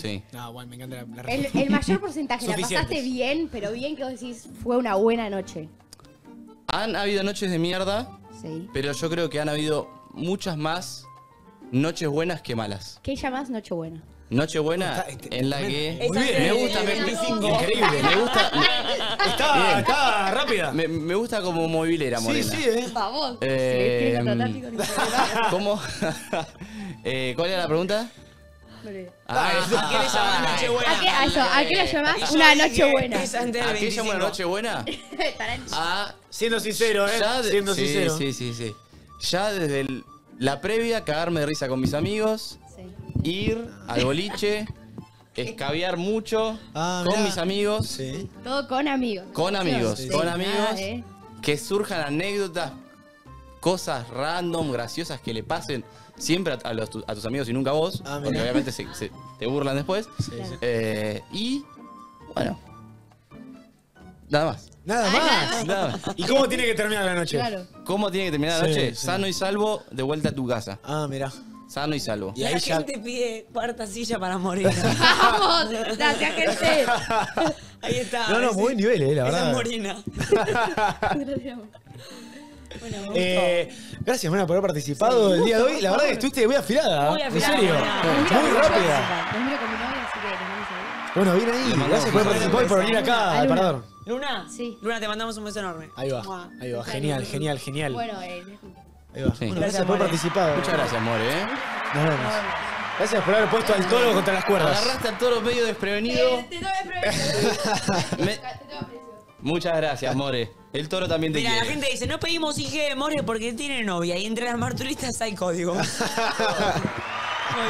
Sí. Bueno, me encanta la respuesta. El mayor porcentaje, la pasaste bien, pero bien que vos decís, fue una buena noche. Han habido noches de mierda, pero yo creo que han habido muchas más noches buenas que malas. ¿Qué llamás Nochebuena? Nochebuena en la que... Me gusta... Increíble, me gusta... Está rápida. Me gusta como movilera, Morena. Vamos. ¿Cómo? ¿Cuál era la pregunta? ¿A qué le llamás Nochebuena? ¿A qué le llamás una Nochebuena? ¿A qué llama una Nochebuena? Siendo sincero, ¿eh? Siendo sincero. Sí, sí, sí. Ya desde la previa, cagarme de risa con mis amigos, ir al boliche, escabiar mucho con mis amigos. Sí. Todo con amigos. Con amigos, sí. Con amigos. Que surjan anécdotas, cosas random, graciosas que le pasen siempre a tus amigos y nunca a vos. Porque obviamente te burlan después. Sí, sí. Y bueno, nada más. Nada más. Nada más. ¿Y cómo tiene que terminar la noche? Claro. ¿Cómo tiene que terminar la noche? Sí. Sano y salvo, de vuelta a tu casa. Ah, mirá. Sano y salvo. Y ahí la gente pide cuarta silla para morir. ¡Vamos! ¡Date a gente! Ahí está. No, no, buen nivel, la verdad. Esa es Morina. Gracias. Bueno, gracias, Mona, por haber participado el día de hoy. La verdad que estuviste muy afilada. Muy afilada. En serio. Muy rápida. Bueno, bien ahí. Gracias por participar y por venir acá al parador. Luna, Luna, te mandamos un beso enorme. Ahí va. Ahí va. Genial, genial, genial. Bueno, sí. Bueno, gracias por haber participado. Muchas gracias, More. Nos vemos. Gracias por haber puesto al toro contra las cuerdas. Agarraste al toro medio desprevenido. Te tengo desprevenido. Muchas gracias, More. El toro también te quiere. Mira, la gente dice, no pedimos IG de More porque tiene novia. Y entre las marturistas hay código. Muy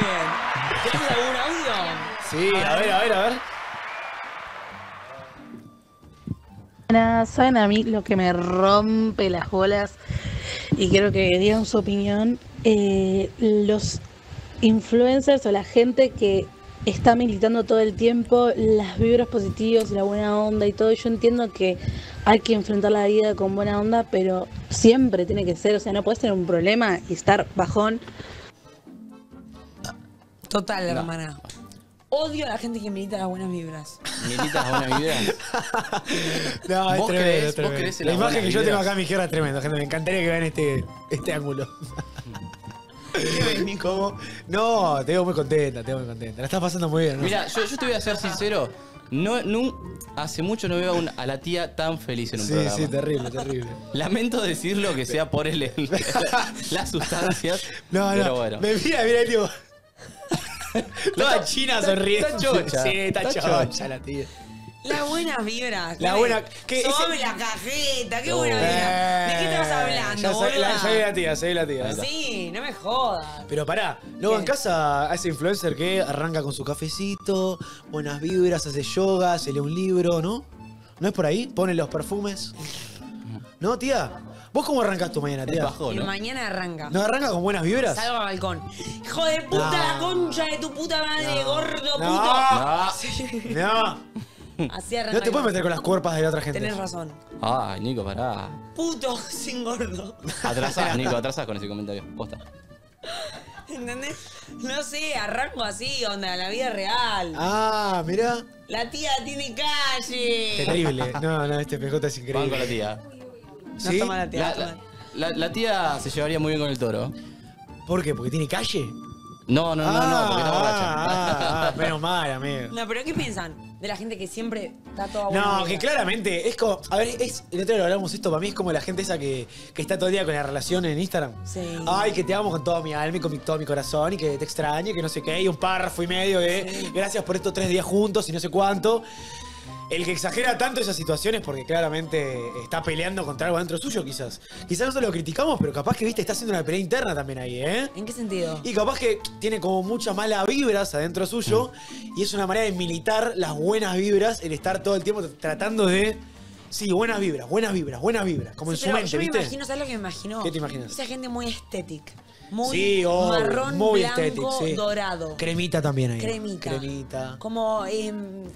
bien. ¿Tenés algún audio? Sí, a ver, a ver, a ver. Saben a mí lo que me rompe las bolas y quiero que digan su opinión, los influencers o la gente que está militando todo el tiempo las vibras positivas y la buena onda y todo. Yo entiendo que hay que enfrentar la vida con buena onda, pero siempre tiene que ser, o sea, no puedes tener un problema y estar bajón. Total, no, hermana. Odio a la gente que milita las buenas vibras. ¿Milita las buenas vibras? No, es tremendo, tremendo. La imagen que yo tengo acá en mi izquierda es tremenda, gente. Me encantaría que vean este ángulo. ¿Qué ves, Nico? No, te veo muy contenta, te veo muy contenta. La estás pasando muy bien, ¿no? Mira, yo te voy a ser sincero. Hace mucho no veo a la tía tan feliz en un programa. Sí, sí, terrible, terrible. Lamento decirlo que sea por las sustancias. No, pero bueno. Me mira, tío. La China sonríe. Está chocha. Sí, está chocha la tía. Las buenas vibras. La buena. Sobre la cajeta, qué buena vibra. ¿De qué estás hablando? Soy la tía, soy la tía. Sí, no me jodas. Pero pará, luego en casa a ese influencer que arranca con su cafecito, buenas vibras, hace yoga, se lee un libro, ¿no? ¿No es por ahí? Pone los perfumes. ¿No, tía? ¿Vos cómo arrancás tu mañana, tía? Bajó, ¿no? Mañana arranca. ¿No arranca con buenas vibras? Salgo al balcón. ¡Hijo de puta, la concha de tu puta madre, gordo puto! ¡No! Así arranca. No te puedes meter con las cuerpas de la otra gente. Tenés razón. Ay, Nico, pará. Puto sin gordo. Atrasás, Nico, atrasás con ese comentario. Posta. ¿Entendés? No sé, arranco así, onda, la vida real. Ah, mirá. La tía tiene calle. Terrible. No, no, este PJ es increíble. Con la tía. No, ¿sí? Toma la tía. La tía se llevaría muy bien con el toro. ¿Por qué? ¿Porque tiene calle? No, no, no, porque está borracha. Menos mal, amigo. No, pero ¿qué piensan de la gente que siempre está toda buena? No, que claramente es como... A ver, el otro día lo hablamos esto, para mí es como la gente esa que está todo el día con la relación en Instagram. Sí. Ay, que te amo con toda mi alma y con todo mi corazón y que te extrañe, que no sé qué, y un párrafo y medio de gracias por estos 3 días juntos y no sé cuánto. El que exagera tanto esas situaciones porque claramente está peleando contra algo dentro suyo, quizás. Quizás nosotros lo criticamos, pero capaz que, viste, está haciendo una pelea interna también ahí, ¿eh? ¿En qué sentido? Y capaz que tiene como muchas malas vibras adentro suyo y es una manera de militar las buenas vibras, el estar todo el tiempo tratando de... Sí, buenas vibras, buenas vibras, buenas vibras, como en su mente, ¿viste? Yo me imagino, ¿sabes lo que me imaginó? ¿Qué te imaginas? Esa gente muy estética. Muy marrón, muy blanco, dorado. Cremita también ahí. Cremita. Como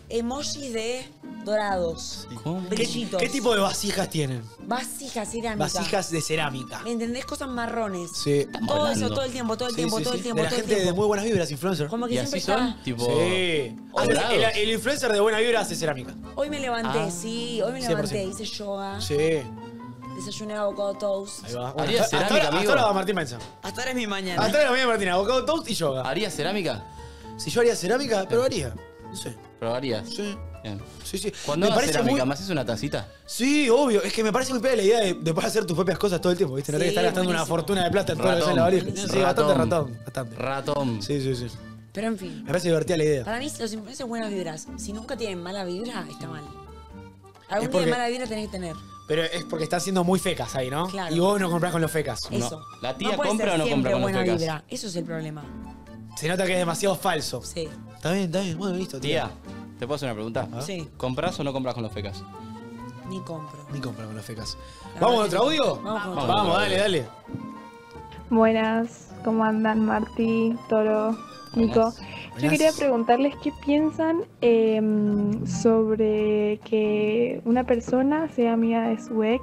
emojis de dorados. Brillitos. ¿Qué tipo de vasijas tienen? Vasijas cerámicas. Vasijas de cerámica. ¿Me entendés? Cosas marrones. Sí. Todo eso, todo el tiempo, todo el tiempo, todo el tiempo. La gente de muy buenas vibras, influencer. Como que siempre está. Tipo... Sí. El influencer de buena vibra hace cerámica. Hoy me levanté, sí. Hoy me levanté, hice yoga. Sí. Desayuné avocado toast. Ahí va. Bueno, hasta ahora va Martín Benza. Hasta ahora es mi mañana. Hasta ahora es mi mañana, Martín. Avocado toast y yoga. ¿Harías cerámica? Si yo haría cerámica, probaría. No sé. ¿Probarías? Sí. Bien. Sí, sí. Cuando hagas cerámica, ¿me haces una tacita? Sí, obvio. Es que me parece muy pega la idea de poder hacer tus propias cosas todo el tiempo, ¿viste? No tenés que estar gastando una fortuna de plata en todo lo que es la varilla. Sí, bastante ratón. Sí, sí, sí. Pero en fin. Me parece divertida la idea. Para mí los influencers buenas vibras. Si nunca tienen mala vibra, está mal. Algún día de mala vibra tenés que tener. Pero es porque están siendo muy fecas ahí, ¿no? Claro. Y vos no comprás con los fecas. Eso. No. ¿La tía compra o no compra con los fecas? Vibra. Eso es el problema. Se nota que es demasiado falso. Sí. Está bien, está bien. Bueno, listo, tía. ¿Te puedo hacer una pregunta? Sí. ¿Comprás o no compras con los fecas? Ni compro. Ni compro con los fecas. ¿Vamos a otro audio? Vamos, dale, dale. Buenas. ¿Cómo andan, Marti, Toro, Nico? Yo quería preguntarles qué piensan sobre que una persona sea amiga de su ex,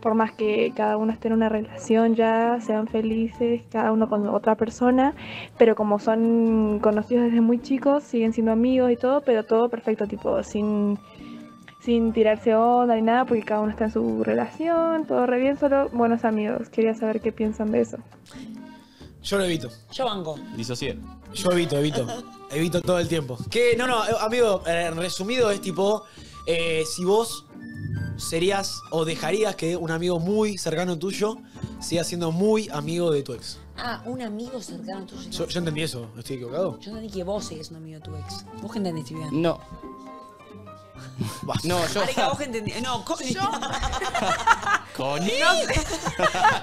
por más que cada uno esté en una relación ya, sean felices, cada uno con otra persona, pero como son conocidos desde muy chicos, siguen siendo amigos y todo, pero todo perfecto, tipo, sin tirarse onda ni nada, porque cada uno está en su relación, todo re bien, solo buenos amigos. Quería saber qué piensan de eso. Yo lo evito. Yo banco. Disocié. Yo evito. Evito todo el tiempo. Que, no, amigo, resumido es tipo, si vos serías o dejarías que un amigo muy cercano tuyo siga siendo muy amigo de tu ex. Ah, un amigo cercano tuyo. Yo entendí eso, ¿estoy equivocado? Yo entendí que vos eres un amigo de tu ex. ¿Vos qué entendés, Vivian? No. No, yo. Areca, vos entendí. No, Connie. Yo. ¿Connie? No sé.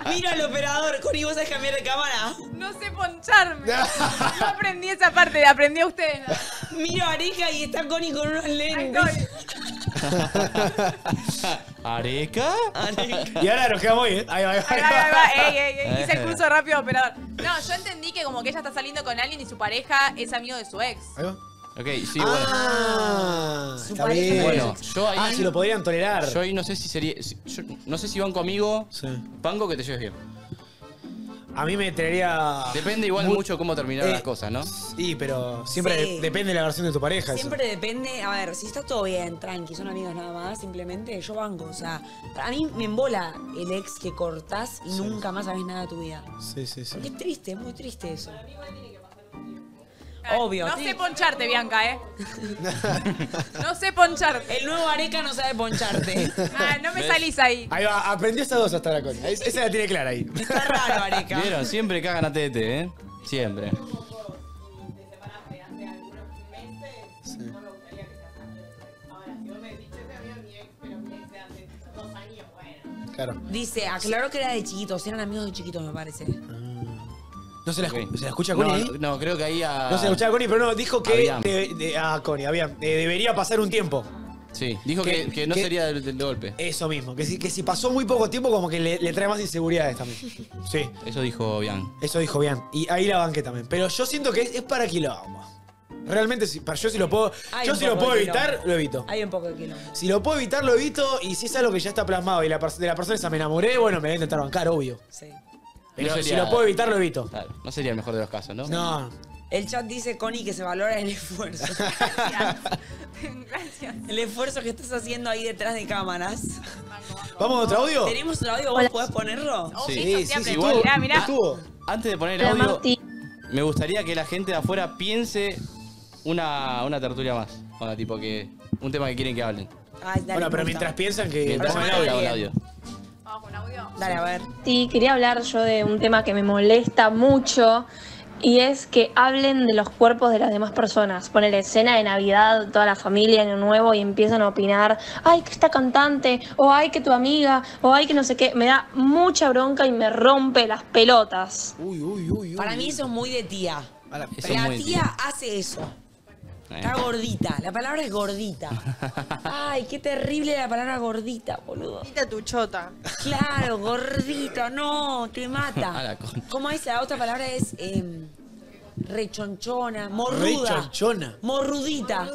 Mira al operador, Connie, ¿vos sabés cambiar de cámara? No sé poncharme. No aprendí esa parte, la aprendí a ustedes. ¿No? Miro a Areca y está Connie con unos lentes. ¿Areca? Y ahora nos quedamos bien. Ahí va. Ey. Hice el curso rápido, operador. No, yo entendí que como que ella está saliendo con alguien y su pareja es amigo de su ex. Ahí va. Ok, sí, bueno. Está bien. Bueno, yo ahí... si lo podrían tolerar. Yo ahí no sé si sería... Yo no sé si van conmigo. Sí. Banco que te lleves bien. A mí me traería... Depende igual mucho cómo terminaron las cosas, ¿no? Sí, pero siempre depende de la versión de tu pareja. Siempre eso. Depende... A ver, si está todo bien, tranqui, son amigos nada más, simplemente yo banco. O sea, a mí me embola el ex que cortás y nunca más sabés nada de tu vida. Sí. Porque es triste, muy triste eso. Obvio. No sé poncharte, Bianca, ¿eh? No sé poncharte. El nuevo Areca no sabe poncharte. Ah, no me salís ahí. Ahí va, aprendió estas dos hasta la coña. Esa la tiene clara ahí. Está raro, Areca. Vieron, siempre cagan a TT, ¿eh? Siempre. Claro. Dice, aclaró que era de chiquitos, eran amigos de chiquitos, me parece. No se la, ¿se la escucha a Connie? No, creo que ahí a... No se la escuchaba a Connie, pero no, dijo que... debería pasar un tiempo. Sí, dijo que no sería del golpe. Eso mismo, que si pasó muy poco tiempo como que le trae más inseguridades también. Sí. Eso dijo Bian. Y ahí la banqué también. Pero yo siento que es para quilombo. Realmente, yo si lo puedo, evitar, lo evito. Hay un poco de quilombo. Si lo puedo evitar, lo evito. Y si es algo que ya está plasmado y de la persona esa me enamoré, bueno, me voy a intentar bancar, obvio. Sí. Pero si lo puedo evitar, lo evito. Claro, no sería el mejor de los casos, ¿no? No. El chat dice, Connie, que se valora el esfuerzo. Gracias. El esfuerzo que estás haciendo ahí detrás de cámaras. ¿Vamos a otro audio? ¿Tenemos otro audio? ¿Vos podés ponerlo? Sí. Igual, mirá. Antes de poner el audio, me gustaría que la gente de afuera piense una tertulia más. Bueno, tipo que... Un tema que quieren que hablen. Ay, dale, bueno, pero mientras piensan que... Mientras un audio. Dale, a ver. Sí, quería hablar yo de un tema que me molesta mucho y es que hablen de los cuerpos de las demás personas. Ponen la escena de Navidad, toda la familia en Año Nuevo y empiezan a opinar, ay, que esta cantante, o ay, que tu amiga, o ay, que no sé qué. Me da mucha bronca y me rompe las pelotas. Uy. Para mí eso es muy de tía. La tía hace eso. Está gordita, la palabra es gordita. Ay, qué terrible la palabra gordita, boludo. Gordita tu chota. Claro, gordita, no, te mata. ¿Cómo es? La otra palabra es rechonchona, morruda. Rechonchona. Morrudita.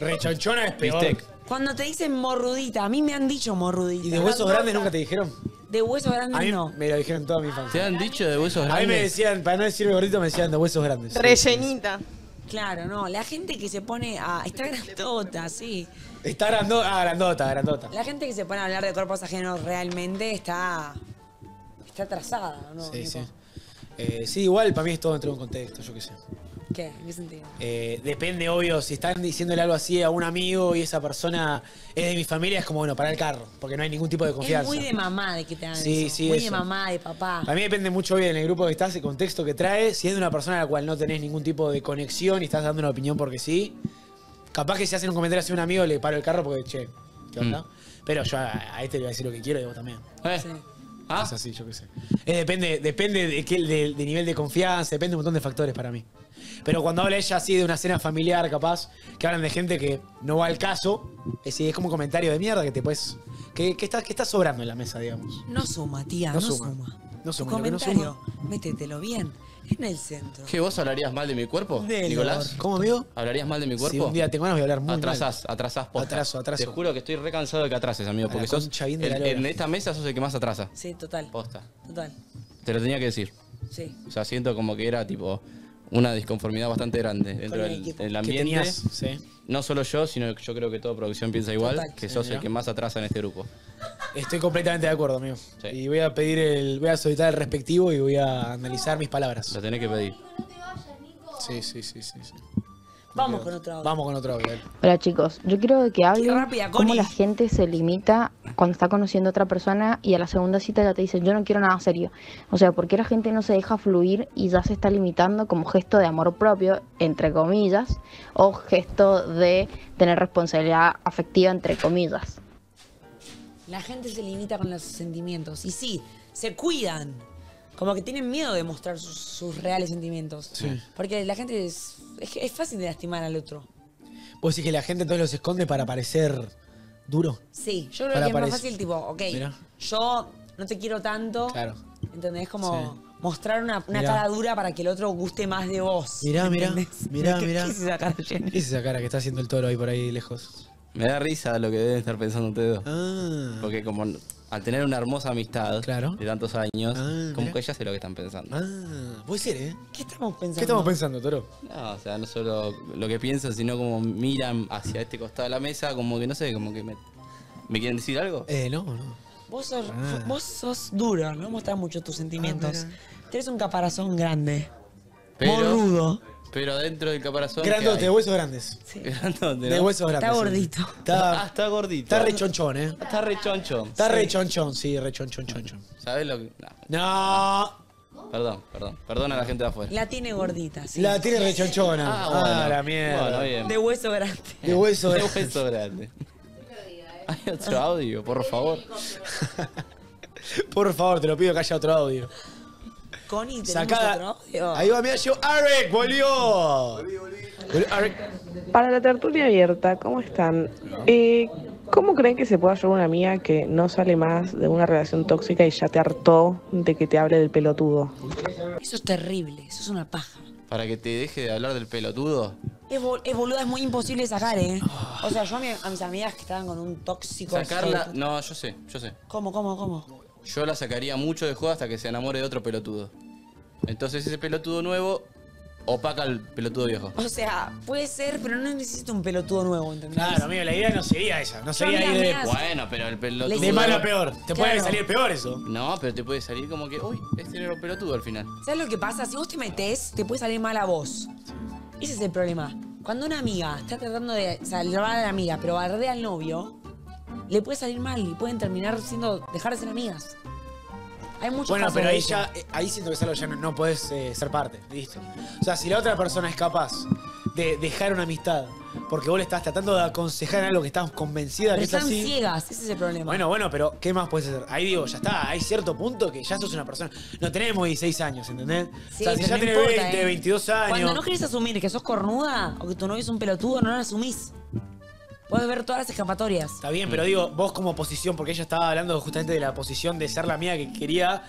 Rechonchona es peor. Cuando te dicen morrudita, a mí me han dicho morrudita. ¿Y de huesos grandes nunca te dijeron? De huesos grandes a mí no. Me lo dijeron toda mi infancia. ¿Te han dicho de huesos grandes? A mí me decían, para no decir gordito, me decían de huesos grandes. Rellenita. Claro, no. La gente que se pone a... Está grandota, sí. Está grandota, grandota. La gente que se pone a hablar de cuerpos ajenos realmente está atrasada, ¿no? Sí, Nico? Sí. Sí, igual para mí es todo dentro de un contexto, yo qué sé. ¿Qué? ¿En qué sentido? Depende, obvio, si están diciéndole algo así a un amigo y esa persona es de mi familia, es como, bueno, para el carro, porque no hay ningún tipo de confianza. Es muy de mamá de que te hagan eso. Sí, muy eso. De mamá, de papá. A mí depende mucho, obvio, en el grupo que estás, el contexto que traes. Si es de una persona a la cual no tenés ningún tipo de conexión y estás dando una opinión porque sí, capaz que si hacen un comentario hacia un amigo, le paro el carro porque, che, ¿qué onda? Pero yo a este le voy a decir lo que quiero y vos también. Sí. Ah. Es así, yo qué sé. Depende de nivel de confianza, depende de un montón de factores para mí. Pero cuando habla ella así de una cena familiar, capaz, que hablan de gente que no va al caso, es como un comentario de mierda que te puedes... que está sobrando en la mesa, digamos. No suma, tía, no suma. No suma. Tu comentario, métetelo bien, en el centro. ¿Qué, vos hablarías mal de mi cuerpo, Nicolás? ¿Cómo, amigo? ¿Hablarías mal de mi cuerpo? Sí, un día tengo ganas de hablar muy mal. Atrasás, posta. Atraso. Te juro que estoy re cansado de que atrases, amigo, porque sos... En esta mesa sos el que más atrasa. Sí, total. Posta. Total. Te lo tenía que decir. Sí. O sea, siento como que era, tipo... una disconformidad bastante grande dentro del ambiente. Tenías, sí. No solo yo, sino que yo creo que toda producción piensa igual, que sos el que más atrasa en este grupo. Estoy completamente de acuerdo, amigo. Sí. Y voy a pedir voy a solicitar el respectivo y voy a analizar mis palabras. Lo tenés que pedir. No te vayas, Nico. Sí. Vamos con otro audio. Hola, chicos. Yo quiero que hablen cómo la gente se limita cuando está conociendo a otra persona y a la segunda cita ya te dicen, yo no quiero nada serio. O sea, ¿por qué la gente no se deja fluir y ya se está limitando como gesto de amor propio, entre comillas, o gesto de tener responsabilidad afectiva, entre comillas? La gente se limita con los sentimientos. Y sí, se cuidan. Como que tienen miedo de mostrar sus reales sentimientos. Sí. Porque la gente es fácil de lastimar al otro. ¿Vos decís que la gente entonces los esconde para parecer duro? Sí, yo creo que es más fácil, tipo, ok, mirá, yo no te quiero tanto. Claro. ¿Entendés? Como mostrar una cara dura para que el otro guste más de vos. Mirá. ¿Qué es esa cara, Jenny? ¿Qué es esa cara que está haciendo el toro ahí por ahí lejos? Me da risa lo que deben estar pensando ustedes dos. Ah. Porque como... al tener una hermosa amistad de tantos años, como que ya sé lo que están pensando. Ah, puede ser, ¿eh? ¿Qué estamos pensando? Toro? No, o sea, no solo lo que piensan, sino como miran hacia este costado de la mesa, como que no sé, como que me quieren decir algo. No. Vos sos duro, no mostrás mucho tus sentimientos. Tienes un caparazón grande, muy rudo. Pero dentro del caparazón. Grandote, de huesos grandes. Sí. Grandote, ¿no? De huesos grandes. Está gordito. Sí. Está gordito. Está rechonchón, ¿eh? Está rechonchón. Sí. Está rechonchón, sí, rechonchón. ¿Sabes lo que...? No. Perdón a la gente de afuera. La tiene gordita, sí. La tiene rechonchona. Bueno, la mierda. Bueno, bien. De hueso grande. De hueso grande. Hay otro audio, por favor. Por favor, te lo pido que haya otro audio. Connie, sacada. Ahí va, mira, yo. ¡Arek, volvió! Volví. Para la tertulia abierta, ¿cómo están? ¿Cómo creen que se puede ayudar una amiga que no sale más de una relación tóxica y ya te hartó de que te hable del pelotudo? Eso es terrible, eso es una paja. Para que te deje de hablar del pelotudo. Es boluda, es muy imposible sacar, ¿eh? O sea, yo a mis amigas que estaban con un tóxico... Sacarla... No, yo sé. ¿Cómo? Yo la sacaría mucho de juego hasta que se enamore de otro pelotudo. Entonces ese pelotudo nuevo opaca al pelotudo viejo. O sea, puede ser, pero no necesito un pelotudo nuevo, ¿entendés? Claro, amigo, la idea no sería esa. No sería ir de... Bueno, pero el pelotudo... De malo a peor. Te puede salir peor eso. No, pero te puede salir como que... Uy, este era un pelotudo al final. ¿Sabes lo que pasa? Si vos te metés, te puede salir mal a vos. Ese es el problema. Cuando una amiga está tratando de salvar a la amiga, pero bardea al novio... le puede salir mal y pueden terminar siendo dejar de ser amigas. Hay muchos casos. Bueno, pero ahí siento que es algo ya no podés ser parte, listo. O sea, si la otra persona es capaz de dejar una amistad porque vos le estás tratando de aconsejar algo que estás convencida de que es así. Pero están ciegas, ese es el problema. Bueno, pero ¿qué más puedes hacer? Ahí digo, ya está, hay cierto punto que ya sos una persona. No tenemos 16 años, ¿entendés? Sí, o sea, si ya tenés 20, 22 años... Cuando no querés asumir que sos cornuda o que tu novio es un pelotudo, no lo asumís. Puedes ver todas las escapatorias. Está bien, pero digo, vos como posición, porque ella estaba hablando justamente de la posición de ser la amiga que quería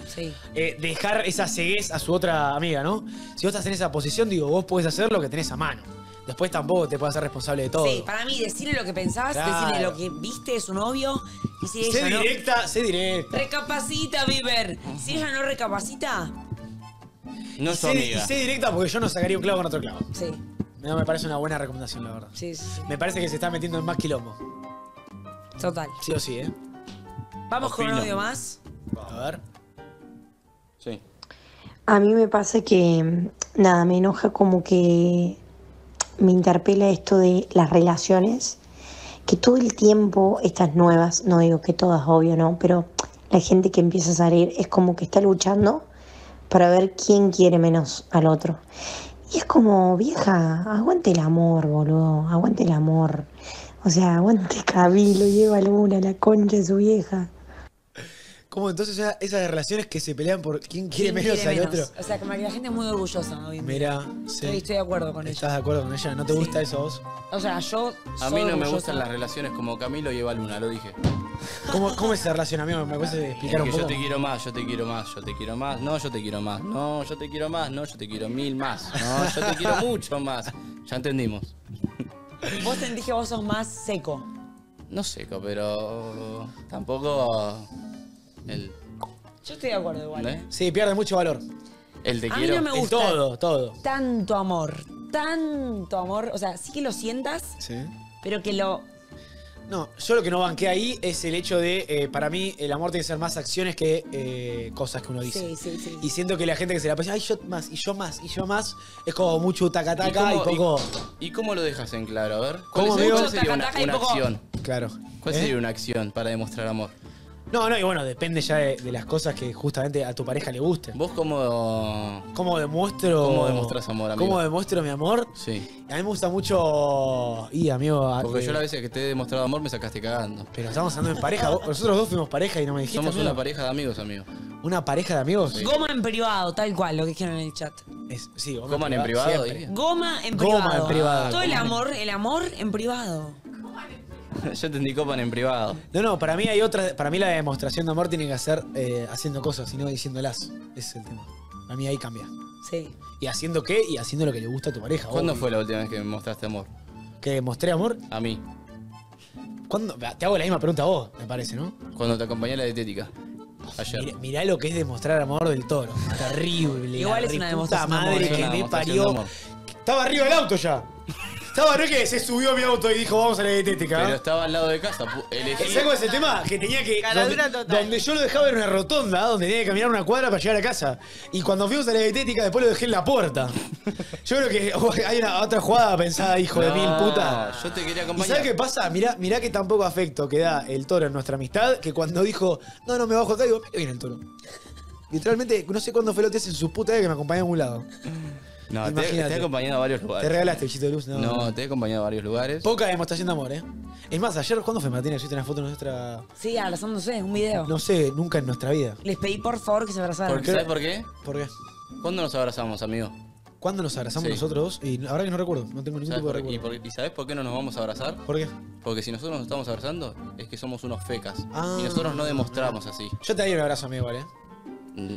dejar esa ceguez a su otra amiga, ¿no? Si vos estás en esa posición, digo, vos podés hacer lo que tenés a mano. Después tampoco te podés hacer responsable de todo. Sí, para mí, decirle lo que pensabas, decirle lo que viste de su novio. Y si ella sé directa. Recapacita, Bieber. Si ella no recapacita... No es tu amiga. Y sé directa porque yo no sacaría un clavo con otro clavo. Sí. No, me parece una buena recomendación, la verdad. Sí. Me parece que se está metiendo en más quilombo. Total. Sí o sí, ¿eh? Vamos con un audio más. A ver. Sí. A mí me pasa que, nada, me enoja como que me interpela esto de las relaciones, que todo el tiempo estas nuevas, no digo que todas, obvio, no, pero la gente que empieza a salir es como que está luchando para ver quién quiere menos al otro. Y es como, vieja, aguante el amor, boludo, aguante el amor. O sea, aguante Cabilo, lleva alguna, la concha de su vieja. ¿Cómo entonces esas relaciones que se pelean por quién quiere menos al otro? O sea, como que la gente es muy orgullosa hoy en día. Mirá, sí. Estoy de acuerdo con ella. ¿Estás de acuerdo con ella? ¿No te gusta eso vos? O sea, yo soy a mí no me gustan las relaciones como Camilo y Eva Luna, lo dije. ¿Cómo es esa relación, amigo? Me puedes explicar un poco. Yo te quiero más, yo te quiero más, yo te quiero más. No, yo te quiero más. No, yo te quiero más. No, yo te quiero mil más. No, yo te quiero mucho más. Ya entendimos. Vos sentís que vos sos más seco. No seco, pero tampoco el... Yo estoy de acuerdo igual. ¿Eh? Sí, pierde mucho valor. El te quiero. A mí no me gusta todo. Tanto amor. O sea, sí que lo sientas, sí, pero que lo... No, yo lo que no banqué ahí es el hecho de, para mí, el amor tiene que ser más acciones que cosas que uno dice. Sí, sí, sí. Y siento que la gente que se la pasa, ay, yo más, y yo más, y yo más, es como mucho taca-taca y poco... ¿Y cómo lo dejas en claro? A ver, ¿cuál sería una acción? Claro. ¿Cuál sería una acción para demostrar amor? No, y bueno, depende ya de las cosas que justamente a tu pareja le gusten. ¿Vos cómo... ¿Cómo demuestras amor, amigo? ¿Cómo demuestro mi amor? Sí. A mí me gusta mucho... Y, amigo... Porque yo la vez que te he demostrado amor me sacaste cagando. Pero estamos andando en pareja. Nosotros dos fuimos pareja y no me dijiste. Somos una pareja de amigos, amigo. ¿Una pareja de amigos? Sí. Goma en privado, tal cual, lo que dijeron en el chat. Sí, goma en privado. Goma en privado. Goma en privado. Todo el amor en privado. Yo entendí copan en privado. No, para mí hay otra. Para mí la demostración de amor tiene que ser haciendo cosas y no diciéndolas. Ese es el tema. Para mí ahí cambia. Sí. ¿Y haciendo qué? Y haciendo lo que le gusta a tu pareja. ¿Cuándo fue la última vez que me mostraste amor? ¿Que mostré amor? A mí. ¿Cuándo? Te hago la misma pregunta a vos, me parece, ¿no? Cuando te acompañé a la dietética. Ayer. Mirá lo que es demostrar amor del toro. Terrible. Igual es una demostración de amor. Puta madre que me parió. Estaba arriba del auto ya. Estaba, no es que se subió a mi auto y dijo, vamos a la dietética. Pero estaba al lado de casa. ¿Sabes cuál es el tema? Que tenía que... Donde yo lo dejaba era una rotonda, donde tenía que caminar una cuadra para llegar a casa. Y cuando fuimos a la dietética, después lo dejé en la puerta. Yo creo que hay una otra jugada pensada, hijo de mil puta. Yo te quería acompañar. ¿Y sabes qué pasa? Mirá que tan poco afecto que da el toro en nuestra amistad, que cuando dijo, no me bajo acá, digo, mira que viene el toro. Literalmente, no sé cuándo fue lo que hace en su puta vida que me acompañó a algún lado. No, te he acompañado a varios lugares. ¿Te regalaste el bichito de luz? No, te he acompañado a varios lugares. Poca demostración de amor, ¿eh? Es más, ayer, ¿cuándo fue, Martina? Yo hice una foto de nuestra... Sí, abrazando, no sé, un video. No sé, nunca en nuestra vida. Les pedí, por favor, que se abrazaran. ¿Sabes por qué? ¿Por qué? ¿Cuándo nos abrazamos, amigo? ¿Cuándo nos abrazamos nosotros dos? Y la verdad que no recuerdo, no tengo ningún tipo de recuerdo. ¿Y sabes por qué no nos vamos a abrazar? ¿Por qué? Porque si nosotros nos estamos abrazando, es que somos unos fecas. Ah, y nosotros no demostramos así. Yo te daría un abrazo, amigo, ¿vale?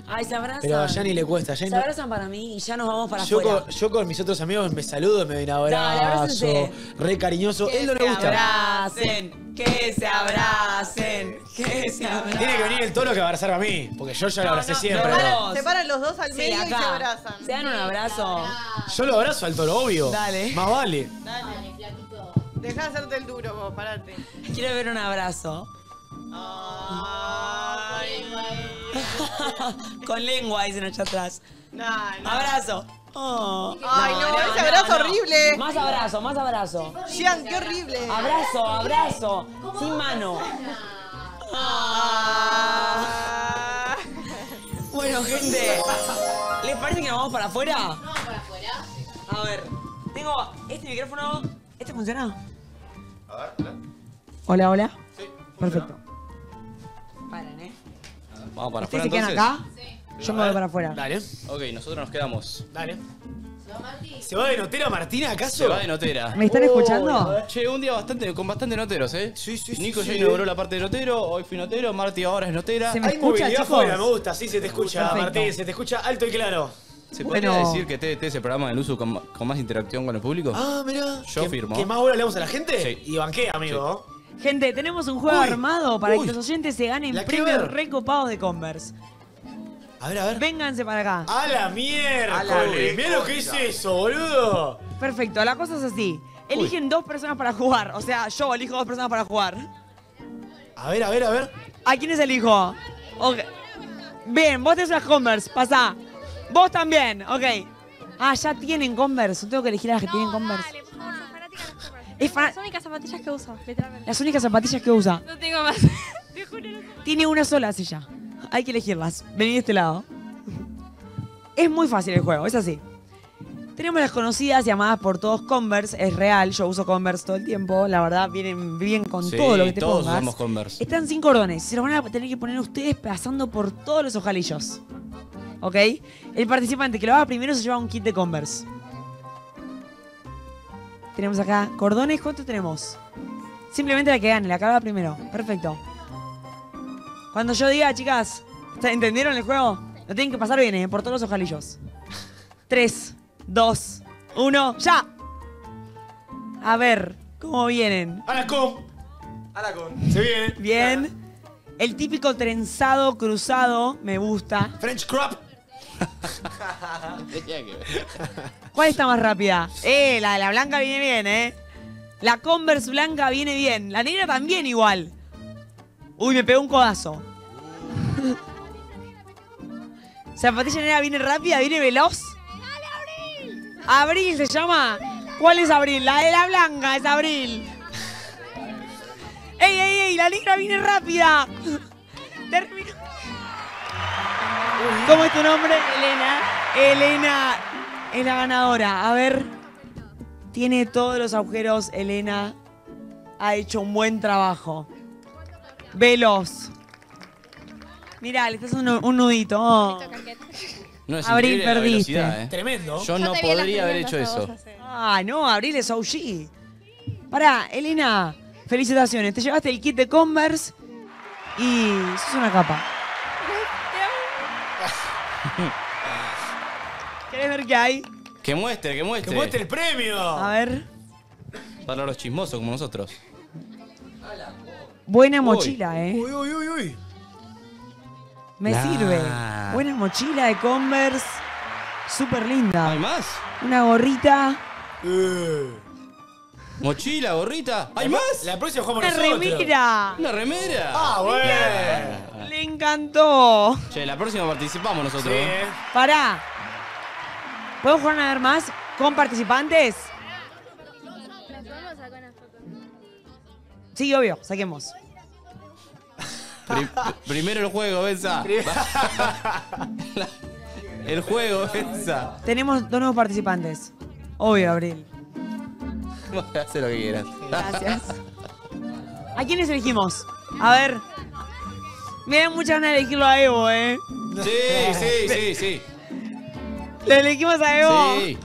Ay, se abrazan. Pero a Gianni le cuesta. Se abrazan para mí y ya nos vamos para afuera. Yo con mis otros amigos me saludo, me doy un abrazo. Re cariñoso. Él no le gusta. Que se abracen. Tiene que venir el toro que abrazar a mí. Porque yo ya lo abracé siempre. Se paran los dos al medio y se abrazan. Se dan un abrazo. Yo lo abrazo al toro, obvio. Dale. Más vale. Dale, flaquito. Dejá de hacerte el duro vos, parate. Quiero ver un abrazo. Ay, con lengua, dicen allá atrás. No. Abrazo. Oh. Ay, no, ese abrazo horrible. Más abrazo. Gian, qué horrible. Abrazo. Sin mano. Ah. Bueno, gente. ¿Les parece que nos vamos para afuera? Vamos para afuera. A ver, tengo este micrófono. ¿Este funciona? A ver, hola. Sí, funciona. Perfecto. Paren, vamos para afuera, entonces. ¿Se quedan acá? Sí. Yo me voy para afuera. Dale. Ok, nosotros nos quedamos. Dale. ¿Se va de notera Martina, acaso? Se va de notera. ¿Me están escuchando? Che, un día con bastante noteros, ¿eh? Sí. Nico ya inauguró la parte de notero, hoy fui notero, Marti ahora es notera. ¿Se me escucha, chicos? Afuera, me gusta, sí, se te escucha, Martín, se te escucha alto y claro. ¿Se podría decir que TDT es el programa de LUZU con más interacción con el público? Ah, mirá. Yo firmo. ¿Que más horas le damos a la gente? Sí. Y banquea, amigo. Gente, tenemos un juego armado para que los oyentes se ganen premios recopados de Converse. A ver. Vénganse para acá. ¡A la mierda! Mirá lo que es eso, boludo. Perfecto, la cosa es así. Eligen dos personas para jugar. O sea, yo elijo dos personas para jugar. A ver. ¿A quiénes elijo? Okay. Bien, vos tenés las Converse, pasá. Vos también, ok. Ah, ya tienen Converse. Tengo que elegir a las que tienen Converse. Dale, por favor, las únicas zapatillas que uso, literalmente. Las únicas zapatillas que usa. No tengo más. Te juro, no tengo. Tiene una sola silla. Hay que elegirlas. Vení de este lado. Es muy fácil el juego, es así. Tenemos las conocidas y amadas por todos Converse. Es real, yo uso Converse todo el tiempo. La verdad, vienen bien con sí, todo lo que te pongas. Todos usamos Converse. Están sin cordones. Se los van a tener que poner ustedes pasando por todos los ojalillos. ¿Ok? El participante que lo haga primero se lleva un kit de Converse. Tenemos acá cordones. ¿Cuántos tenemos? Simplemente la que gane, la que haga primero. Perfecto. Cuando yo diga, chicas, ¿entendieron el juego? Lo tienen que pasar bien, ¿eh? Por todos los ojalillos. 3, 2, 1, ¡ya! A ver, ¿cómo vienen? A la con. Se viene. Bien. El típico trenzado cruzado, me gusta. French crop. ¿Cuál está más rápida? La de la blanca viene bien, ¿eh? La Converse blanca viene bien. La negra también igual. Uy, me pegó un codazo. Zapatilla negra viene rápida, viene veloz. Abril se llama. ¿Cuál es Abril? La de la blanca es Abril. ¡Ey, ey, ey! ¡La negra viene rápida! Terminó. ¿Cómo es tu nombre? Elena. Elena es la ganadora. A ver. Tiene todos los agujeros. Elena ha hecho un buen trabajo. Veloz. Mirá, le estás haciendo un nudito. Oh. No, es Abril, perdiste. Tremendo. Yo no podría haber hecho eso. Ah, no, Abril es OG. Pará, Elena, felicitaciones. Te llevaste el kit de Converse y sos una capa. ¿Querés ver qué hay? Que muestre, que muestre. Que muestre el premio. A ver. Para los chismosos como nosotros. Buena mochila, uy. Uy, uy, uy, uy. Me sirve. Buena mochila de Converse. Súper linda. ¿Hay más? Una gorrita. Mochila, gorrita. ¿Hay más? La próxima jugamos nosotros. Una remera. Una remera. Ah, bueno. Le encantó. Che, la próxima participamos nosotros. Sí. Pará. ¿Podemos jugar una vez más con participantes? Sí, obvio. Saquemos. Primero el juego, Benza. El juego, Benza. Tenemos dos nuevos participantes. Obvio, Abril. Haz lo que quieras. Gracias. ¿A quiénes elegimos? A ver. Me da mucha ganas de elegirlo a Evo, ¿eh? Sí, sí, sí, sí. ¿Lo elegimos a Evo? Sí.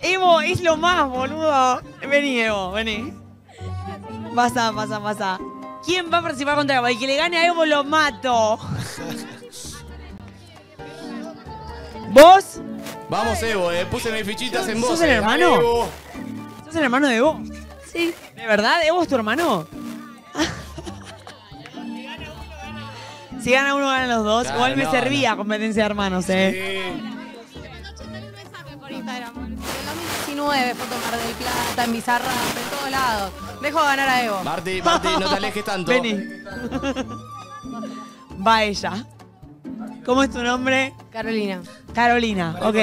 Evo es lo más, boludo. Vení, Evo, vení. Pasa, pasa, pasa. ¿Quién va a participar contra Evo? El que le gane a Evo lo mato. ¿Vos? Vamos, Evo, puse mis fichitas en vos. ¿Sos el hermano? Evo. ¿Sos el hermano de Evo? Sí. ¿De verdad? ¿Evo es tu hermano? Si gana uno, ganan los dos. Claro, igual me servía competencia de hermanos, Sí. Me mandó 80.000 mensajes por Instagram. En 2019 fue Mar del Plata, en Bizarrap, en todos lados. Dejo de ganar a Evo. Marti, Marti, no te alejes tanto. Vení. Va ella. ¿Cómo es tu nombre? Carolina. Carolina, ok.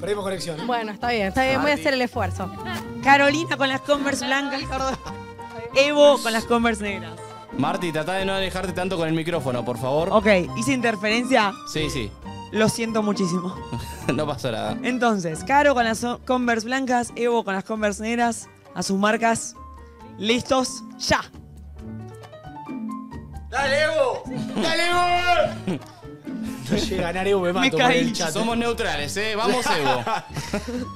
Perdimos conexión. Bueno, está bien, voy a hacer el esfuerzo. Carolina con las Converse blancas. Evo con las Converse negras. Marti, trata de no alejarte tanto con el micrófono, por favor. Ok, ¿hice interferencia? Sí, sí. Lo siento muchísimo. No pasó nada. Entonces, Caro con las Converse blancas, Evo con las Converse negras. A sus marcas. Listos, ya. ¡Dale, Evo! ¡Dale, Evo! No llega a ganar Evo, me mato por el chat. Somos neutrales, ¿eh? Vamos, Evo.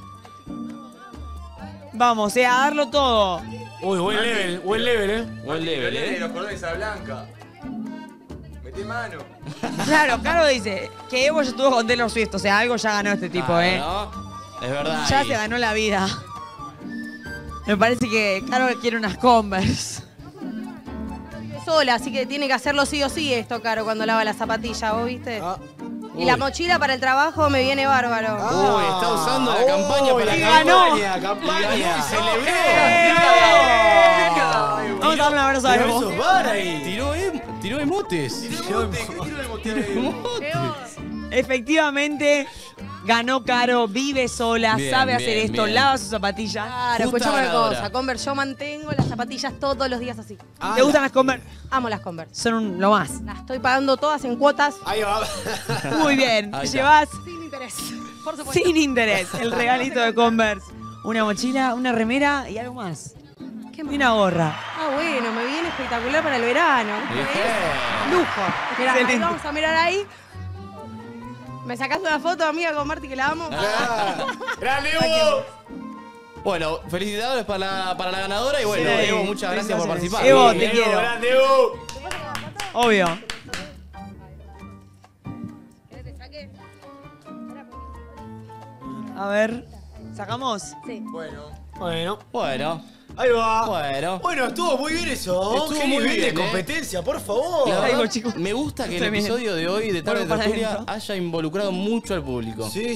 Vamos, a darlo todo. Uy, buen level, buen level, Buen level, Los cordones a blanca. Metí mano. Claro, Caro dice que Evo ya estuvo con Taylor Swift, o sea, algo ya ganó este tipo, ¿no? Es verdad. Ya se ganó la vida. Me parece que Caro quiere unas Converse. Sola, así que tiene que hacerlo sí o sí esto, Caro, cuando lava la zapatilla, ¿vos viste? Y la mochila para el trabajo me viene bárbaro. Uy, está usando la campaña para la campaña. Campaña. ¡Celebró! Vamos a dar un abrazo a Evo. Tiró Tiró emotes. Efectivamente, ganó Caro, vive sola, sabe hacer esto, lava sus zapatillas. Claro, escuchame una cosa, Converse, yo mantengo las zapatillas todos los días así. Ah, ¿te gustan las Converse? Amo las Converse. Son lo más. Las estoy pagando todas en cuotas. Ahí va. Muy bien, te llevas... Sin interés, por supuesto. Sin interés, el regalito de Converse. Una mochila, una remera y algo más. Y una gorra. Ah, bueno, me viene espectacular para el verano. Lujo. Mirá, vamos a mirar ahí. ¿Me sacaste una foto, amiga, con Marti, que la amo? ¡Grande, Evo! Bueno, felicidades para la ganadora y bueno, Evo, muchas gracias por participar. Evo, te quiero. ¡Grande, Evo! Obvio. A ver, ¿sacamos? Sí. Bueno. Ahí va. Bueno, estuvo muy bien eso. Estuvo muy bien de competencia, por favor. Verdad, me gusta que el episodio de hoy de Tarde de Tertulia haya involucrado mucho al público. Sí,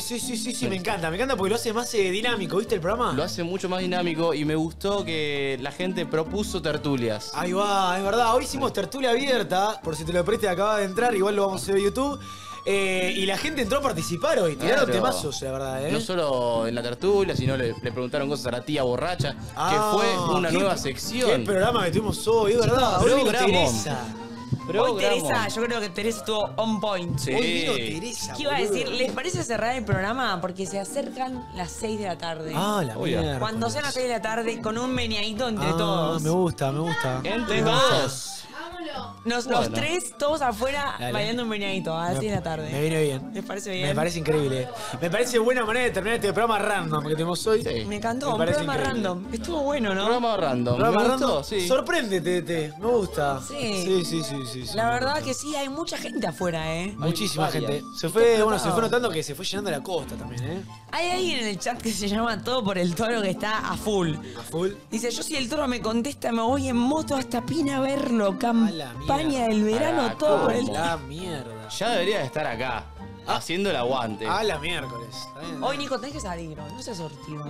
me encanta porque lo hace más dinámico, ¿viste el programa? Lo hace mucho más dinámico y me gustó que la gente propuso tertulias. Ahí va, es verdad. Hoy hicimos tertulia abierta, por si te lo perdiste, acaba de entrar, igual lo vamos a ver en YouTube. Y la gente entró a participar hoy, tiraron temazos, la verdad, ¿eh? No solo en la tertulia, sino le preguntaron cosas a la tía borracha, que fue una nueva sección. Qué programa que tuvimos hoy, es verdad. Hoy vino Teresa. Hoy Teresa, yo creo que Teresa estuvo on point. Sí. Hoy vino Teresa. ¿Qué iba a decir? ¿Les parece cerrar el programa? Porque se acercan las 6 de la tarde. Ah, la mierda. Cuando sean las 6 de la tarde, con un meneadito entre todos. Me gusta. Entre todos. Los tres, todos afuera, bailando un meneadito a las 6 de la tarde. Me viene bien. ¿Les parece bien? Me parece increíble. Me parece buena manera de terminar este programa random que tenemos hoy. Sí. Me encantó, un programa random. Estuvo bueno, ¿no? Programa random. Sí. Sorpréndete. Me gusta. Sí. La verdad que sí, hay mucha gente afuera, ¿eh? Muchísima gente. Se fue notando que se fue llenando la costa también, ¿eh? Hay alguien en el chat que se llama Todo por el Toro que está a full. Dice, yo si el toro me contesta, me voy en moto hasta Pina a verlo. Campaña del verano, todo por el toro. La mierda. Ya debería estar acá, haciendo el aguante. A la miércoles. Hoy, Nico, tenés que salir, no seas sortido.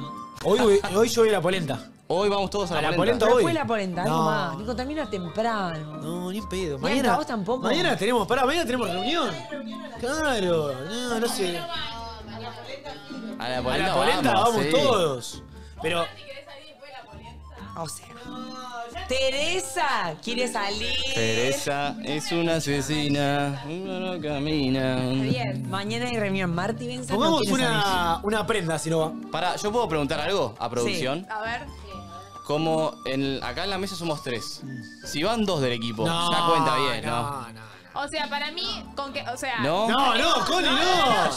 Hoy yo voy a la polenta. Hoy vamos todos a la polenta. Hoy. Después la polenta, no más. Nico, termina temprano. No, ni pedo. Mañana vos tampoco. Mañana tenemos reunión. Claro, no sé. A la polenta vamos todos. Pero... O sea, Teresa quiere salir. Teresa es una asesina. Uno no camina. Bien. Mañana hay reunión. Marti Benza. Pongamos una prenda, si no va. Pará, ¿yo puedo preguntar algo a producción? Sí. A ver. Como acá en la mesa somos 3. Si van 2 del equipo, ya cuenta bien, ¿no? O sea, para mí, con que, o sea... No, Coli, no.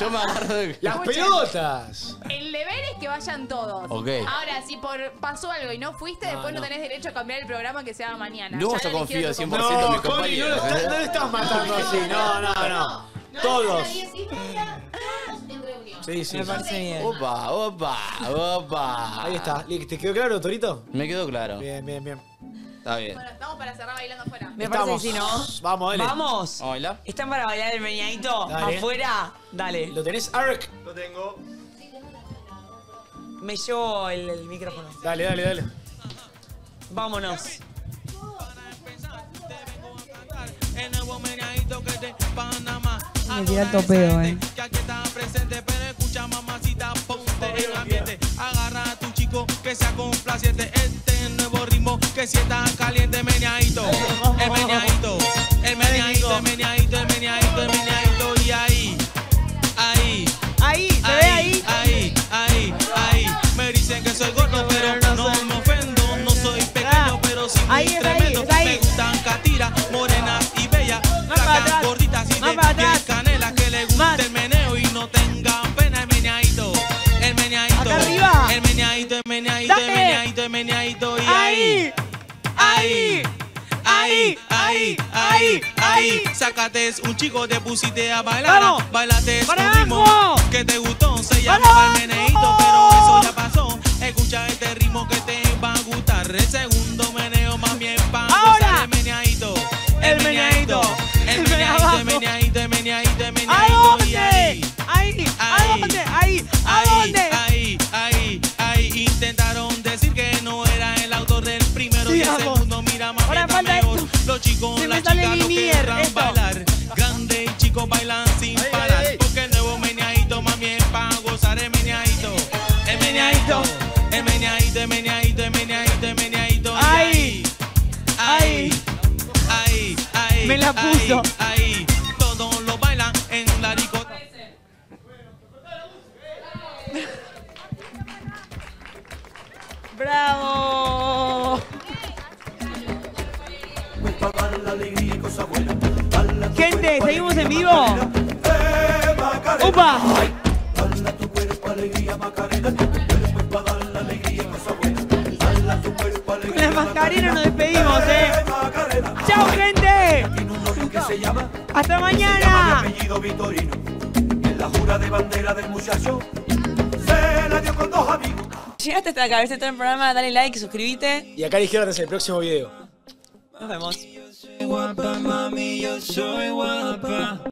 Yo me agarro de... ¡Las pelotas! El deber es que vayan todos. Okay. Ahora, si pasó algo y no fuiste, después no tenés derecho a cambiar el programa que se haga mañana. No, yo confío 100% en mi compañero. No, Coli, no lo estás matando así. No. Todos. Sí. Me parece bien. Opa. Ahí está. ¿Te quedó claro, Torito? Me quedó claro. Bien. Está bien. Bueno, estamos para cerrar bailando afuera. Me parece que sí, ¿no? Vamos, dale. ¿Vamos? ¿A bailar? ¿Están para bailar el meñadito afuera? Dale. ¿Lo tenés, Ark? Lo tengo. Me llevo el micrófono. Dale. Vámonos. Me tira el topeo, ¿eh? Agarra a tu chico que sea complaciente. Este nuevo ritmo que sienta caliente. Meneadito. Y ahí. Me dicen que soy gordo, pero no me ofendo. No soy pequeño, pero sí muy tremendo. Me gustan catiras, morenas y bellas. Flacas, gorditas y de piel canela. Que le guste el meneo y no tengan pena. El meneadito. Y ahí. Sácate un chico, te pusiste a bailar. Bailate un ritmo que te gustó. Se llama el meneadito, pero eso ya pasó. Escucha este ritmo que te va a gustar. El segundo meneo más bien para gozar. El meneadito. Y ahí. Intentaron decir que no era el autor del primero y el segundo. Mira más, mejor. Los chicos dale mi mierda. Bailar, grande y chico bailan sin parar. Porque el nuevo meneadito, mami, es para gozar el meneadito. El meneadito, el meneadito, el meneadito, el meneadito, el meneadito. ¡Ay! ¡Ay! ¡Ay! ¡Ay! Me la puso. ¡Ay! Todos lo bailan en la discoteca. ¡Bravo! Gente, seguimos en vivo. ¡Upa! Con la Macarena nos despedimos, ¿eh? ¡Chao, gente! ¡Hasta mañana! Llegaste hasta acá, viste todo el programa, dale like, suscríbete. Y acá a la izquierda es el próximo video. Nos vemos. Guapa, mami, yo soy guapa.